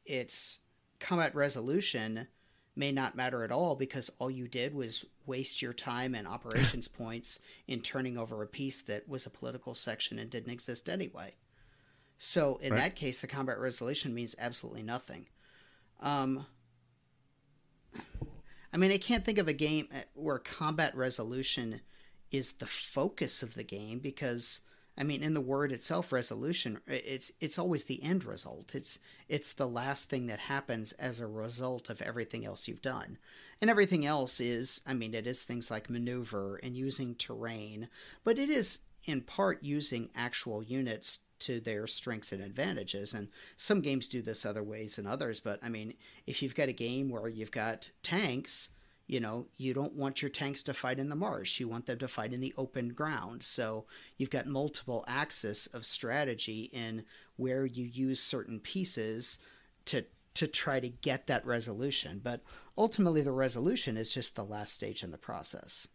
its combat resolution may not matter at all because all you did was waste your time and operations points in turning over a piece that was a political section and didn't exist anyway. So in right. that case, the combat resolution means absolutely nothing. Um, I mean, I can't think of a game where combat resolution is the focus of the game because I mean, in the word itself, resolution, it's it's always the end result. It's it's the last thing that happens as a result of everything else you've done. And everything else is, I mean, it is things like maneuver and using terrain, but it is in part using actual units to their strengths and advantages. And some games do this other ways than others, but I mean, if you've got a game where you've got tanks, you know, you don't want your tanks to fight in the marsh. You want them to fight in the open ground. So you've got multiple axes of strategy in where you use certain pieces to to try to get that resolution. But ultimately, the resolution is just the last stage in the process.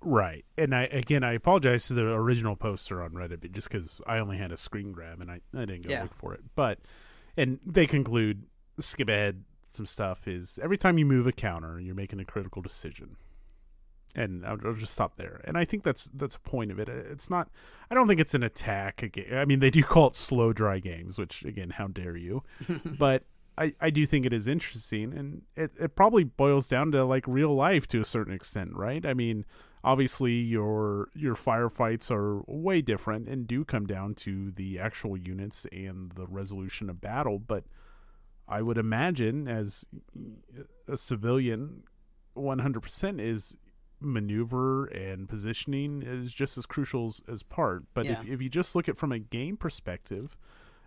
Right. And I again, I apologize to the original poster on Reddit just because I only had a screen grab and I, I didn't go yeah. look for it. But and they conclude, skip ahead. Some stuff is every time you move a counter, you're making a critical decision, and I'll, I'll just stop there. And I think that's that's a point of it. It's not. I don't think it's an attack. I mean, they do call it slow, dry games, which again, how dare you? But I I do think it is interesting, and it it probably boils down to like real life to a certain extent, right? I mean, obviously your your firefights are way different and do come down to the actual units and the resolution of battle, but I would imagine as a civilian, one hundred percent is maneuver and positioning is just as crucial as, as part. But yeah. if, if you just look at from a game perspective,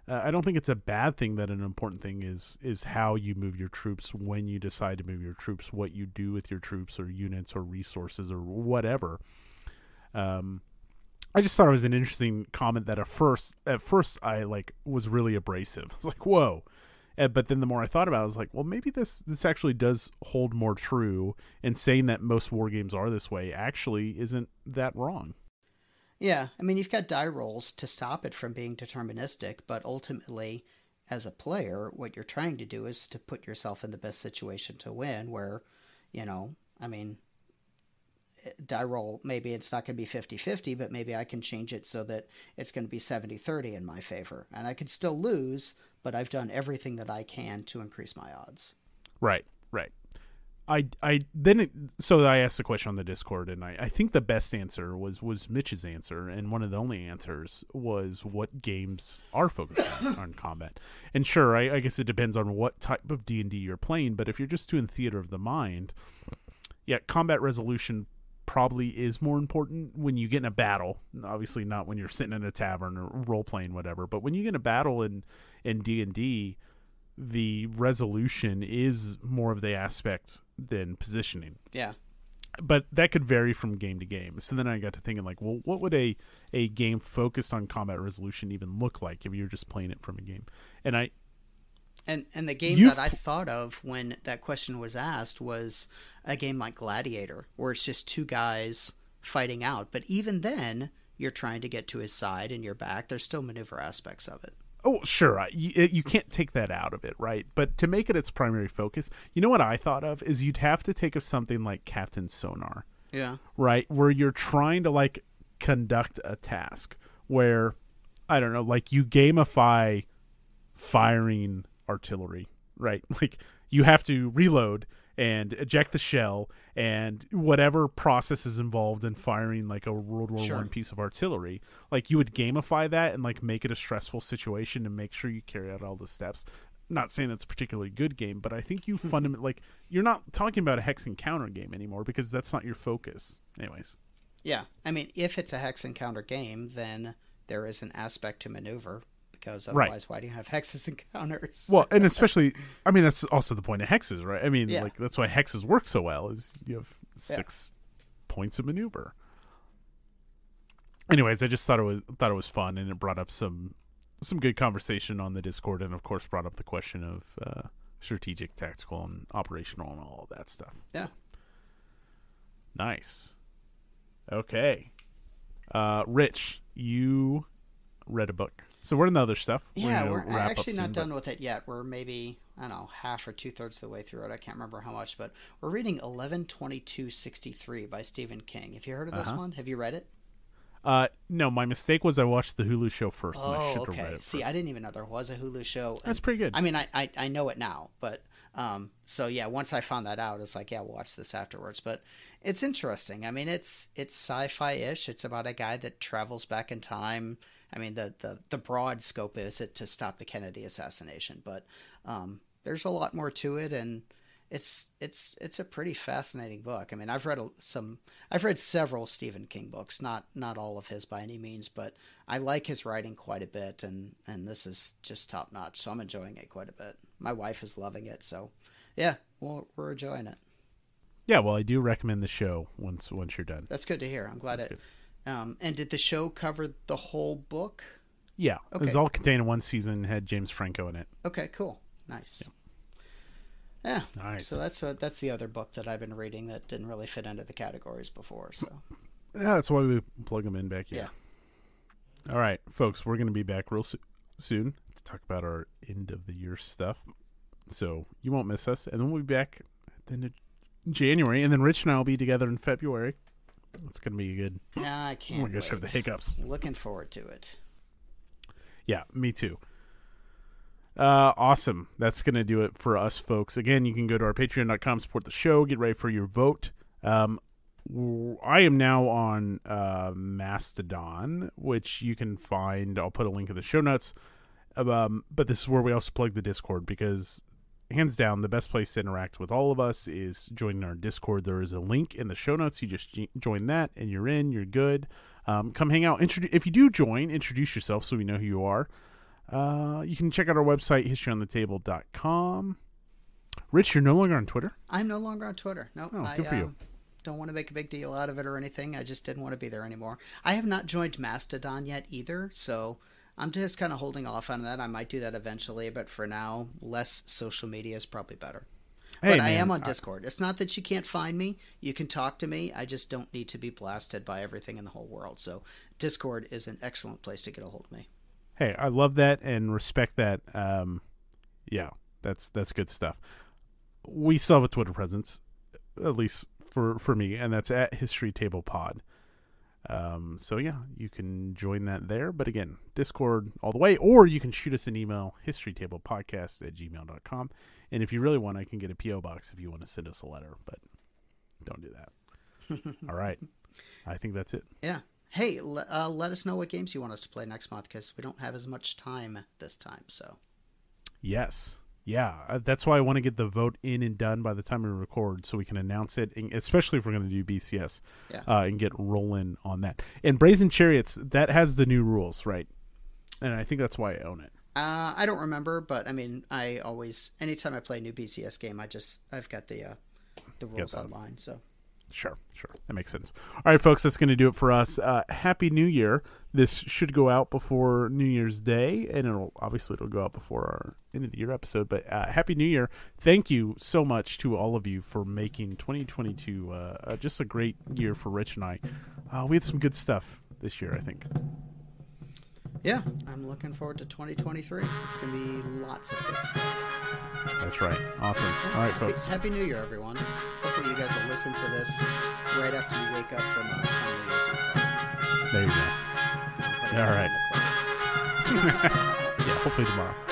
uh, I don't think it's a bad thing that an important thing is, is how you move your troops, when you decide to move your troops, what you do with your troops or units or resources or whatever. Um, I just thought it was an interesting comment that at first, at first I like was really abrasive. I was like, whoa. But then the more I thought about it, I was like, well, maybe this this actually does hold more true, and saying that most war games are this way actually isn't that wrong. Yeah, I mean, you've got die rolls to stop it from being deterministic, but ultimately, as a player, what you're trying to do is to put yourself in the best situation to win, where, you know, I mean, die roll, maybe it's not going to be fifty fifty, but maybe I can change it so that it's going to be seventy thirty in my favor. And I could still lose, but I've done everything that I can to increase my odds. Right, right. I, I then it, so I asked the question on the Discord, and I, I think the best answer was was Mitch's answer, and one of the only answers was what games are focused on, on combat. And sure, I, I guess it depends on what type of D and D you're playing, but if you're just doing theater of the mind, yeah, combat resolution probably is more important when you get in a battle. Obviously not when you're sitting in a tavern or role-playing, whatever, but when you get in a battle in, in D and D, the resolution is more of the aspect than positioning. Yeah. But that could vary from game to game. So then I got to thinking, like, well, what would a, a game focused on combat resolution even look like if you're just playing it from a game? And I... And and the game You've... that I thought of when that question was asked was a game like Gladiator, where it's just two guys fighting out. But even then, you're trying to get to his side and your back. There's still maneuver aspects of it. Oh, sure. You, you can't take that out of it, right? But to make it its primary focus, you know what I thought of is you'd have to take of something like Captain Sonar. Yeah. Right? Where you're trying to, like, conduct a task where, I don't know, like, you gamify firing artillery, right? Like, you have to reload and eject the shell and whatever process is involved in firing, like, a World War Sure. One piece of artillery. Like, you would gamify that and, like, make it a stressful situation and make sure you carry out all the steps. I'm not saying that's a particularly good game, but I think you fundamentally, like, you're not talking about a hex and counter game anymore because that's not your focus. Anyways. Yeah. I mean, if it's a hex and counter game, then there is an aspect to maneuver. Because otherwise, right. Why do you have hexes and counters? Well, and especially, I mean, that's also the point of hexes, right? I mean, yeah. like that's why hexes work so well, is you have six yeah. points of maneuver. Anyways, I just thought it was thought it was fun, and it brought up some some good conversation on the Discord, and of course, brought up the question of uh, strategic, tactical, and operational, and all of that stuff. Yeah. Nice. Okay, uh, Rich, you read a book. So we're in the other stuff. We're yeah, we're actually not soon, done but... with it yet. We're maybe, I don't know, half or two-thirds of the way through it. I can't remember how much, but we're reading eleven twenty-two sixty-three by Stephen King. Have you heard of this uh-huh. one? Have you read it? Uh, no, my mistake was I watched the Hulu show first, oh, and I should okay. have read it See, first. I didn't even know there was a Hulu show. And, that's pretty good. I mean, I, I, I know it now, but um, so yeah, once I found that out, it's like, yeah, we'll watch this afterwards. But it's interesting. I mean, it's it's sci-fi-ish. It's about a guy that travels back in time. I mean, the, the, the broad scope is it to stop the Kennedy assassination, but um, there's a lot more to it, and it's it's it's a pretty fascinating book. I mean, I've read some, I've read several Stephen King books, not not all of his by any means, but I like his writing quite a bit, and and this is just top notch, so I'm enjoying it quite a bit. My wife is loving it, so yeah, well, we're enjoying it. Yeah, well, I do recommend the show once once you're done. That's good to hear. I'm glad That's it. Good. Um, and did the show cover the whole book? Yeah. Okay. It was all contained in one season, had James Franco in it. Okay, cool. Nice. Yeah. yeah. Nice. So that's what, that's the other book that I've been reading that didn't really fit into the categories before. So. Yeah, that's why we plug them in back here. Yeah. All right, folks, we're going to be back real so- soon to talk about our end of the year stuff. So you won't miss us. And then we'll be back at the end of January. And then Rich and I will be together in February. It's going to be good. Nah, I can't. We're going to have the hiccups. Looking forward to it. Yeah, me too. Uh, awesome. That's going to do it for us, folks. Again, you can go to our patreon dot com, support the show, get ready for your vote. Um, I am now on uh, Mastodon, which you can find. I'll put a link in the show notes. Um, but this is where we also plug the Discord, because hands down, the best place to interact with all of us is joining our Discord. There is a link in the show notes. You just join that, and you're in. You're good. Um, come hang out. Introdu- if you do join, introduce yourself so we know who you are. Uh, you can check out our website, history on the table dot com. Rich, you're no longer on Twitter? I'm no longer on Twitter. No, oh, I good for you. Um, don't want to make a big deal out of it or anything. I just didn't want to be there anymore. I have not joined Mastodon yet either, so I'm just kind of holding off on that. I might do that eventually, but for now, less social media is probably better. Hey, but man, I am on Discord. I... It's not that you can't find me. You can talk to me. I just don't need to be blasted by everything in the whole world. So Discord is an excellent place to get a hold of me. hey, I love that and respect that. Um, yeah, that's that's good stuff. We still have a Twitter presence, at least for, for me, and that's at History Table Pod. Um, so yeah, you can join that there. But again, Discord all the way, or you can shoot us an email, historytablepodcast at gmail dot com. And if you really want, I can get a P O box if you want to send us a letter, but don't do that. All right. I think that's it. Yeah. Hey, uh, let us know what games you want us to play next month, because we don't have as much time this time. So yes. Yeah. That's why I want to get the vote in and done by the time we record, so we can announce it, especially if we're going to do B C S, yeah. uh, and get rolling on that. And Brazen Chariots, that has the new rules, right? And I think that's why I own it. Uh, I don't remember, but I mean, I always, anytime I play a new B C S game, I just, I've got the, uh, the rules online. So sure. Sure. That makes sense. All right, folks, that's going to do it for us. Uh, Happy New Year. This should go out before New Year's Day, and it'll obviously it'll go out before our end of the year episode, but uh, Happy New Year. Thank you so much to all of you for making twenty twenty-two uh, just a great year for Rich and I. Uh, we had some good stuff this year, I think. Yeah, I'm looking forward to twenty twenty-three. It's going to be lots of good stuff. That's right. Awesome. Yeah. All right, happy, folks. Happy New Year, everyone. Hopefully you guys will listen to this right after you wake up from uh, New Year's. There you go. All right. Yeah, hopefully tomorrow.